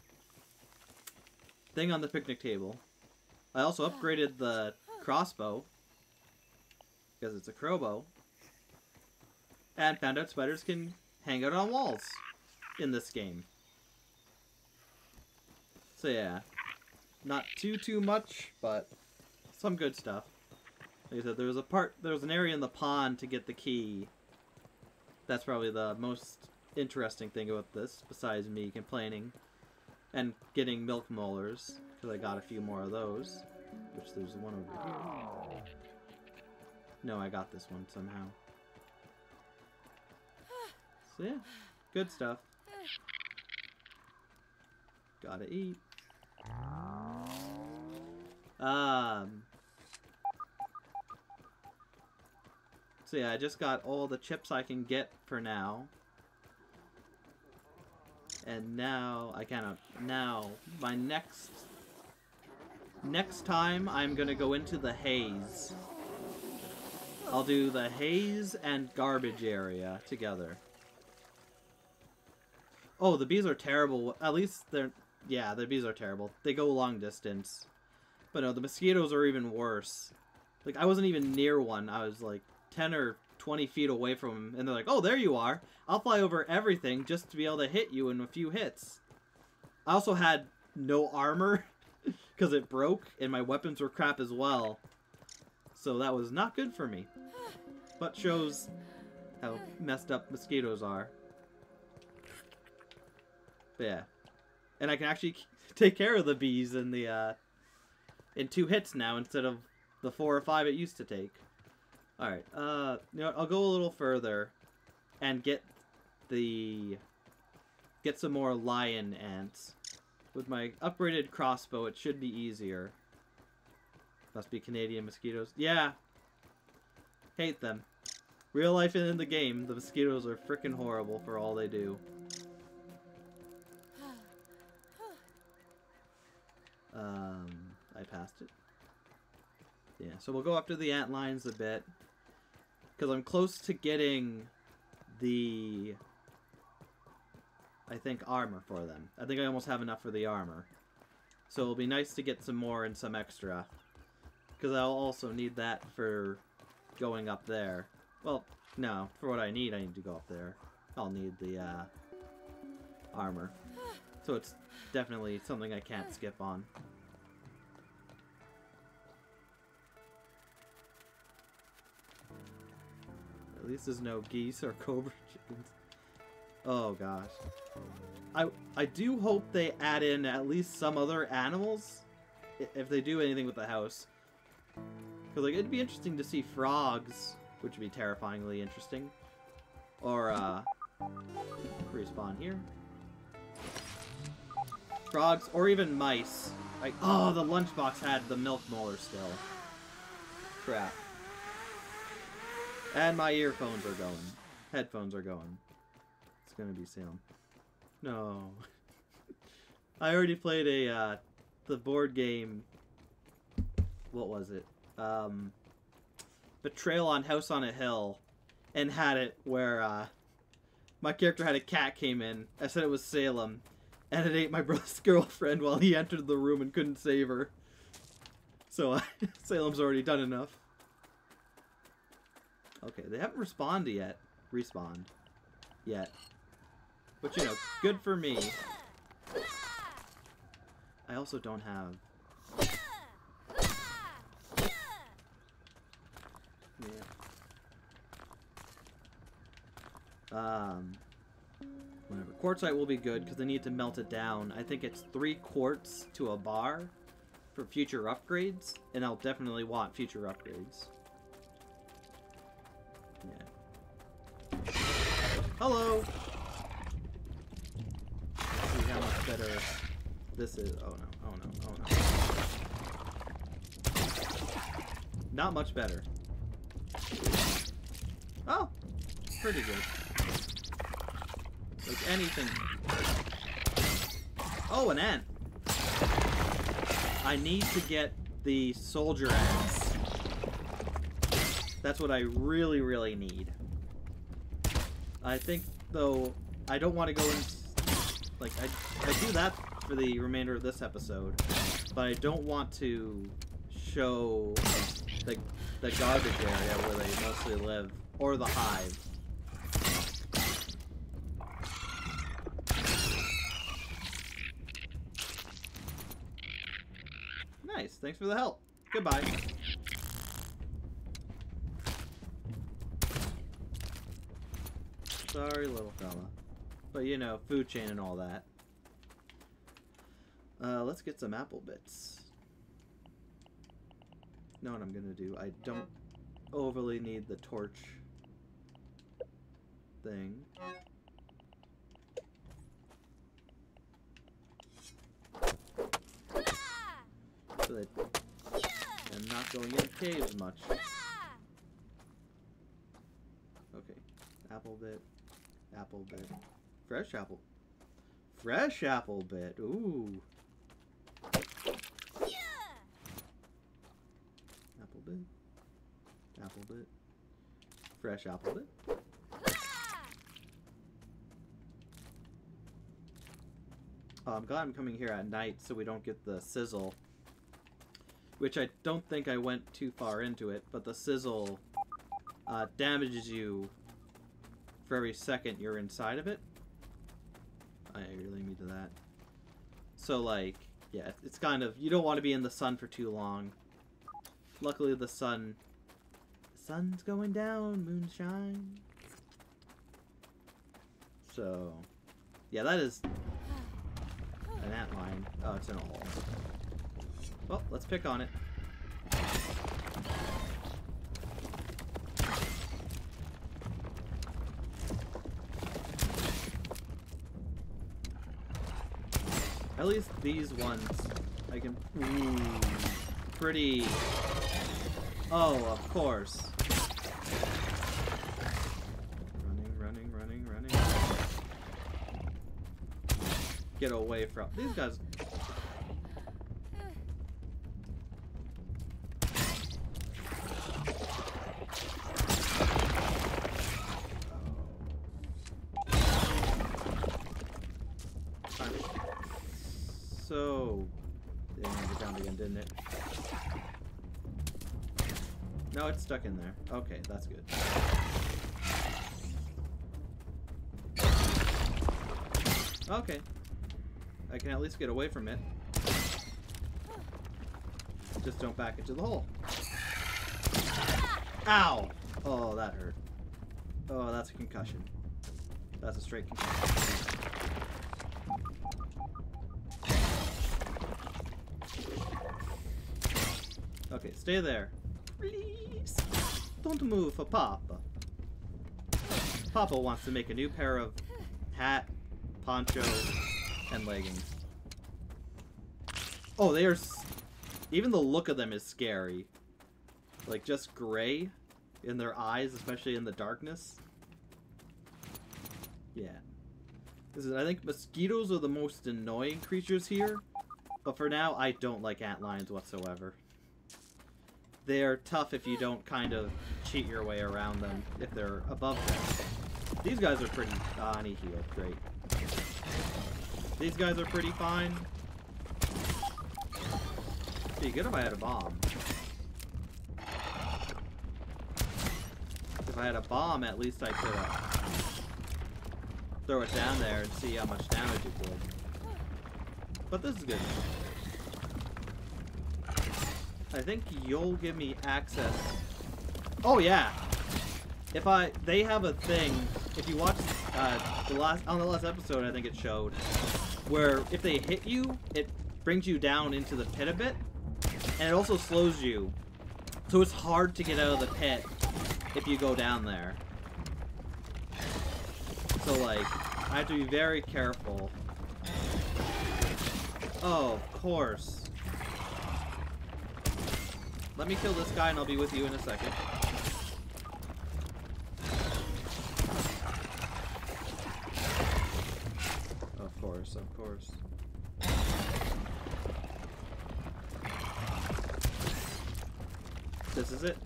thing on the picnic table. I also upgraded the crossbow, because it's a crowbow, and found out spiders can hang out on walls in this game. So yeah, not too much, but some good stuff. Like I said, there was an area in the pond to get the key. That's probably the most interesting thing about this, besides me complaining and getting milk molars, because I got a few more of those. Which there's one over here. No, I got this one somehow. So yeah, good stuff. Gotta eat. So yeah, I just got all the chips I can get for now. And now, my next time I'm gonna go into the haze. I'll do the haze and garbage area together. Oh, the bees are terrible. At least they're... Yeah, the bees are terrible. They go long distance. But no, the mosquitoes are even worse. Like, I wasn't even near one. I was like 10 or 20 feet away from them. And they're like, oh, there you are. I'll fly over everything just to be able to hit you in a few hits. I also had no armor because it broke. And my weapons were crap as well. So that was not good for me. But shows how messed up mosquitoes are. But yeah. And I can actually take care of the bees in the in 2 hits now instead of the 4 or 5 it used to take. All right, you know what? I'll go a little further and get some more lion ants with my upgraded crossbow. It should be easier. Must be Canadian mosquitoes. Yeah, hate them. Real life and in the game, the mosquitoes are frickin' horrible for all they do. I passed it. Yeah, so we'll go up to the ant lines a bit, because I'm close to getting the, I think, armor for them. I think I almost have enough for the armor. So it'll be nice to get some more and some extra, because I'll also need that for going up there. Well, no, for what I need to go up there. I'll need the armor. So it's definitely something I can't skip on. At least there's no geese or cobra chickens. Oh gosh. I do hope they add in at least some other animals if they do anything with the house. Because like, it'd be interesting to see frogs, which would be terrifyingly interesting. Or respawn here. Frogs, or even mice. Like, oh, the lunchbox had the milk molar still. Crap. And my earphones are going. Headphones are going. It's gonna be Salem. No. I already played a, the board game. What was it? Betrayal on House on a Hill. And had it where, my character had a cat came in. I said it was Salem. And it ate my brother's girlfriend while he entered the room and couldn't save her. So, Salem's already done enough. Okay, they haven't respawned yet. Respawned. Yet. But, you know, good for me. I also don't have... Yeah. Whatever. Quartzite will be good because I need to melt it down. I think it's 3 quartz to a bar for future upgrades, and I'll definitely want future upgrades. Yeah. Hello! Let's see how much better this is. Oh no, oh no, oh no. Not much better. Oh! Pretty good. Like anything. Oh, an ant. I need to get the soldier ants. That's what I really need. I think, though, I don't want to go in... Like, I do that for the remainder of this episode, but I don't want to show the garbage area where they mostly live, or the hive. Nice, thanks for the help. Goodbye. Sorry, little fella. But, you know, food chain and all that. Let's get some apple bits. Know what I'm gonna do. I don't overly need the torch thing. So that I'm not going in caves much. Okay. Apple bit. Apple bit. Fresh apple. Fresh apple bit. Ooh. Apple bit. Apple bit. Fresh apple bit. Oh, I'm glad I'm coming here at night so we don't get the sizzle. Which I don't think I went too far into it, but the sizzle damages you for every second you're inside of it. I really need that. So, like, yeah, it's kind of... You don't want to be in the sun for too long. Luckily, the sun... Sun's going down, moonshine. So... Yeah, that is... An antlion. Oh, it's an owl. Well, let's pick on it. At least these ones, I can... Ooh, pretty... Oh, of course. Running, running, running, running. Get away from... These guys... Stuck in there. Okay, that's good. Okay. I can at least get away from it. Just don't back into the hole. Ow! Oh, that hurt. Oh, that's a concussion. That's a straight concussion. Okay, stay there. Please, don't move for Papa. Papa wants to make a new pair of hat, poncho, and leggings. Oh, they are... Even the look of them is scary. Like, just gray in their eyes, especially in the darkness. Yeah. This is, I think mosquitoes are the most annoying creatures here. But for now, I don't like antlions whatsoever. They're tough if you don't kind of cheat your way around them, if they're above them. These guys are pretty... Ah, he healed. Great. These guys are pretty fine. It'd be good if I had a bomb. If I had a bomb, at least I could throw it down there and see how much damage it did. But this is good. I think you'll give me access. Oh yeah, if I they have a thing. If you watch on the last episode, I think it showed where if they hit you, it brings you down into the pit a bit, and it also slows you, so it's hard to get out of the pit if you go down there. So like, I have to be very careful. Oh, of course. Let me kill this guy and I'll be with you in a second. Of course, of course. This is it.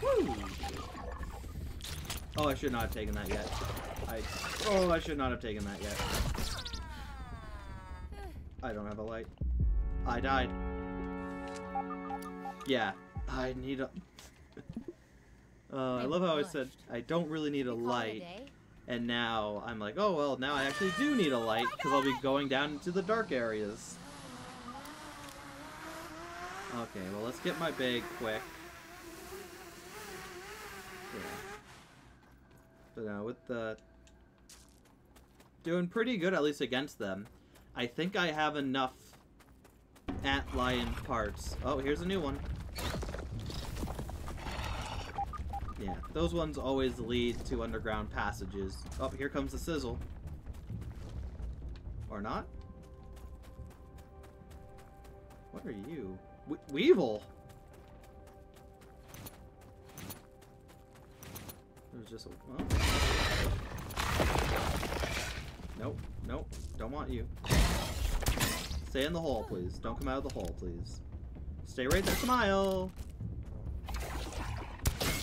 Woo! Oh, I should not have taken that yet. I should not have taken that yet. I don't have a light. I died. Yeah, I need a... I love how I said I don't really need a light, and now I'm like, oh well, now I actually do need a light because I'll be going down into the dark areas. Okay, well let's get my bag quick. Yeah. So now with the... Doing pretty good, at least against them. I think I have enough antlion parts. Oh, here's a new one. Yeah, those ones always lead to underground passages. Oh, here comes the sizzle. Or not? What are you? Weevil! It was just a... Oh. Nope, nope, don't want you. Stay in the hole, please. Don't come out of the hole, please. Stay right there, smile!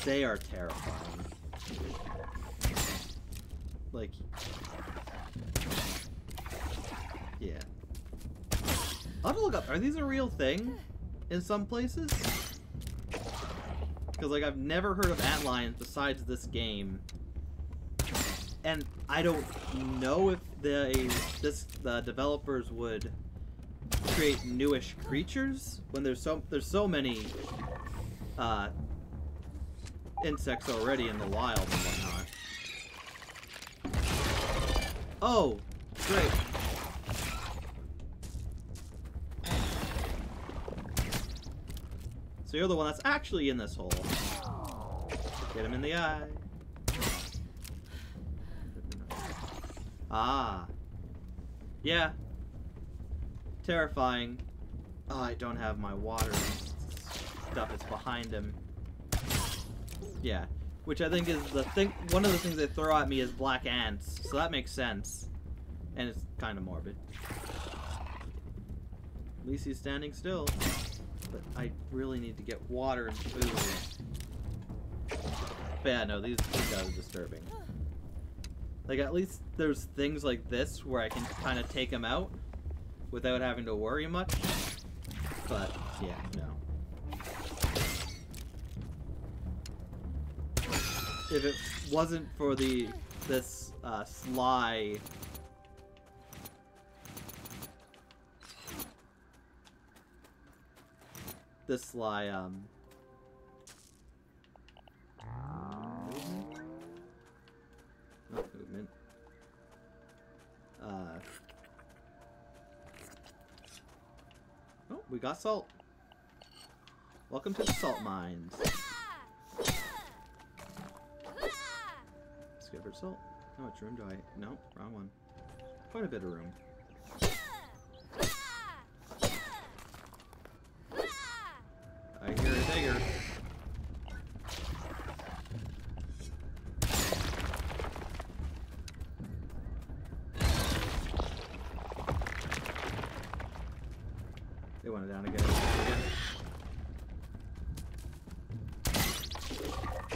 They are terrifying. Like... Yeah. I'll have to look up, are these a real thing in some places? Because, like, I've never heard of antlions besides this game. And I don't know if the developers would create newish creatures when there's so many insects already in the wild and whatnot. Oh, great. So you're the one that's actually in this hole. Get him in the eye. Ah. Yeah. Terrifying. Oh, I don't have my water stuff. It's behind him. Yeah, which I think is the thing. One of the things they throw at me is black ants, so that makes sense, and it's kind of morbid. At least he's standing still, but I really need to get water and food. But yeah, no, these guys are disturbing. Like, at least there's things like this where I can kind of take them out without having to worry much. But yeah, no. If it wasn't for this sly not movement oh, we got salt. Welcome to the salt mines. Salt. How much room do I? No, wrong one. Quite a bit of room. I hear a digger. They want it down again.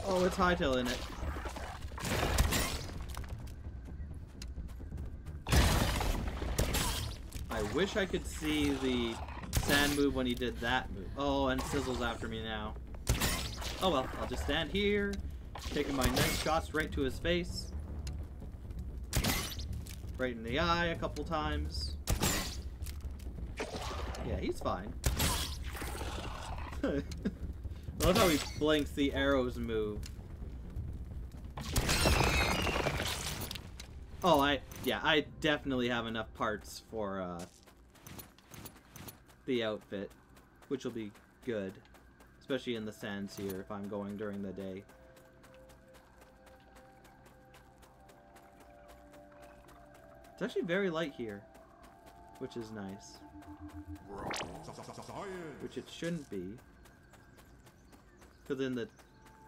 Oh, it's hightailing it. Wish I could see the sand move when he did that move. Oh, and Sizzle's after me now. Oh well, I'll just stand here, taking my nice shots right to his face. Right in the eye a couple times. Yeah, he's fine. I love how he blinks the arrows move. Oh, I definitely have enough parts for, the outfit, which will be good, especially in the sands here if I'm going during the day. It's actually very light here, which is nice, which it shouldn't be, because in the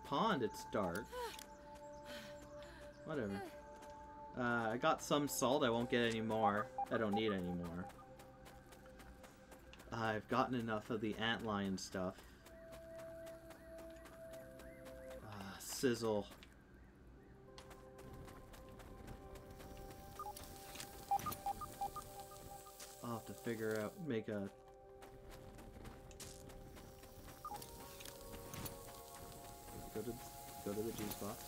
pond it's dark, whatever. I got some salt. I won't get any more. I don't need any more. I've gotten enough of the antlion stuff. Sizzle. figure out, make a... Go to the juice box.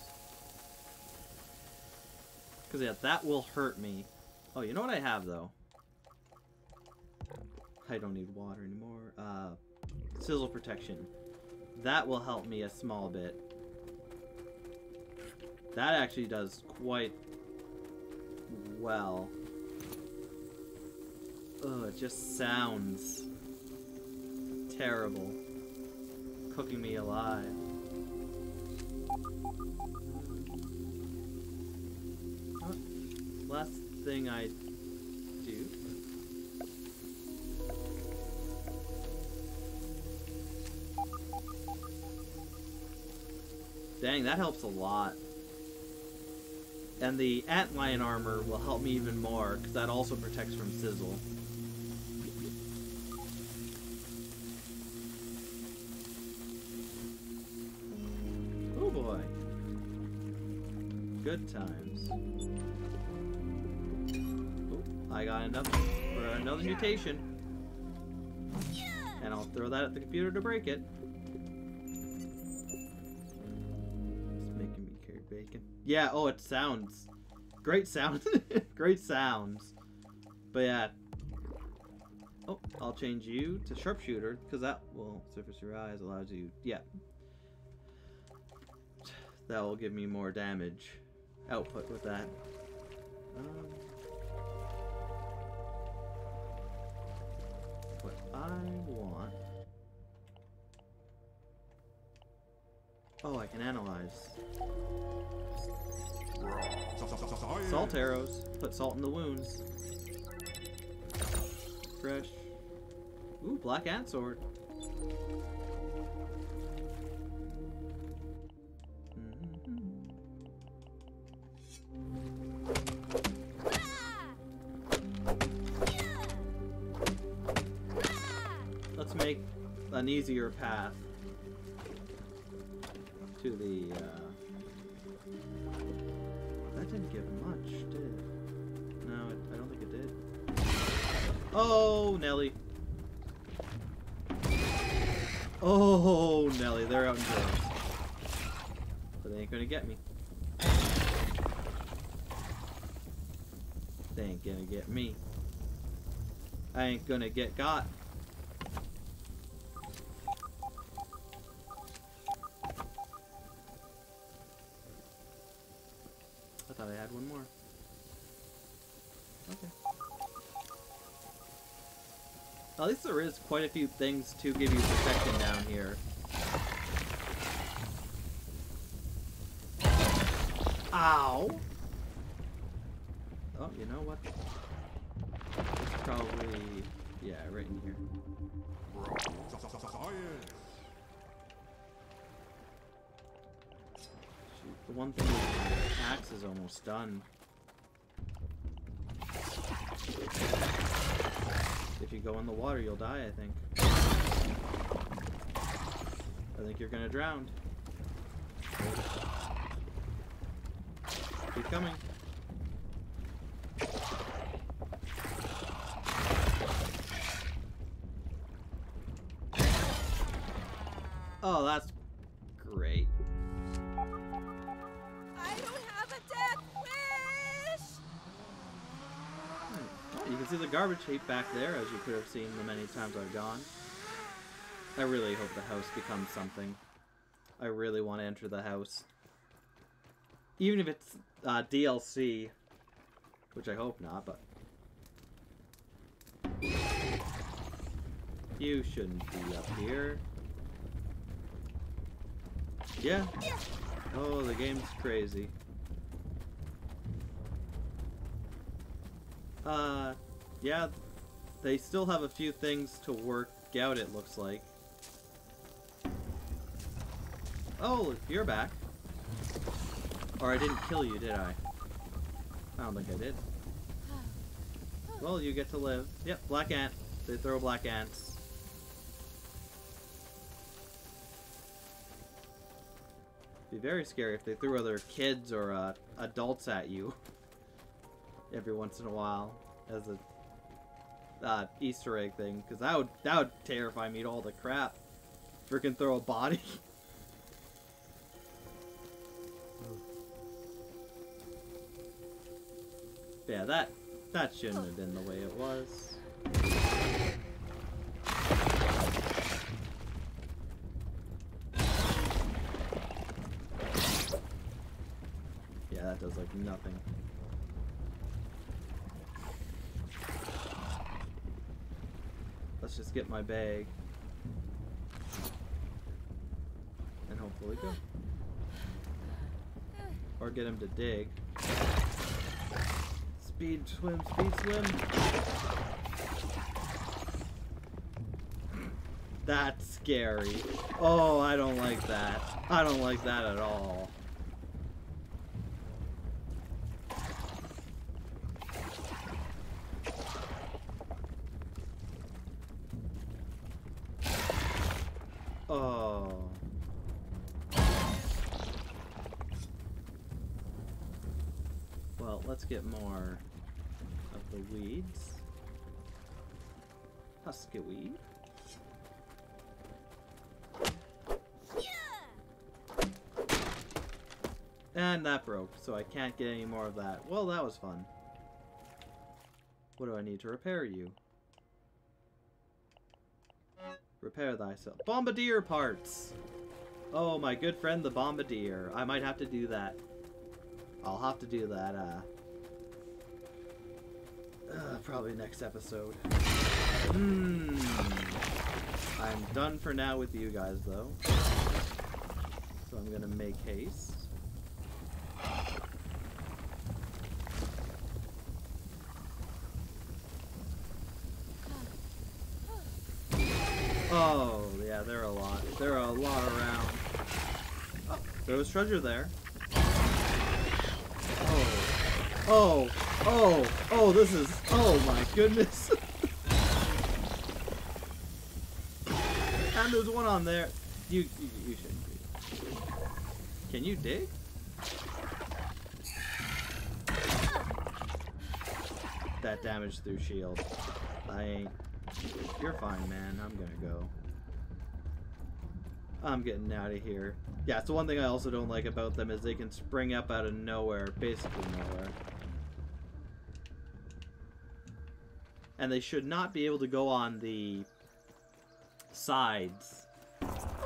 Because, yeah, that will hurt me. Oh, you know what I have, though? I don't need water anymore. Sizzle protection. That will help me a small bit. That actually does quite well. Ugh, it just sounds terrible. Cooking me alive. Last thing I do. Dang, that helps a lot. And the antlion armor will help me even more, because that also protects from sizzle. Oh boy. Good times. Oh, I got enough for another mutation. And I'll throw that at the computer to break it. Yeah, oh, it sounds great sounds. Great sounds. But yeah. Oh, I'll change you to sharpshooter, because that will surface your eyes, allows you, yeah. That will give me more damage output with that. What I want. Oh, I can analyze. Salt arrows. Put salt in the wounds. Fresh. Ooh, black ant sword. Let's make an easier path to the, That didn't give much, did it? No, I don't think it did. Oh, Nelly. Oh, Nelly, they're out in droves. But they ain't gonna get me. They ain't gonna get me. I ain't gonna get got. I had one more. Okay. At least there is quite a few things to give you protection down here. Ow! Oh, you know what? It's probably... yeah, right in here. The one thing is my axe is almost done. If you go in the water, you'll die, I think. I think you're gonna drown. Keep coming. Oh, that's... the garbage heap back there, as you could have seen the many times I've gone. I really hope the house becomes something. I really want to enter the house. Even if it's DLC, which I hope not, but... You shouldn't be up here. Yeah. Oh, the game's crazy. Yeah, they still have a few things to work out, it looks like. Oh, you're back. Or I didn't kill you, did I? I don't think I did. Well, you get to live. Yep, black ant. They throw black ants. It'd be very scary if they threw other kids or adults at you every once in a while as a Easter egg thing, because that would terrify me to all the crap. Freaking throw a body. Yeah, that shouldn't have been the way it was. Yeah, that does like nothing. Let's just get my bag. And hopefully go. Or get him to dig. Speed swim, speed swim. That's scary. Oh, I don't like that. I don't like that at all. Let's get more of the weeds. Husky weed. Yeah! And that broke, so I can't get any more of that. Well, that was fun. What do I need to repair you? Repair thyself. Bombardier parts! Oh, my good friend, the bombardier. I might have to do that. I'll have to do that, probably next episode. I'm done for now with you guys, though. So I'm gonna make haste. Oh, yeah, there are a lot. There are a lot around. Oh, there was treasure there. Oh, oh, oh, this is, oh my goodness. And there's one on there. You shouldn't do that. Can you dig? That damage through shield. You're fine, man. I'm gonna go. I'm getting out of here. Yeah, so one thing I also don't like about them is they can spring up out of nowhere, basically nowhere. And they should not be able to go on the sides.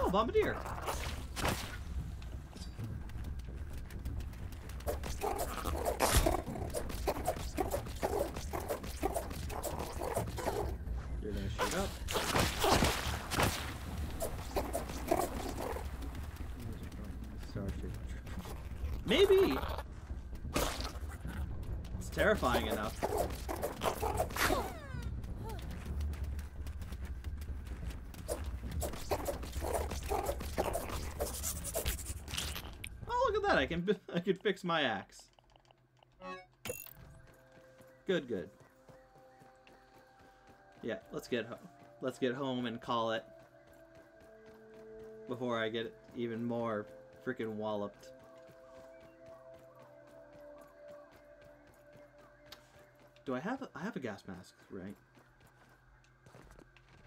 Oh, bombardier! You're gonna shoot up. Maybe! It's terrifying enough. Oh, look at that! I can fix my axe. Good, good. Yeah, let's get home and call it before I get even more freaking walloped. Do I have a gas mask, right?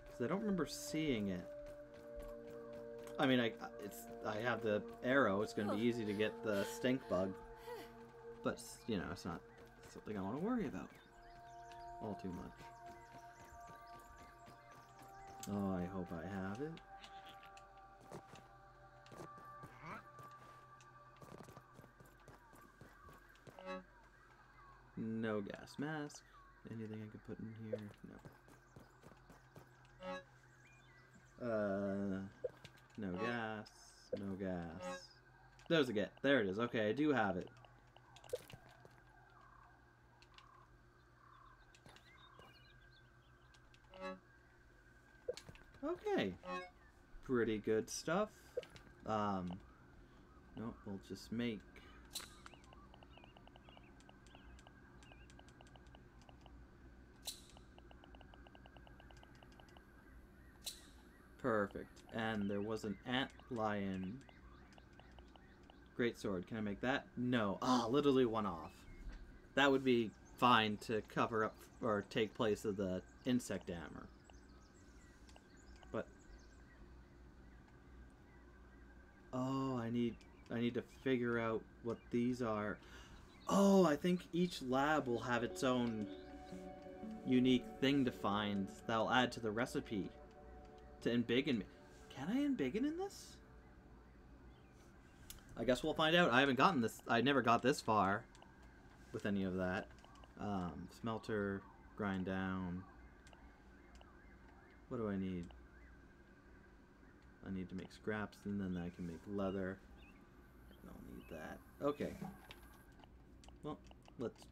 Because I don't remember seeing it. I mean, I have the arrow. It's going to be easy to get the stink bug. But, you know, it's not something I want to worry about all too much. Oh, I hope I have it. No gas mask. Anything I could put in here? No. No gas. No gas. There's a get. There it is. Okay, I do have it. Okay. Pretty good stuff. No, we'll just make. Perfect. And there was an antlion greatsword. Can I make that? No. Ah, literally one off. That would be fine to cover up or take place of the insect hammer. But oh, I need to figure out what these are. Oh, I think each lab will have its own unique thing to find that'll add to the recipe. To embiggen me. Can I embiggen in this? I guess we'll find out. I haven't gotten this. I never got this far with any of that. Smelter, grind down. What do I need? I need to make scraps and then I can make leather. I don't need that. Okay. Well, let's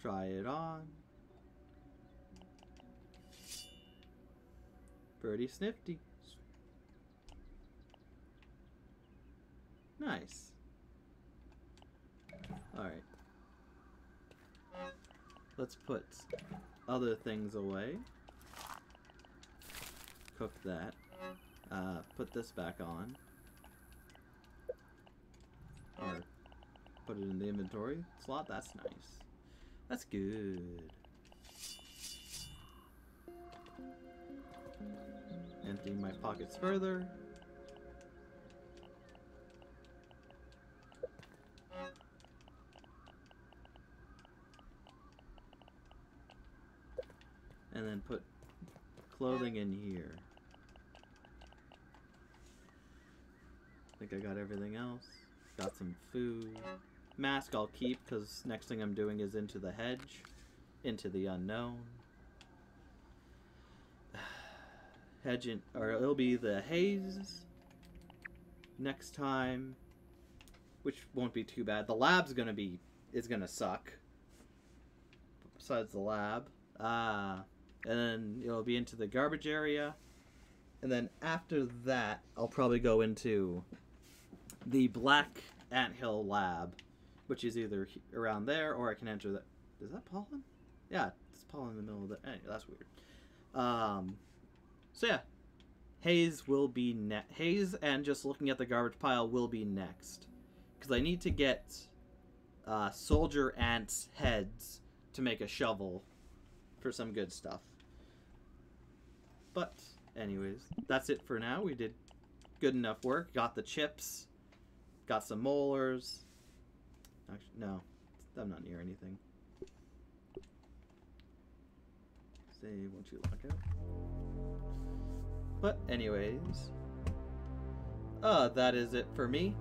try it on. Pretty snifty. Nice. Alright. Let's put other things away. Cook that. Put this back on. Or put it in the inventory slot. That's nice. That's good. Emptying my pockets further. And then put clothing in here. I think I got everything else. Got some food. Mask I'll keep because next thing I'm doing is into the hedge. Into the unknown. Hedge in, or it'll be the haze next time, which won't be too bad. The lab's gonna be is gonna suck. Besides the lab, and then it'll be into the garbage area, and then after that, I'll probably go into the black anthill lab, which is either around there or I can enter that. Is that pollen? Yeah, it's pollen in the middle of the. Anyway, that's weird. So yeah, haze will be next. Haze and just looking at the garbage pile will be next. Because I need to get soldier ants' heads to make a shovel for some good stuff. But anyways, that's it for now. We did good enough work. Got the chips. Got some molars. Actually, no, I'm not near anything. Save once you lock out. But anyways, that is it for me.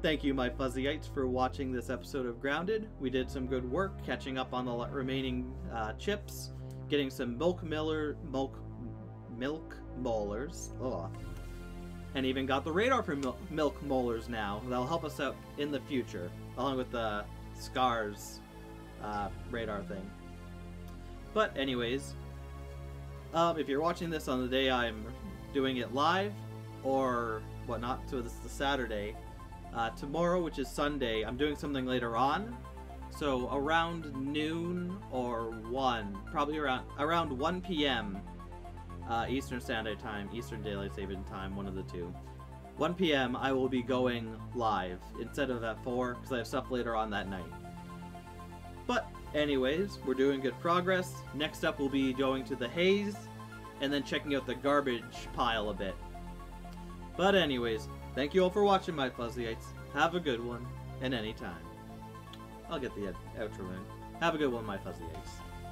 Thank you, my Fuzzyites, for watching this episode of Grounded. We did some good work catching up on the remaining chips, getting some milk molars, ugh, and even got the radar for milk molars now. That'll help us out in the future, along with the scars radar thing. But anyways. If you're watching this on the day I'm doing it live or whatnot, so this is the Saturday. Tomorrow, which is Sunday, I'm doing something later on. So around noon or 1, probably around 1 p.m. Eastern Standard Time, Eastern Daylight Saving Time, one of the two. 1 p.m. I will be going live instead of at 4 because I have stuff later on that night. But anyways, we're doing good progress. Next up, we'll be going to the haze and then checking out the garbage pile a bit. But anyways, thank you all for watching, my Fuzzyites. Have a good one, and anytime. I'll get the outro in. Have a good one, my Fuzzyites.